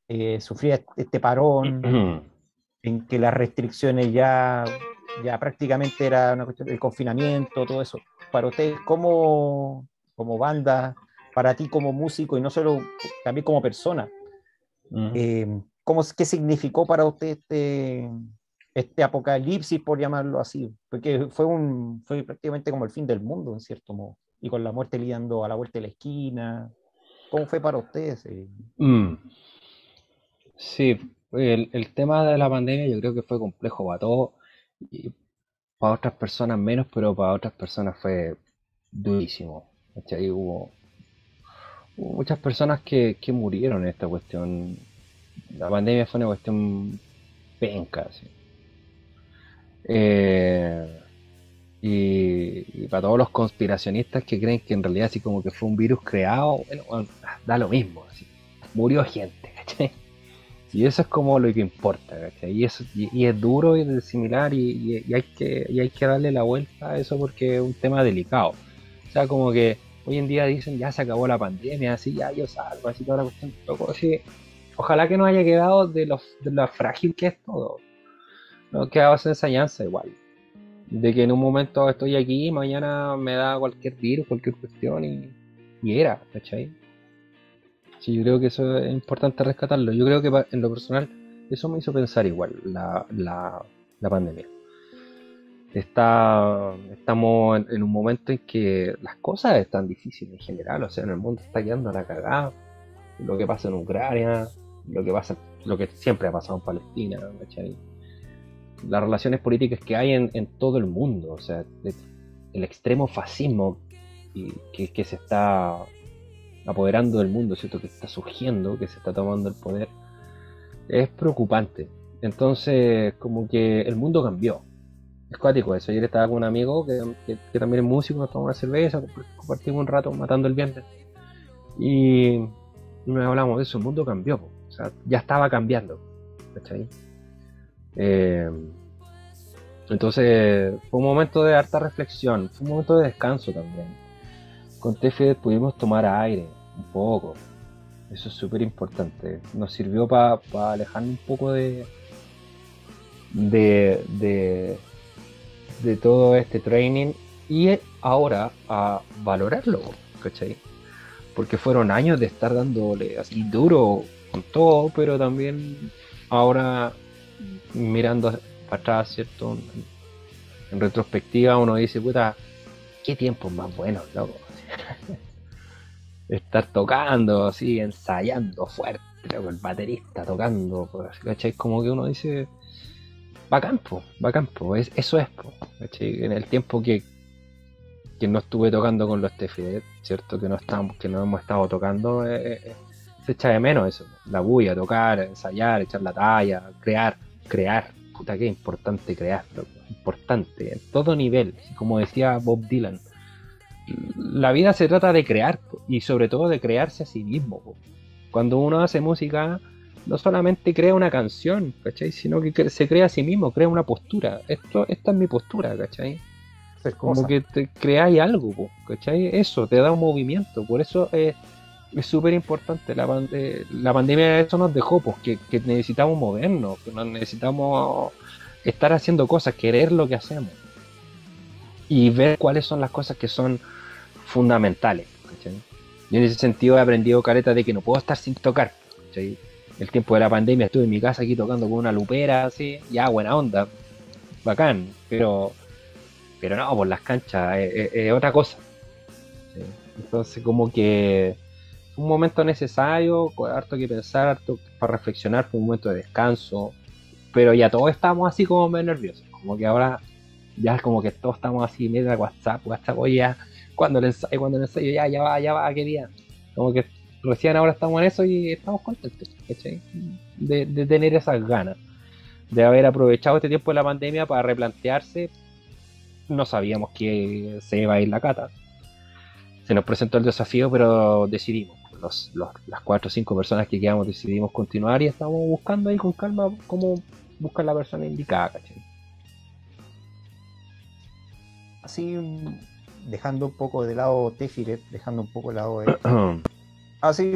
eh, sufría este parón, en que las restricciones ya, ya prácticamente era una cuestión del confinamiento, todo eso? Para ustedes como, como banda, para ti como músico y no solo, también como persona, uh-huh. eh, ¿cómo, ¿qué significó para usted este, este apocalipsis, por llamarlo así? Porque fue, un, fue prácticamente como el fin del mundo, en cierto modo, y con la muerte lidiando a la vuelta de la esquina. ¿Cómo fue para ustedes? Eh? Mm. Sí, el, el tema de la pandemia yo creo que fue complejo para todos, para otras personas menos, pero para otras personas fue durísimo. ¿Cachai? Hubo, hubo muchas personas que, que murieron en esta cuestión. La pandemia fue una cuestión penca, ¿sí? eh, y, y para todos los conspiracionistas que creen que en realidad así como que fue un virus creado, bueno, bueno, da lo mismo, ¿sí? Murió gente, ¿cachai? Y eso es como lo que importa, ¿cachai? Y, eso, y, y es duro y es similar y, y, y, hay que, y hay que darle la vuelta a eso porque es un tema delicado. O sea, como que hoy en día dicen ya se acabó la pandemia, así ya yo salgo, así toda la cuestión. Loco, así, ojalá que no haya quedado de lo, de lo frágil que es todo. No quedaba esa enseñanza igual. De que en un momento estoy aquí, mañana me da cualquier virus, cualquier cuestión y, y era, ¿cachai? Sí, yo creo que eso es importante rescatarlo. Yo creo que en lo personal eso me hizo pensar igual, la, la, la pandemia. Está, estamos en, en un momento en que las cosas están difíciles en general, o sea, en el mundo está quedando la cagada. Lo que pasa en Ucrania, lo que pasa, lo que siempre ha pasado en Palestina, ¿cachai? Las relaciones políticas que hay en, en todo el mundo, o sea, el extremo fascismo y, que, que se está... apoderando del mundo, ¿cierto? Que está surgiendo, que se está tomando el poder, es preocupante. Entonces, como que el mundo cambió. Es cuático eso. Ayer estaba con un amigo que, que, que también es músico, nos tomamos una cerveza, compartimos un rato matando el viernes y nos hablamos de eso. El mundo cambió, po. O sea, ya estaba cambiando. ¿Cachai? Eh, entonces, fue un momento de harta reflexión, fue un momento de descanso también. Con Téfiret pudimos tomar aire un poco, eso es súper importante, nos sirvió para pa alejarnos un poco de, de, de, de todo este training y ahora a valorarlo, ¿cachai? Porque fueron años de estar dándole así duro con todo, pero también ahora mirando para atrás, ¿cierto? En retrospectiva uno dice, puta, qué tiempos más buenos, loco. Estar tocando así, ensayando fuerte, loco, el baterista tocando, ¿cachai? Como que uno dice, bacán, po, bacán, po, es, eso es, po, ¿cachai? En el tiempo que, que no estuve tocando con los Téfiret, ¿cierto? Que no estamos, que no hemos estado tocando, eh, eh, se echa de menos eso, la bulla, tocar, ensayar, echar la talla, crear, crear, puta, qué importante crear, loco, importante, en todo nivel, como decía Bob Dylan. La vida se trata de crear, y sobre todo de crearse a sí mismo. Cuando uno hace música, no solamente crea una canción, ¿cachai? Sino que se crea a sí mismo, crea una postura. Esto, esta es mi postura, ¿cachai? Es como que te creáis algo, ¿cachai? Eso te da un movimiento. Por eso es súper importante. La, pand la pandemia eso nos dejó, pues, que, que necesitamos movernos, que nos necesitamos estar haciendo cosas, querer lo que hacemos. Y ver cuáles son las cosas que son fundamentales, ¿cachai? Yo en ese sentido he aprendido, careta, de que no puedo estar sin tocar, ¿cachai? El tiempo de la pandemia estuve en mi casa aquí tocando con una lupera, así, ya, buena onda, bacán, pero pero no, por las canchas es eh, eh, eh, otra cosa, ¿cachai? Entonces como que un momento necesario, harto que pensar, harto para reflexionar, fue un momento de descanso, pero ya todos estamos así como medio nerviosos, como que ahora... Ya como que todos estamos así, mira, WhatsApp, WhatsApp, oye, ya, cuando le ensayo, cuando le ensayo, ya, ya va, ya va, qué día. Como que recién ahora estamos en eso y estamos contentos, ¿cachai? De, de tener esas ganas, de haber aprovechado este tiempo de la pandemia para replantearse. No sabíamos que se iba a ir la Cata. Se nos presentó el desafío, pero decidimos, los, los, las cuatro o cinco personas que quedamos decidimos continuar y estamos buscando ahí con calma cómo buscar la persona indicada, ¿cachai? Así, dejando un poco de lado Téfiret, dejando un poco de lado... De... Así,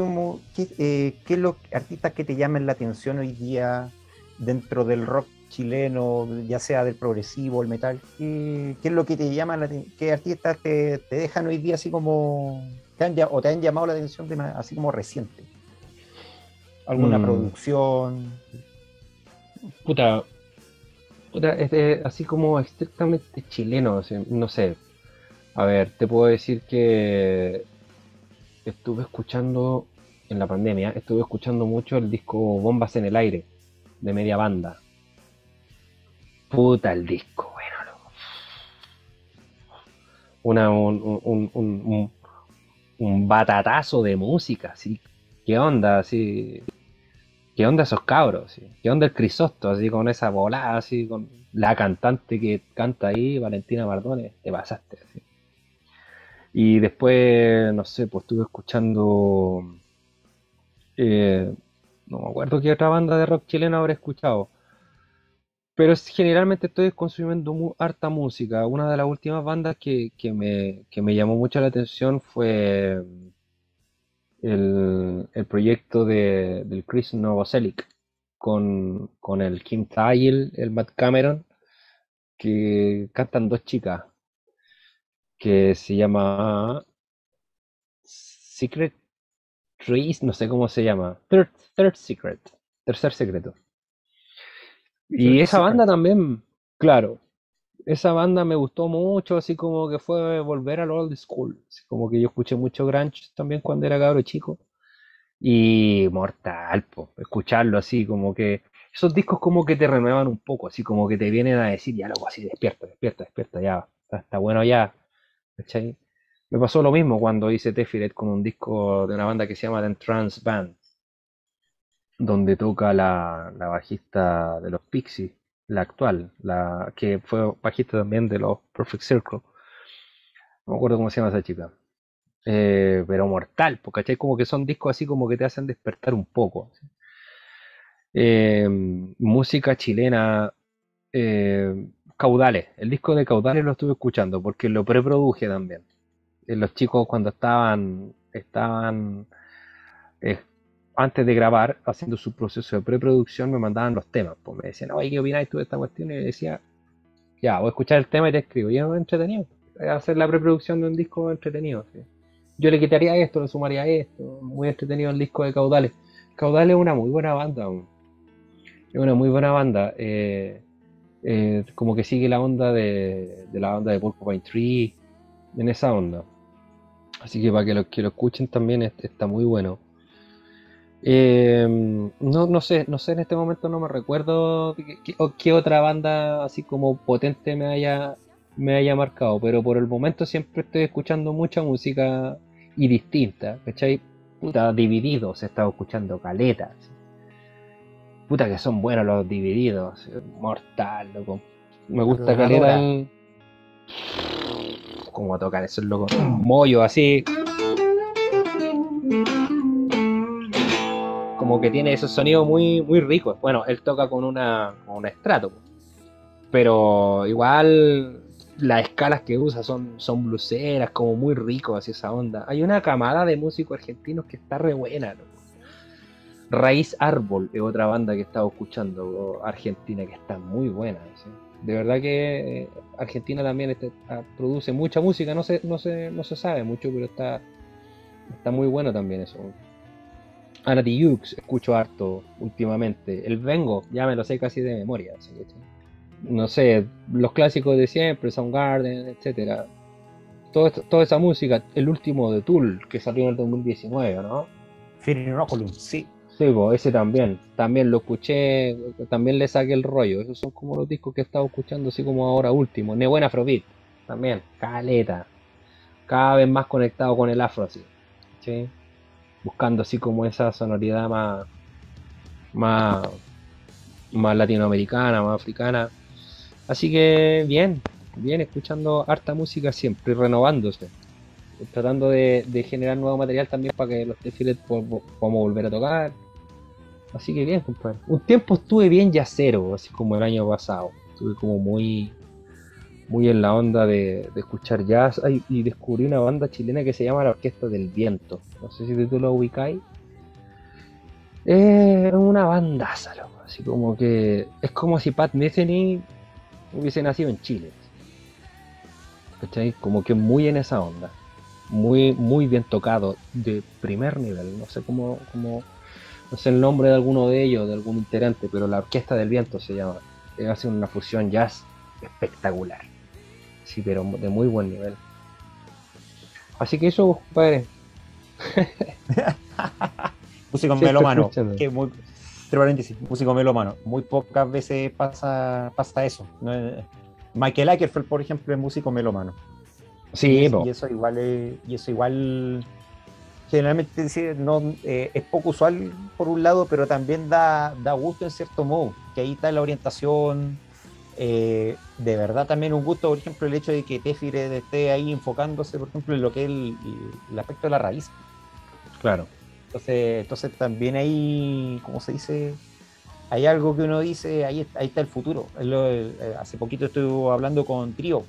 ¿qué, eh, qué es los artistas que te llaman la atención hoy día dentro del rock chileno, ya sea del progresivo, el metal? ¿Qué, qué es lo que te llaman la atención? ¿Qué artistas te, te dejan hoy día así como... Te han, o te han llamado la atención de, así como reciente? ¿Alguna mm. producción? Puta... Este, así como estrictamente chileno, no sé. A ver, te puedo decir que estuve escuchando en la pandemia, estuve escuchando mucho el disco Bombas en el Aire de Media Banda. Puta el disco, bueno, loco. Una, un, un, un, un, un batatazo de música, así. ¿Qué onda? Así. ¿Qué onda esos cabros? ¿Sí? ¿Qué onda el Crisosto? Así con esa volada, así con la cantante que canta ahí, Valentina Mardones, te pasaste. Así. Y después, no sé, pues estuve escuchando, eh, no me acuerdo qué otra banda de rock chileno habré escuchado, pero generalmente estoy consumiendo muy, harta música. Una de las últimas bandas que, que, me, que me llamó mucho la atención fue... El, el proyecto de, del Chris Novoselic con, con el Kim Thai, el, el Matt Cameron, que cantan dos chicas que se llama Secret Trees, no sé cómo se llama, Third, Third Secret, Tercer Secreto. Y Third esa Secret. Banda también, claro, esa banda me gustó mucho, así como que fue volver al old school, así como que yo escuché mucho grunge también cuando era cabro chico, y mortal, po, escucharlo así como que, esos discos como que te renuevan un poco, así como que te vienen a decir, ya loco, así despierta, despierta, despierta, ya, está, está bueno ya, ¿cachai? Me pasó lo mismo cuando hice Téfiret con un disco de una banda que se llama The Entrance Band, donde toca la, la bajista de los Pixies, la actual, la que fue bajista también de los Perfect Circle, no me acuerdo cómo se llama esa chica, eh, pero mortal, porque ¿cachai? Como que son discos así como que te hacen despertar un poco, ¿sí? eh, música chilena, eh, Caudales, el disco de Caudales lo estuve escuchando porque lo preproduje también, eh, los chicos cuando estaban estaban eh, antes de grabar, haciendo su proceso de preproducción, me mandaban los temas, pues me decían, oye, ¿qué opináis tú de esta cuestión? Y decía, ya, voy a escuchar el tema y te escribo. Y es entretenido. Hacer la preproducción de un disco entretenido. ¿Sí? Yo le quitaría esto, le sumaría esto. Muy entretenido el disco de Caudales. Caudales es una muy buena banda. Es una muy buena banda. Eh, eh, como que sigue la onda de, de la banda de Porcupine Tree. En esa onda. Así que para que los que lo escuchen también es, está muy bueno. Eh, no, no sé, no sé en este momento no me recuerdo qué otra banda así como potente me haya, me haya marcado, pero por el momento siempre estoy escuchando mucha música y distinta, ¿cachai? Puta, Divididos, he estado escuchando caletas. Puta que son buenos los Divididos, mortal, loco. Me gusta caleta. Como tocar esos locos, mollo así. Como que tiene esos sonidos muy, muy ricos. Bueno, él toca con una, con un estrato, pero igual las escalas que usa son, son bluseras, como muy ricos, así esa onda. Hay una camada de músicos argentinos que está re buena, ¿no? Raíz Árbol es otra banda que he estado escuchando, argentina, que está muy buena, ¿sí? De verdad que Argentina también está, produce mucha música, no se, no se, no se sabe mucho, pero está, está muy bueno también eso. Anati Yux, escucho harto últimamente. El Vengo, ya me lo sé casi de memoria. Así que, no sé, los clásicos de siempre, Soundgarden, etcétera. Todo esto, toda esa música, el último de Tool, que salió en el dos mil diecinueve, ¿no? Finoculum, sí. Sí, pues, ese también. También lo escuché, también le saqué el rollo. Esos son como los discos que he estado escuchando, así como ahora último. Nebuen Afrobeat, también. Caleta. Cada vez más conectado con el afro, así. ¿Sí? Buscando así como esa sonoridad más, más, más latinoamericana, más africana. Así que bien, bien, escuchando harta música siempre, renovándose. Tratando de, de generar nuevo material también para que los Téfiret podamos volver a tocar. Así que bien, compadre. Un tiempo estuve bien yacero, así como el año pasado. Estuve como muy, muy en la onda de, de escuchar jazz. Ay, y descubrí una banda chilena que se llama la Orquesta del Viento. No sé si tú lo ubicáis. Es una bandaza, loco. Así como que es como si Pat Metheny hubiese nacido en Chile, ¿cachai? Como que muy en esa onda, muy muy bien tocado, de primer nivel. No sé cómo, cómo no sé el nombre de alguno de ellos, de algún integrante, pero la Orquesta del Viento se llama. Hace una fusión jazz espectacular. Sí, pero de muy buen nivel. Así que eso, compadre. Músico melómano. Que muy, entre paréntesis, músico melómano. Muy pocas veces pasa, pasa eso. Michael Ackerfeld, por ejemplo, es músico melómano. Sí, y, y eso igual es, y eso igual generalmente no, eh, es poco usual por un lado, pero también da, da gusto en cierto modo. Que ahí está la orientación. Eh, de verdad también un gusto, por ejemplo, el hecho de que Téfiret esté ahí enfocándose, por ejemplo, en lo que es el, el aspecto de la raíz. Claro. Entonces, entonces también ahí, como se dice, hay algo que uno dice, ahí, ahí está el futuro. Lo, el, hace poquito estuve hablando con Trío.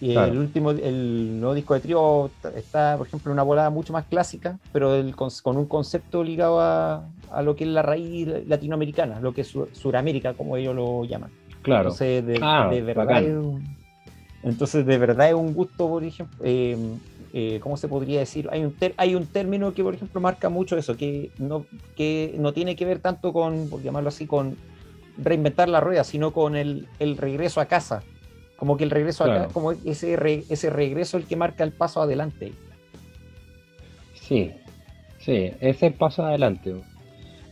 Y claro, el último, el nuevo disco de Trío está, por ejemplo, en una volada mucho más clásica, pero el, con, con un concepto ligado a, a lo que es la raíz latinoamericana, lo que es sur, Suramérica, como ellos lo llaman. Claro. Entonces de, ah, de verdad es un, entonces de verdad es un gusto, por ejemplo, eh, eh, ¿cómo se podría decir? Hay un, ter, hay un término que, por ejemplo, marca mucho eso, que no, que no tiene que ver tanto con, por llamarlo así, con reinventar la rueda, sino con el, el regreso a casa. Como que el regreso claro. a casa, como ese, re, ese regreso el que marca el paso adelante. Sí, sí, ese paso adelante.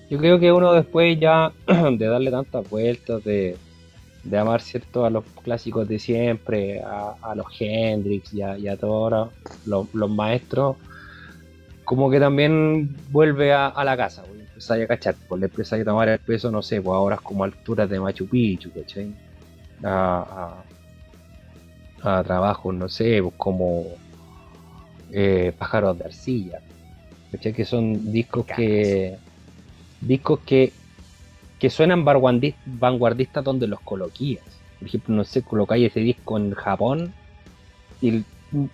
Yo creo que uno después ya de darle tantas vueltas, de... de amar, ¿cierto?, a los clásicos de siempre, a, a los Hendrix y a, y a todos los, los maestros, como que también vuelve a, a la casa, pues, empezáis a cachar, pues, le empezáis a tomar el peso, no sé, pues ahora es como alturas de Machu Picchu, ¿cachai? A, a, a trabajos, no sé, pues como eh, Pájaros de Arcilla, ¿cachai? Que son discos que... discos que... que suenan vanguardistas donde los coloquías. Por ejemplo, no sé, colocáis ese disco en Japón y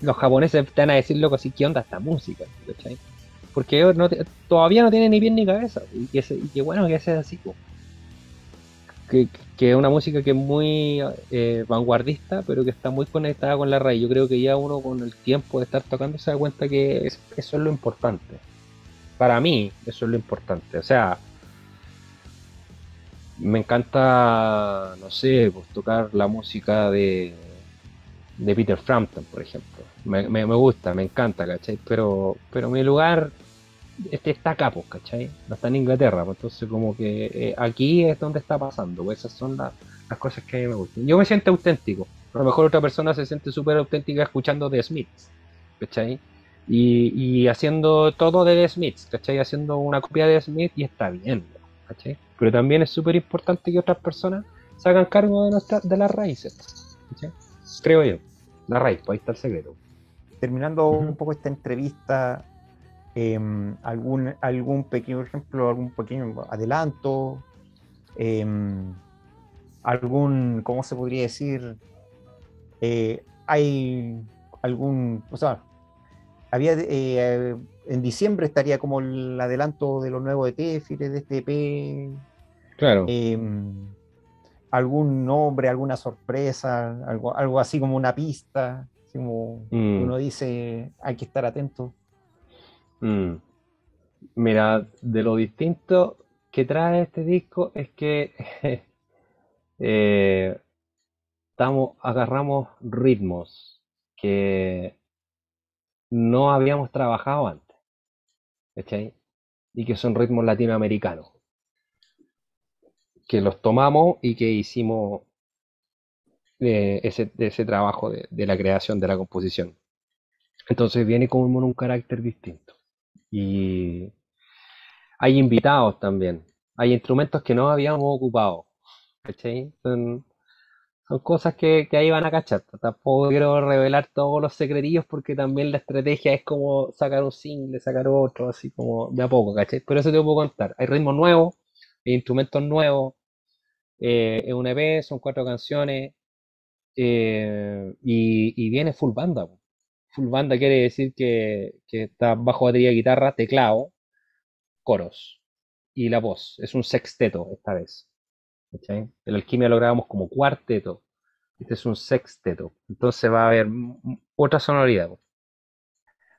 los japoneses te van a decir, loco, así, ¿qué onda esta música? ¿Cachai? Porque ellos no te, todavía no tienen ni pie ni cabeza. Y que, y que bueno que sea así. que, que es una música que es muy eh, vanguardista, pero que está muy conectada con la raíz. Yo creo que ya uno con el tiempo de estar tocando se da cuenta que es, eso es lo importante. Para mí, eso es lo importante. O sea, me encanta, no sé, pues tocar la música de, de Peter Frampton, por ejemplo. Me, me, me gusta, me encanta, ¿cachai? Pero, pero mi lugar este está acá, pues, ¿cachai? No está en Inglaterra, pues, entonces como que eh, aquí es donde está pasando, pues esas son la, las cosas que a mí me gustan. Yo me siento auténtico, a lo mejor otra persona se siente súper auténtica escuchando The Smiths, ¿cachai? Y, y haciendo todo de The Smiths, ¿cachai? Haciendo una copia de The Smiths y está bien, ¿cachai? Pero también es súper importante que otras personas se hagan cargo de, nuestra, de las raíces, ¿cachai? Creo yo, la raíz, pues ahí está el secreto. Terminando uh-huh. un poco esta entrevista, eh, algún, algún pequeño ejemplo, algún pequeño adelanto, eh, algún, ¿cómo se podría decir? Eh, hay algún, o sea, había eh, en diciembre estaría como el adelanto de lo nuevo de Téfiret, de este E P. Claro. Eh, algún nombre, alguna sorpresa, algo, algo así como una pista, así como mm. uno dice, hay que estar atento. Mm. Mira, de lo distinto que trae este disco es que eh, eh, estamos, agarramos ritmos que no habíamos trabajado antes, ¿cachai? Y que son ritmos latinoamericanos, que los tomamos y que hicimos eh, ese, ese trabajo de, de la creación, de la composición. Entonces viene con un, un carácter distinto. Y hay invitados también, hay instrumentos que no habíamos ocupado, ¿cachai? Son, son cosas que, que ahí van a cachar. Tampoco quiero revelar todos los secretillos porque también la estrategia es como sacar un single, sacar otro, así como de a poco, ¿cachai? Pero eso te lo puedo contar. Hay ritmos nuevos, hay instrumentos nuevos, eh, es un E P, son cuatro canciones, eh, y, y viene full banda. Full banda quiere decir que, que está bajo, batería, guitarra, teclado, coros y la voz. Es un sexteto esta vez. ¿Cachai? El Alquimia lo grabamos como cuarteto. Este es un sexteto. Entonces va a haber otra sonoridad.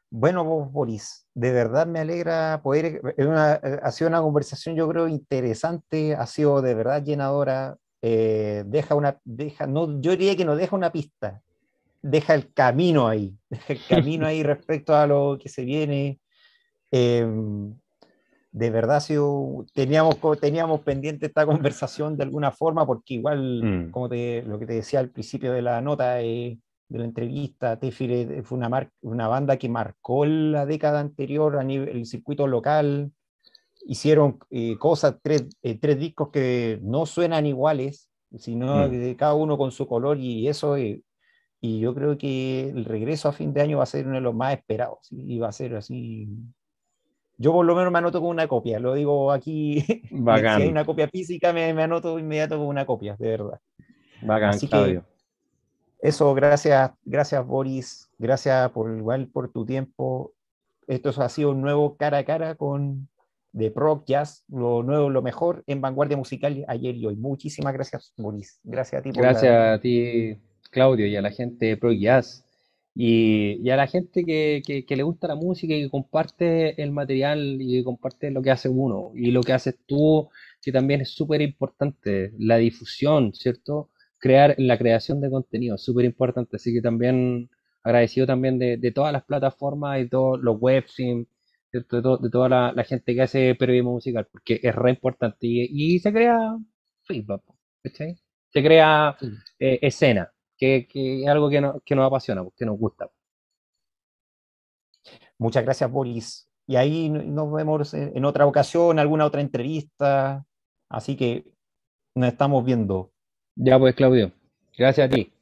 Bueno, Boris, de verdad me alegra poder... Una, ha sido una conversación, yo creo, interesante. Ha sido de verdad llenadora. Eh, deja una... deja no, yo diría que no deja una pista. Deja el camino ahí, deja el camino ahí respecto a lo que se viene. Eh, de verdad, si teníamos, teníamos pendiente esta conversación de alguna forma, porque igual, mm. como te, lo que te decía al principio de la nota, eh, de la entrevista, Téfiret fue una, mar, una banda que marcó la década anterior a nivel el circuito local. Hicieron eh, cosas, tres, eh, tres discos que no suenan iguales, sino mm. de cada uno con su color, y eso... Eh, Y yo creo que el regreso a fin de año va a ser uno de los más esperados. ¿Sí? Y va a ser así. Yo por lo menos me anoto con una copia. Lo digo aquí. Bacán. Si hay una copia física, me, me anoto inmediato con una copia, de verdad. Bacán, así Claudio. Que eso, gracias, gracias Boris. Gracias por, igual, por tu tiempo. Esto ha sido un nuevo cara a cara con The Prog Jazz. Lo nuevo, lo mejor en vanguardia musical ayer y hoy. Muchísimas gracias, Boris. Gracias a ti. Por gracias la... a ti. Claudio, y a la gente de Prog Jazz, y, y a la gente que, que, que le gusta la música y que comparte el material y que comparte lo que hace uno y lo que haces tú, que también es súper importante, la difusión, ¿cierto? Crear, la creación de contenido, súper importante, así que también agradecido también de, de todas las plataformas y todos los websites, de, to, de toda la, la gente que hace periodismo musical, porque es re importante y, y se crea feedback, ¿cachai? Se crea eh, escena. Que, que es algo que, no, que nos apasiona, que nos gusta. Muchas gracias, Boris. Y ahí nos vemos en otra ocasión, alguna otra entrevista. Así que nos estamos viendo. Ya pues, Claudio. Gracias a ti.